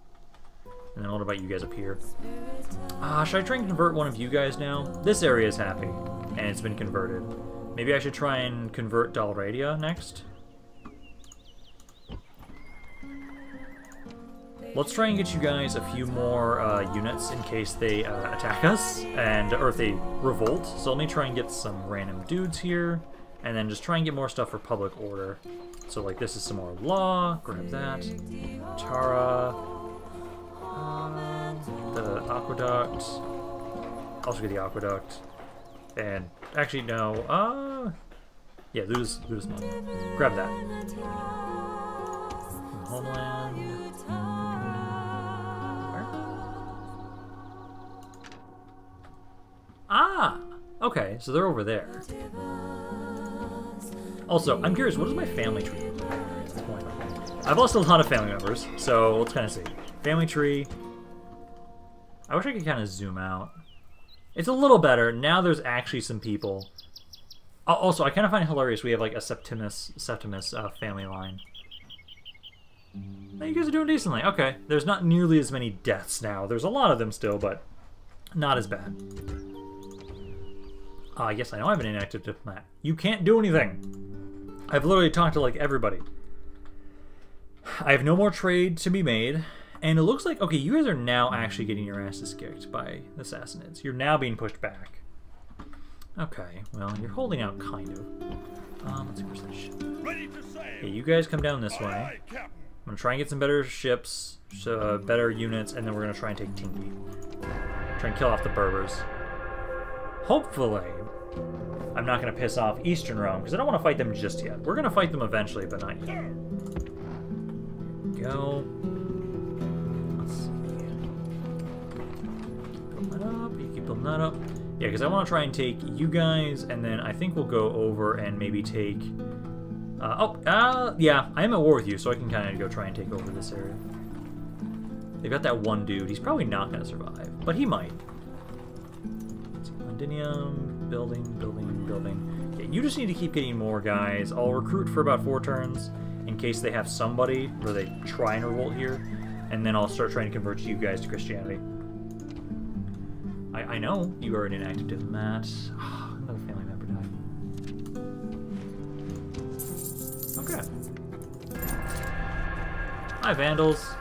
And then what about you guys up here? Should I try and convert one of you guys now? This area is happy, and it's been converted. Maybe I should try and convert Dalradia next? Let's try and get you guys a few more units in case they attack us, and or if they revolt. So let me try and get some random dudes here, and then just try and get more stuff for public order. So like this is some more law, grab that. Tara. The aqueduct. Also get the aqueduct. And actually no, yeah, lose money. Grab that. Homeland. Where? Ah! Okay, so they're over there. Also, I'm curious, what is my family tree? What's going on? I've lost a lot of family members, so let's kind of see. Family tree. I wish I could kind of zoom out. It's a little better. Now there's actually some people. Also, I kind of find it hilarious we have like a Septimus family line. You guys are doing decently. Okay, there's not nearly as many deaths now. There's a lot of them still, but not as bad. Yes, I know I have an inactive diplomat. You can't do anything. I've literally talked to like everybody. I have no more trade to be made. And it looks like, okay, you guys are now actually getting your asses kicked by the Sassanids. You're now being pushed back. Okay, well, you're holding out, kind of. Let's push that ship. Okay, you guys come down this way. I'm gonna try and get some better ships, better units, and then we're gonna try and take Tingi. Try and kill off the Berbers. Hopefully, I'm not gonna piss off Eastern Rome, because I don't want to fight them just yet. We're gonna fight them eventually, but not yet. Go. That up. Yeah, because I want to try and take you guys, and then I think we'll go over and maybe take... yeah, I am at war with you, so I can kind of go try and take over this area. They've got that one dude. He's probably not going to survive, but he might. Let's see, Londinium, building. Yeah, you just need to keep getting more guys. I'll recruit for about 4 turns in case they have somebody where they try and revolt here, and then I'll start trying to convert you guys to Christianity. I know you are an inactive diplomat. Oh, another family member died. Okay. Hi, Vandals.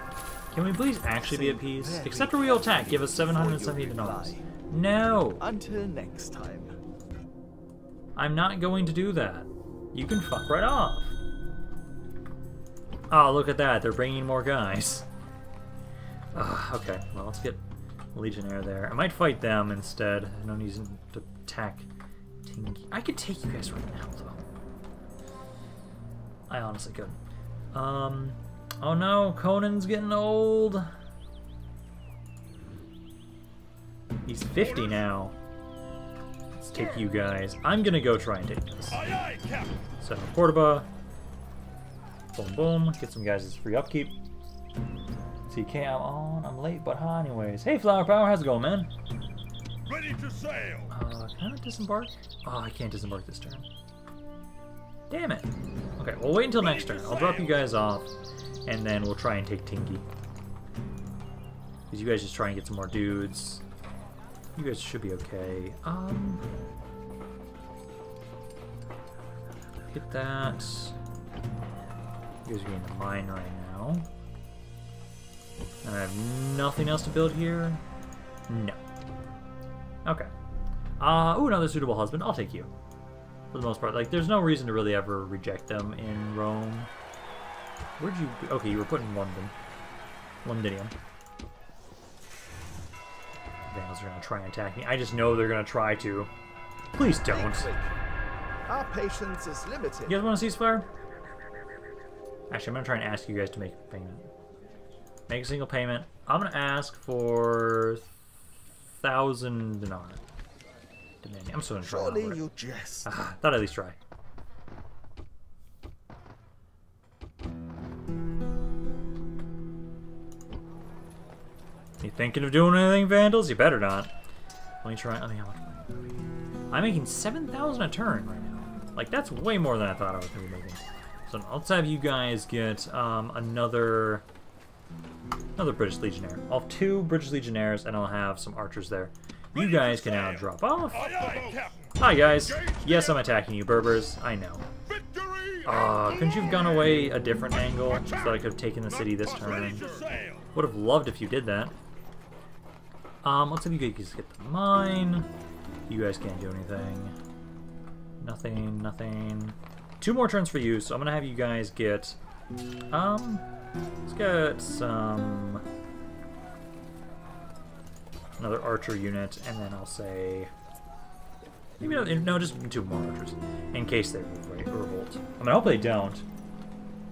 Can we please actually be at peace? Except for real attack. Give us $770. No. Until next time. I'm not going to do that. You can fuck right off. Oh, look at that. They're bringing more guys. Okay. Well, let's get... Legionnaire there. I might fight them instead. I don't need to attack Tingi. I could take you guys right now, though. I honestly could. Oh no, Conan's getting old. He's 50 now. Let's take you guys. I'm gonna go try and take this. So, Cordoba. Boom, boom. Get some guys' free upkeep. TK, I'm on. I'm late, but hi, anyways. Hey, Flower Power, how's it going, man? Ready to sail. Can I disembark? Oh, I can't disembark this turn. Damn it. Okay, we'll wait until next turn. I'll drop you guys off, and then we'll try and take Tingi. Because you guys just try and get some more dudes. You guys should be okay. Get that. You guys are getting the mine right now. And I have nothing else to build here? No. Okay. Ooh, another suitable husband. I'll take you. For the most part. Like, there's no reason to really ever reject them in Rome. Where'd you... Okay, you were put in London. Londinium. Vandals are going to try and attack me. I just know they're going to try to. Please don't. Our patience is limited. You guys want a ceasefire? Actually, I'm going to try and ask you guys to make a payment. Make a single payment. I'm gonna ask for 1,000 dinar. Demanding. I'm still gonna try. Surely you jest. Thought I'd at least try. You thinking of doing anything, Vandals? You better not. Let me try. I'm making 7,000 a turn right now. Like, that's way more than I thought I was going to be making. So let's have you guys get another British Legionnaire. I'll have 2 British Legionnaires, and I'll have some archers there. You guys can now drop off. Hi, guys. Yes, I'm attacking you, Berbers. I know. Couldn't you have gone away a different angle so that I could have taken the city this turn? Would have loved if you did that. Let's see if you guys get the mine. You guys can't do anything. Nothing, nothing. 2 more turns for you, so I'm gonna have you guys get, let's get some, another archer unit, and then I'll say, maybe not, no, just 2 more archers, in case they revolt. I mean, I hope they don't.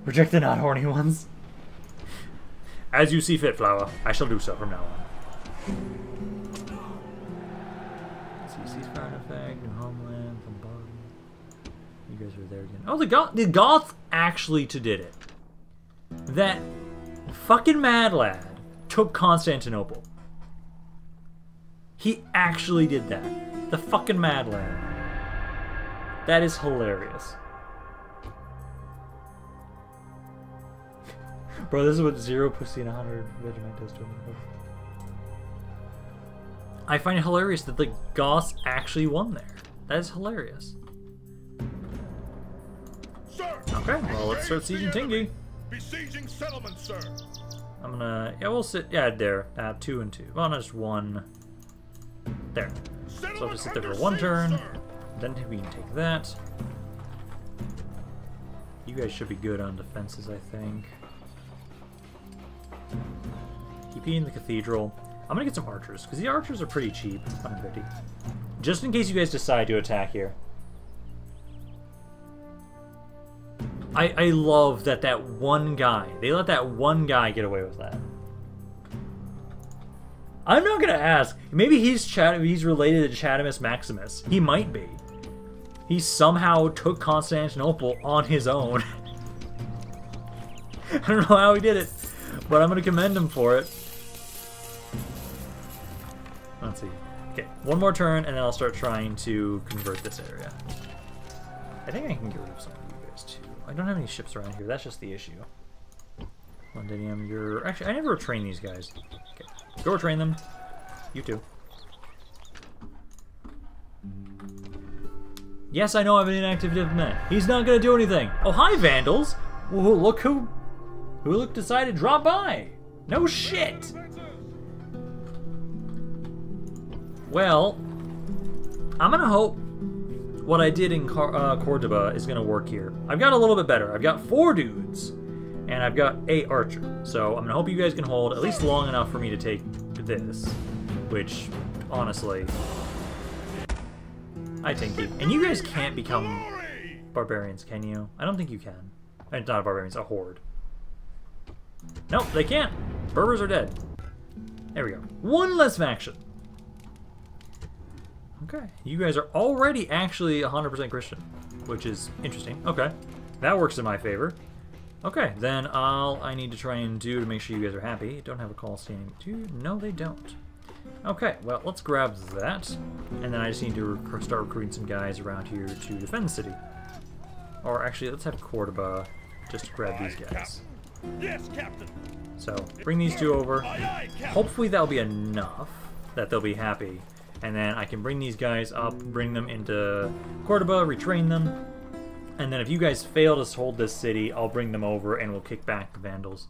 Reject the not horny ones. As you see fit, Flower. I shall do so from now on. Let's see, ceasefire effect, new homeland, Lombardi. You guys are there again. Oh, the Goths actually did it. That fucking mad lad took Constantinople. He actually did that. The fucking mad lad. That is hilarious. Bro, this is what 0 pussy and 100 regiment does to him. I find it hilarious that the Goths actually won there. That is hilarious. Sir, okay, well, let's start sieging Tingi. Besieging settlement, sir. I'm gonna... Yeah, we'll sit... Yeah, there. 2 and 2. Well, not just 1. There. Settlement, so I'll just sit there for 1 turn. Sir. Then we can take that. You guys should be good on defenses, I think. Keep eating the cathedral. I'm gonna get some archers, because the archers are pretty cheap. 150. Just in case you guys decide to attack here. I love that one guy. They let that one guy get away with that. I'm not gonna ask. Maybe he's related to Chathamus Maximus. He might be. He somehow took Constantinople on his own. I don't know how he did it, but I'm gonna commend him for it. Let's see. Okay, 1 more turn, and then I'll start trying to convert this area. I think I can get rid of some of you guys too. I don't have any ships around here. That's just the issue. Londinium, you're actually I never train these guys. Okay, go train them. You too. Yes, I know I'm an inactive man. He's not gonna do anything. Oh, hi, Vandals. Whoa, look who. Who decided to drop by? No shit! Well, I'm gonna hope what I did in Cordoba is gonna work here. I've got a little bit better. I've got 4 dudes, and I've got 8 archer. So I'm gonna hope you guys can hold at least long enough for me to take this, which, honestly, I think. And you guys can't become barbarians, can you? I don't think you can. It's not a barbarian, it's a horde. Nope, they can't. Berbers are dead. There we go. 1 less faction. Okay. You guys are already actually 100% Christian, which is interesting. Okay. That works in my favor. Okay, then all I need to try and do to make sure you guys are happy. Don't have a call standing. Dude, no, they don't. Okay, well, let's grab that. And then I just need to start recruiting some guys around here to defend the city. Or actually, let's have Cordoba just to grab these guys. Yes, Captain. So, bring these 2 over. Hopefully that'll be enough that they'll be happy. And then I can bring these guys up, bring them into Cordoba, retrain them. And then if you guys fail to hold this city, I'll bring them over and we'll kick back the Vandals.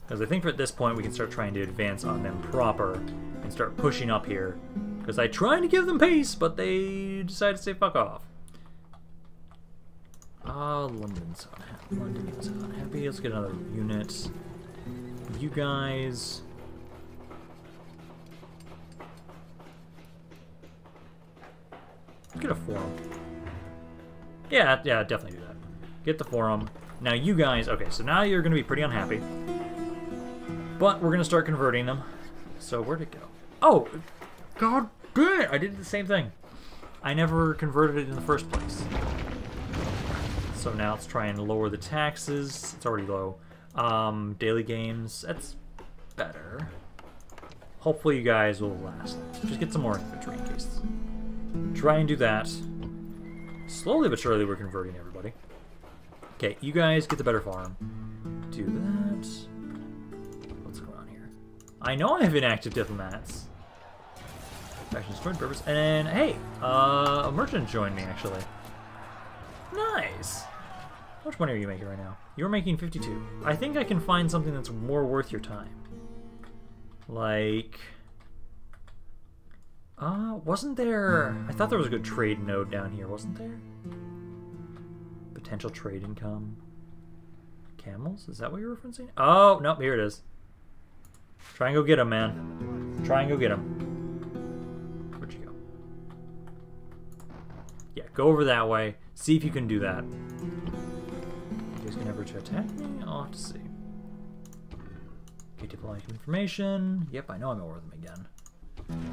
Because I think at this point we can start trying to advance on them proper and start pushing up here. Because I tried to give them peace, but they decided to say fuck off. London's unhappy. Let's get another unit. You guys. Let's get a forum. Yeah, yeah, definitely do that. Get the forum. Now you guys, okay, so now you're gonna be pretty unhappy. But we're gonna start converting them. So where'd it go? Oh, god damn it! I did the same thing. I never converted it in the first place. So now let's try and lower the taxes. It's already low. Daily games, that's better. Hopefully you guys will last. Just get some more infantry in case. Try and do that. Slowly but surely we're converting everybody. Okay, you guys get the better farm. Do that. What's going on here? I know I have inactive diplomats. Factions joined Berbers. And hey, a merchant joined me actually. Nice! How much money are you making right now? You're making 52. I think I can find something that's more worth your time. Like... wasn't there... I thought there was a good trade node down here, wasn't there? Potential trade income. Camels? Is that what you're referencing? Oh, nope, here it is. Try and go get him, man. Try and go get him. Where'd you go? Yeah, go over that way. See if you can do that. You guys can ever attack me? I'll have to see. Okay, diplomatic information. Yep, I know I'm at war with them again.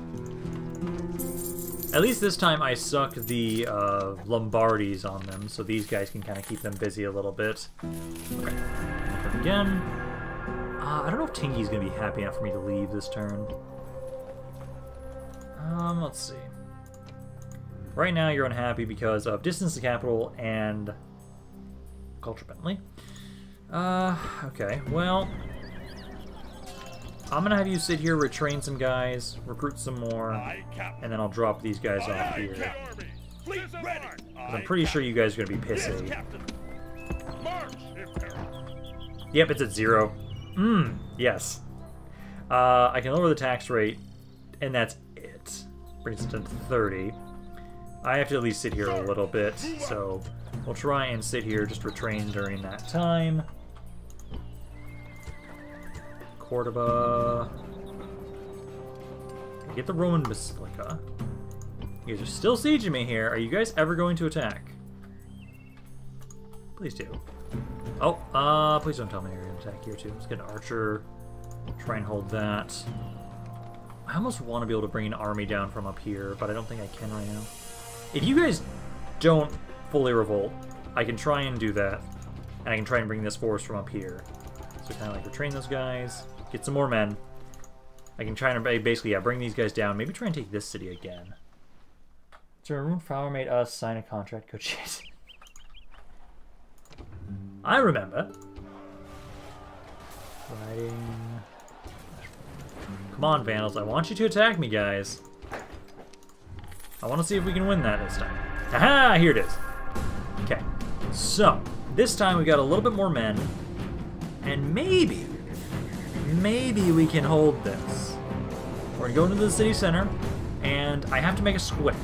At least this time I suck the Lombardis on them, so these guys can kind of keep them busy a little bit. Okay, again. I don't know if Tingi's going to be happy enough for me to leave this turn. Let's see. Right now you're unhappy because of distance to capital and culture Bentley. Okay, well... I'm gonna have you sit here, retrain some guys, recruit some more, and then I'll drop these guys off here. Because I'm pretty sure you guys are gonna be pissy. Yep, it's at 0. Yes. I can lower the tax rate, and that's it. Brings it to 30. I have to at least sit here a little bit, so we'll try and sit here, just retrain during that time. Cordoba. Get the Roman Basilica. You guys are still sieging me here. Are you guys ever going to attack? Please do. Oh, please don't tell me you're going to attack here too. Let's get an archer. Try and hold that. I almost want to be able to bring an army down from up here, but I don't think I can right now. If you guys don't fully revolt, I can try and do that. And I can try and bring this force from up here. So kind of like retrain those guys. Get some more men. I can try and basically, yeah, bring these guys down. Maybe try and take this city again. So remember Flower made us sign a contract. Go chase. I remember. Riding. Come on, Vandals. I want you to attack me, guys. I want to see if we can win that this time. Haha! Here it is. Okay. So, this time we got a little bit more men. And maybe we can hold this. We're gonna go into the city center, and I have to make a square.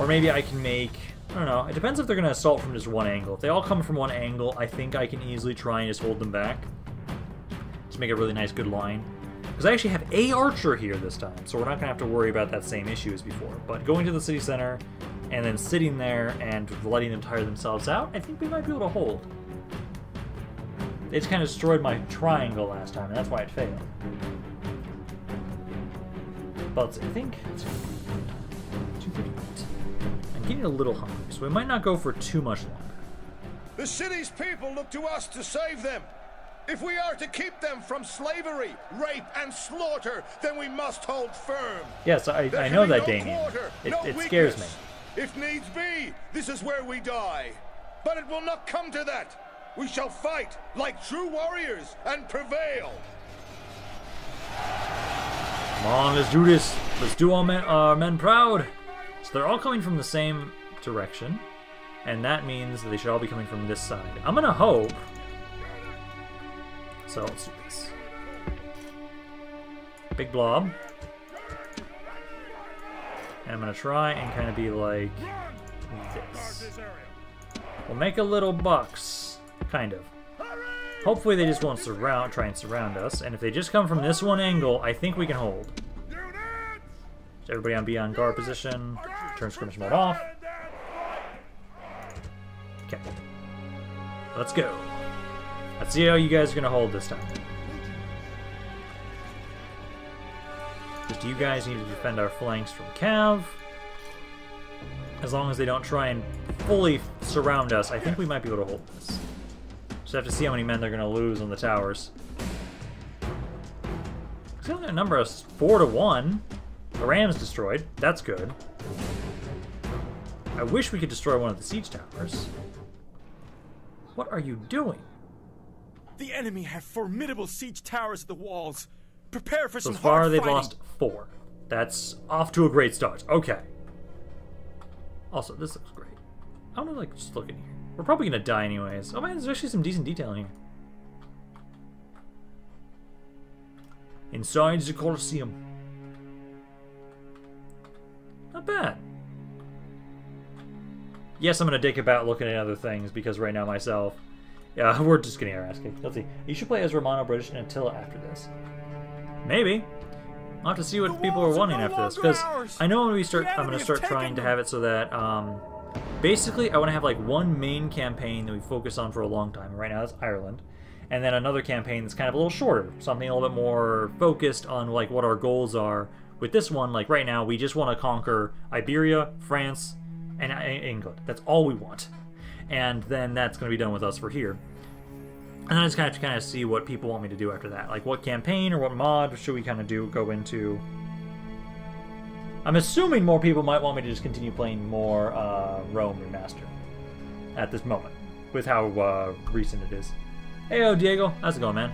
Or maybe I can make, I don't know, it depends if they're gonna assault from just one angle. If they all come from one angle, I think I can easily try and just hold them back. Just make a really nice, good line. Because I actually have a archer here this time, so we're not gonna have to worry about that same issue as before. But going to the city center, and then sitting there, and letting them tire themselves out, I think we might be able to hold. It's kind of destroyed my triangle last time, and that's why it failed. But I think it's 238. I'm getting a little hungry, so we might not go for too much longer. The city's people look to us to save them. If we are to keep them from slavery, rape, and slaughter, then we must hold firm. Yes, I know that, Damien. It scares me. If needs be, this is where we die. But it will not come to that. We shall fight like true warriors and prevail. Come on, let's do this. Let's do our men proud. So they're all coming from the same direction, and that means that they should all be coming from this side. I'm gonna hope. So let's do this. Big blob. And I'm gonna try and kind of be like this. We'll make a little box. Kind of. Hopefully they just won't try and surround us, and if they just come from this one angle, I think we can hold. Everybody on beyond guard position. Turn skirmish mode off. Okay. Let's go. Let's see how you guys are going to hold this time. Just you guys need to defend our flanks from Cav. As long as they don't try and fully surround us, I think we might be able to hold this. Just have to see how many men they're going to lose on the towers. Still gonna number us 4-1. The ram's destroyed. That's good. I wish we could destroy one of the siege towers. What are you doing? The enemy have formidable siege towers at the walls. Prepare for some hard fighting. So far, they've lost 4. That's off to a great start. Okay. Also, this looks great. I want to like just look in here. We're probably gonna die anyways. Oh man, there's actually some decent detail in here. Inside the Colosseum. Not bad. Yes, I'm gonna dick about looking at other things because right now myself, yeah, we're just getting our ass kicked. Let's see. You should play as Romano British and Attila after this. Maybe. I'll have to see what people are wanting after this, because I know when we start, I'm gonna start trying to have it so that basically I want to have like one main campaign that we focus on for a long time. Right now that's Ireland. And then another campaign that's kind of a little shorter, something a little bit more focused on like what our goals are. With this one, like right now, we just want to conquer Iberia, France, and England. That's all we want. And then that's going to be done with us for here. And then I just kind of have to see what people want me to do after that. Like what campaign or what mod should we kind of go into. I'm assuming more people might want me to just continue playing more Rome Remastered at this moment, with how recent it is. Heyo, Diego. How's it going, man?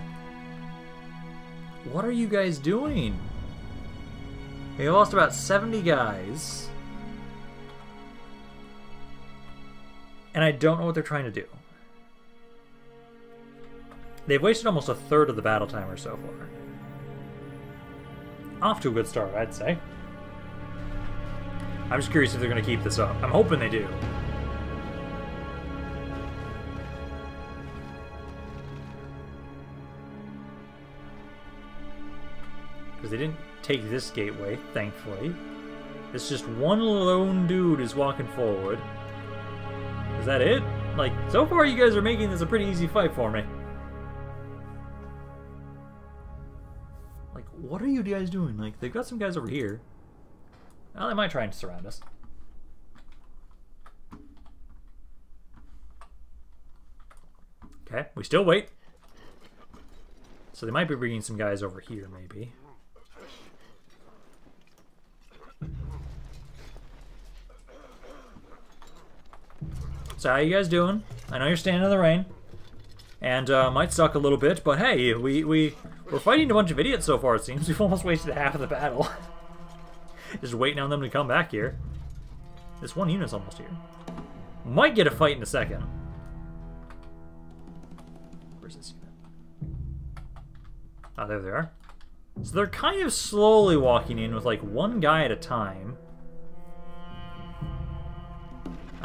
What are you guys doing? We lost about 70 guys. And I don't know what they're trying to do. They've wasted almost a third of the battle timer so far. Off to a good start, I'd say. I'm just curious if they're going to keep this up. I'm hoping they do. They didn't take this gateway, thankfully. It's just one lone dude is walking forward. Is that it? Like, so far you guys are making this a pretty easy fight for me. Like, what are you guys doing? Like, they've got some guys over here. Well, they might try and surround us. Okay, we still wait. So they might be bringing some guys over here, maybe. So how you guys doing? I know you're standing in the rain, and might suck a little bit, but hey, we're fighting a bunch of idiots so far. It seems we've almost wasted half of the battle. Just waiting on them to come back here. This one unit's almost here. Might get a fight in a second. Where's this unit? Oh, there they are. So they're kind of slowly walking in with like one guy at a time.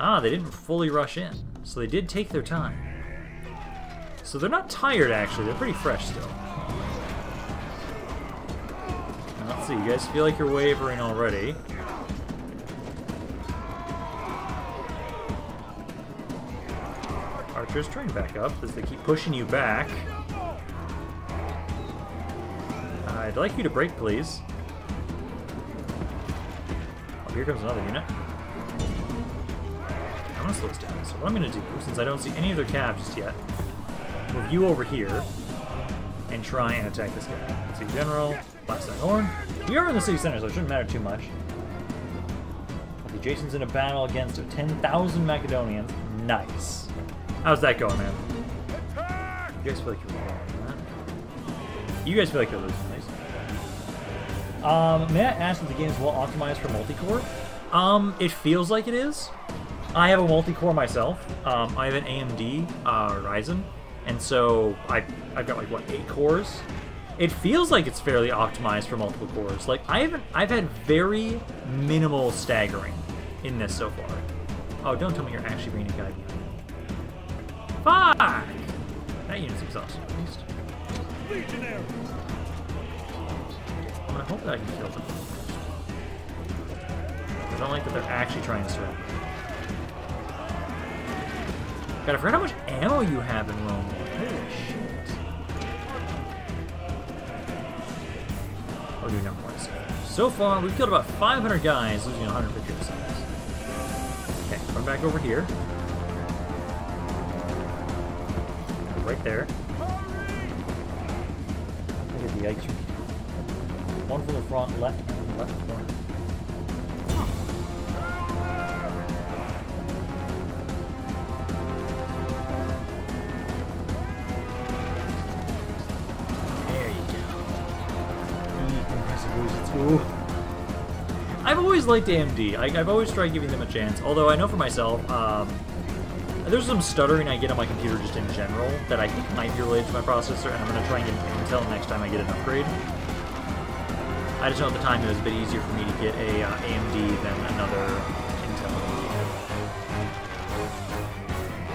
Ah, they didn't fully rush in, so they did take their time. So they're not tired, actually. They're pretty fresh still. Now, let's see. You guys feel like you're wavering already. Archers, trying to back up as they keep pushing you back. I'd like you to break, please. Oh, here comes another unit. I'm gonna slow this down. So what I'm gonna do, since I don't see any of their calves just yet, move you over here and try and attack this guy. Let's see, General, Blackstone Horn. We are in the city center, so it shouldn't matter too much. Okay, Jason's in a battle against 10,000 Macedonians. Nice. How's that going, man? You guys feel like you're losing, huh? You guys feel like you're losing, nice. May I ask if the game is well optimized for multi-core? It feels like it is. I have a multi-core myself. I have an AMD Ryzen, and so I've got like what, 8 cores. It feels like it's fairly optimized for multiple cores. Like I've had very minimal staggering in this so far. Oh, don't tell me you're actually bringing a guy behind me. Fuck! That unit's exhausted at least. I'm gonna hope that I can kill them. I don't like that they're actually trying to surround me. God, I forgot how much ammo you have in Rome. Holy shit. Oh, dude, never mind. So far, we've killed about 500 guys, losing 150 of us. Okay, come back over here. Right there. Look at the yikes. One from the front, left from the left corner. There you go. E compressible. I've always liked AMD. I've always tried giving them a chance, although I know for myself, there's some stuttering I get on my computer just in general that I think might be related to my processor, and I'm going to try and get an Intel next time I get an upgrade. I just know at the time it was a bit easier for me to get a AMD than another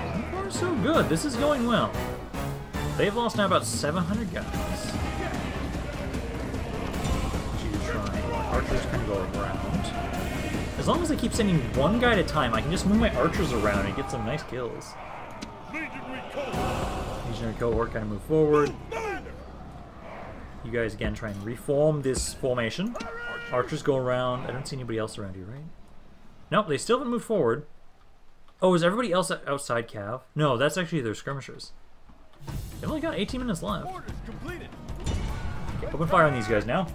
Intel. So far, so good. This is going well. They've lost now about 700 guys. Archers can go around. As long as I keep sending one guy at a time, I can just move my archers around and get some nice kills. Legionary cohort kind of move forward. You guys again try and reform this formation. Archers go around. I don't see anybody else around here, right? Nope, they still haven't moved forward. Oh, is everybody else outside Cav? No, that's actually their skirmishers. They've only got 18 minutes left. Okay, open fire on these guys now.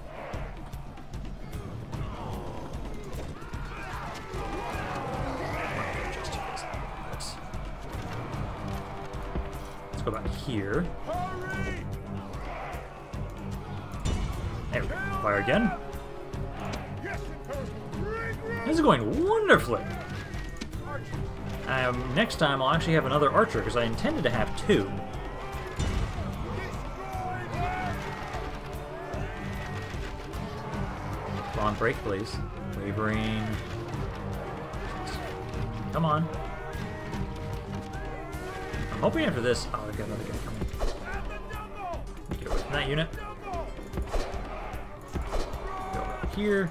Let's go back here. There we go. Fire again. This is going wonderfully. Next time I'll actually have another archer because I intended to have two. Spawn break, please. Wavering. Come on. I'm hoping after this. Oh, they've got another guy coming. Get away from that unit. Go right here.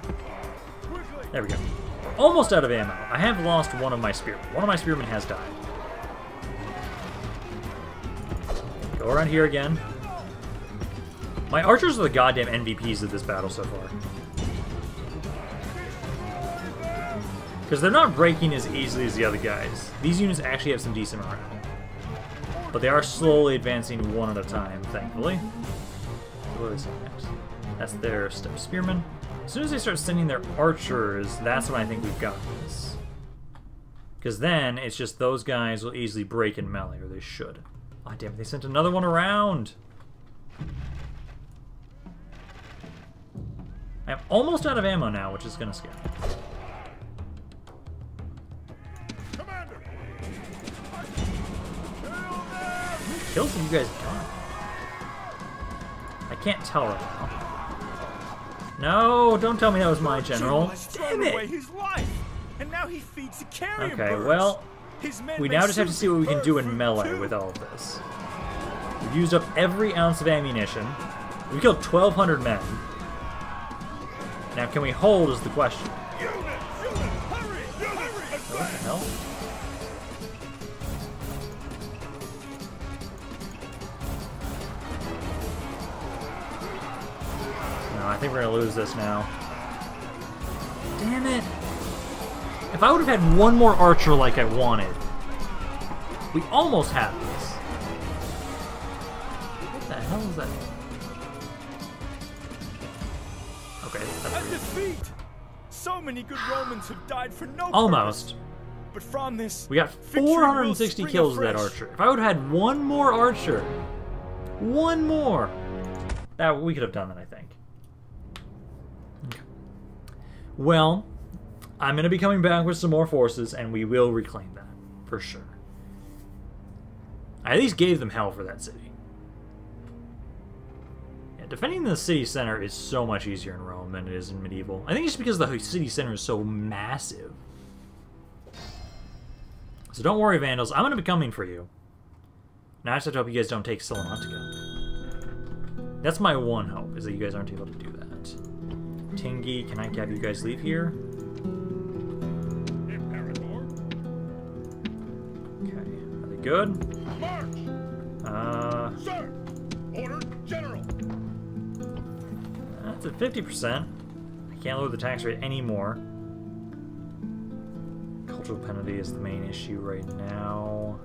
There we go. We're almost out of ammo. I have lost one of my spearmen. One of my spearmen has died. Go around here again. My archers are the goddamn MVPs of this battle so far. Because they're not breaking as easily as the other guys. These units actually have some decent morale. But they are slowly advancing one at a time, thankfully. What do they say next? That's their step spearmen. As soon as they start sending their archers, that's when I think we've got this. Because then it's just those guys will easily break in melee, or they should. Oh damn it, they sent another one around! I'm almost out of ammo now, which is gonna scare me. Kills have you guys done? I can't tell right now. No, don't tell me that was my general. Damn it! Okay, well, we now just have to see what we can do in melee with all of this. We've used up every ounce of ammunition. We killed 1,200 men. Now, can we hold is the question. What the hell? I think we're gonna lose this now. Damn it! If I would have had one more archer like I wanted, we almost have this. What the hell is that? Okay. At defeat, so many good Romans have died for no. Almost. But from this, we got 460 kills with that archer. If I would have had one more archer, one more, that we could have done that, I think. Well, I'm going to be coming back with some more forces, and we will reclaim that, for sure. I at least gave them hell for that city. Yeah, defending the city center is so much easier in Rome than it is in Medieval. I think it's because the city center is so massive. So don't worry, Vandals. I'm going to be coming for you. Now I just have to hope you guys don't take Salamanca. That's my one hope, is that you guys aren't able to do that. Tingi, can I have you guys leave here? Okay, are they good? Sir, order general. That's at 50%. I can't lower the tax rate anymore. Cultural penalty is the main issue right now.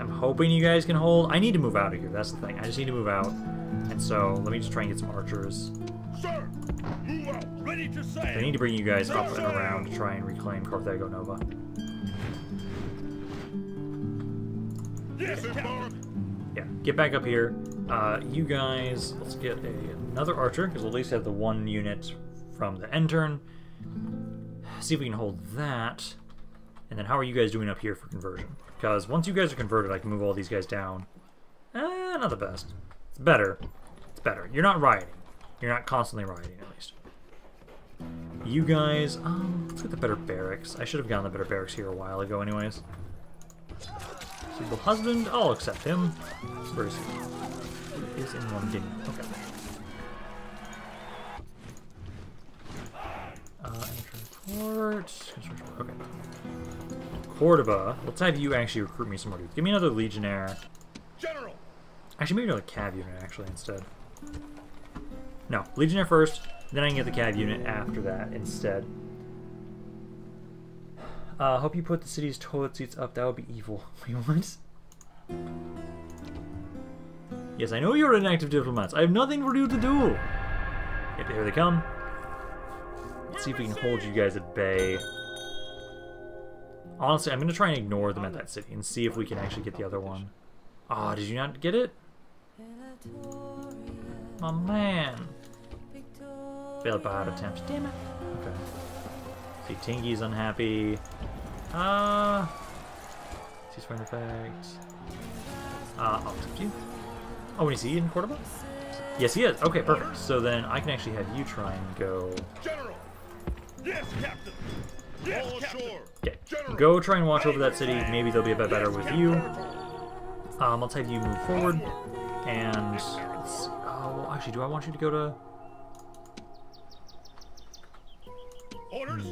I'm hoping you guys can hold. I need to move out of here. That's the thing. I just need to move out. And so let me just try and get some archers. Sir, move out. Ready to sail. I need to bring you guys up and around to try and reclaim Carthago Nova. Yes, yeah, get back up here. You guys, let's get another archer, because we'll at least have the one unit from the end turn. See if we can hold that. And then how are you guys doing up here for conversion? Because once you guys are converted, I can move all these guys down. Not the best. It's better. It's better. You're not rioting. You're not constantly rioting, at least. You guys, let's get the better barracks. I should have gotten the better barracks here a while ago anyways. Suitable husband, I'll accept him. Where is he? He is in Londinium. Okay. Entrance port. Okay. Cordoba, let's have you actually recruit me some more dudes. Give me another legionnaire. General. Actually, maybe another cav unit actually instead. No, legionnaire first, then I can get the cav unit after that instead. Hope you put the city's toilet seats up. That would be evil. Wait, what? Yes, I know you're inactive diplomats. I have nothing for you to do. Yep, here they come. Let's see if we can hold you guys at bay. Honestly, I'm going to try and ignore them at that city and see if we can actually get the other one. Ah, did you not get it? My man. Failed by hard attempts. Damn it. Okay. See, Tingi's unhappy. He's finding the facts. I'll accept you. Oh, and is he in Cordoba? Yes, he is. Okay, perfect. So then I can actually have you try and go. General. Yes, Captain. Yes, Captain. Okay. General. Go try and watch over that city. Maybe they'll be a bit better with you. I'll have you move forward. And let's, oh, actually, do I want you to go to? Orders.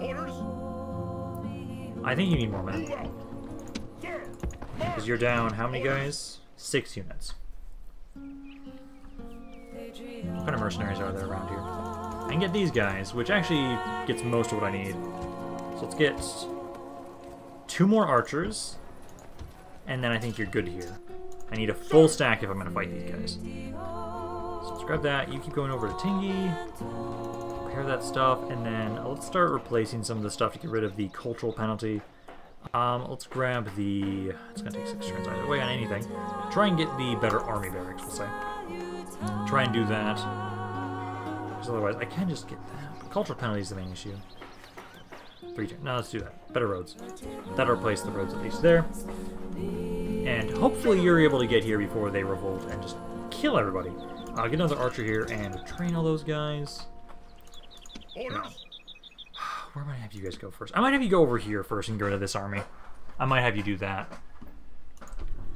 Orders. I think you need more men. Because you're down how many guys? 6 units. What kind of mercenaries are there around here? I can get these guys, which actually gets most of what I need. So let's get 2 more archers, and then I think you're good here. I need a full stack if I'm going to fight these guys. So let's grab that. You keep going over to Tingi, repair that stuff, and then let's start replacing some of the stuff to get rid of the cultural penalty. Let's grab the... It's going to take 6 turns either way on anything. Try and get the better army barracks, we'll say. Try and do that. Because otherwise, I can just get that. Cultural penalty is the main issue. 3 turns. No, let's do that. Better roads. That'll replace the roads at least there. And hopefully you're able to get here before they revolt and just kill everybody. I'll get another archer here and train all those guys. No. Where might I have you guys go first? I might have you go over here first and get rid of this army. I might have you do that.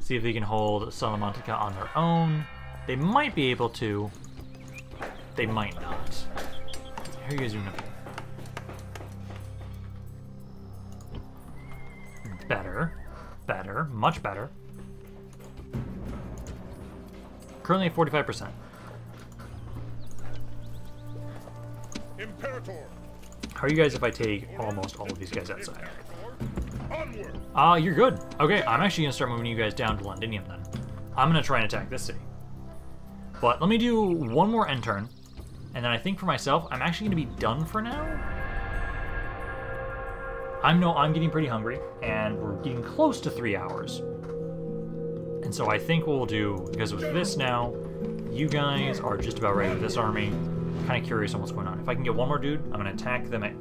See if they can hold Salamanca on their own. They might be able to. They might not. How are you guys doing up here? Better. Better. Much better. Currently at 45%. Imperator. How are you guys if I take almost all of these guys outside? You're good. Okay, I'm actually going to start moving you guys down to Londinium then. I'm going to try and attack this city. But let me do one more end turn. And then I think for myself, I'm actually going to be done for now. I'm getting pretty hungry. And we're getting close to 3 hours. And so I think we'll do, because with this now, you guys are just about ready with this army. Kind of curious on what's going on. If I can get one more dude, I'm going to attack them at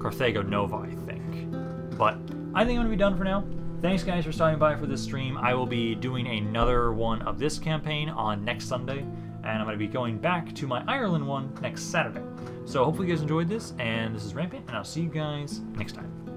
Carthago Nova, I think. But I think I'm going to be done for now. Thanks, guys, for stopping by for this stream. I will be doing another one of this campaign on next Sunday, and I'm going to be going back to my Ireland one next Saturday. So hopefully you guys enjoyed this, and this is Rampant, and I'll see you guys next time.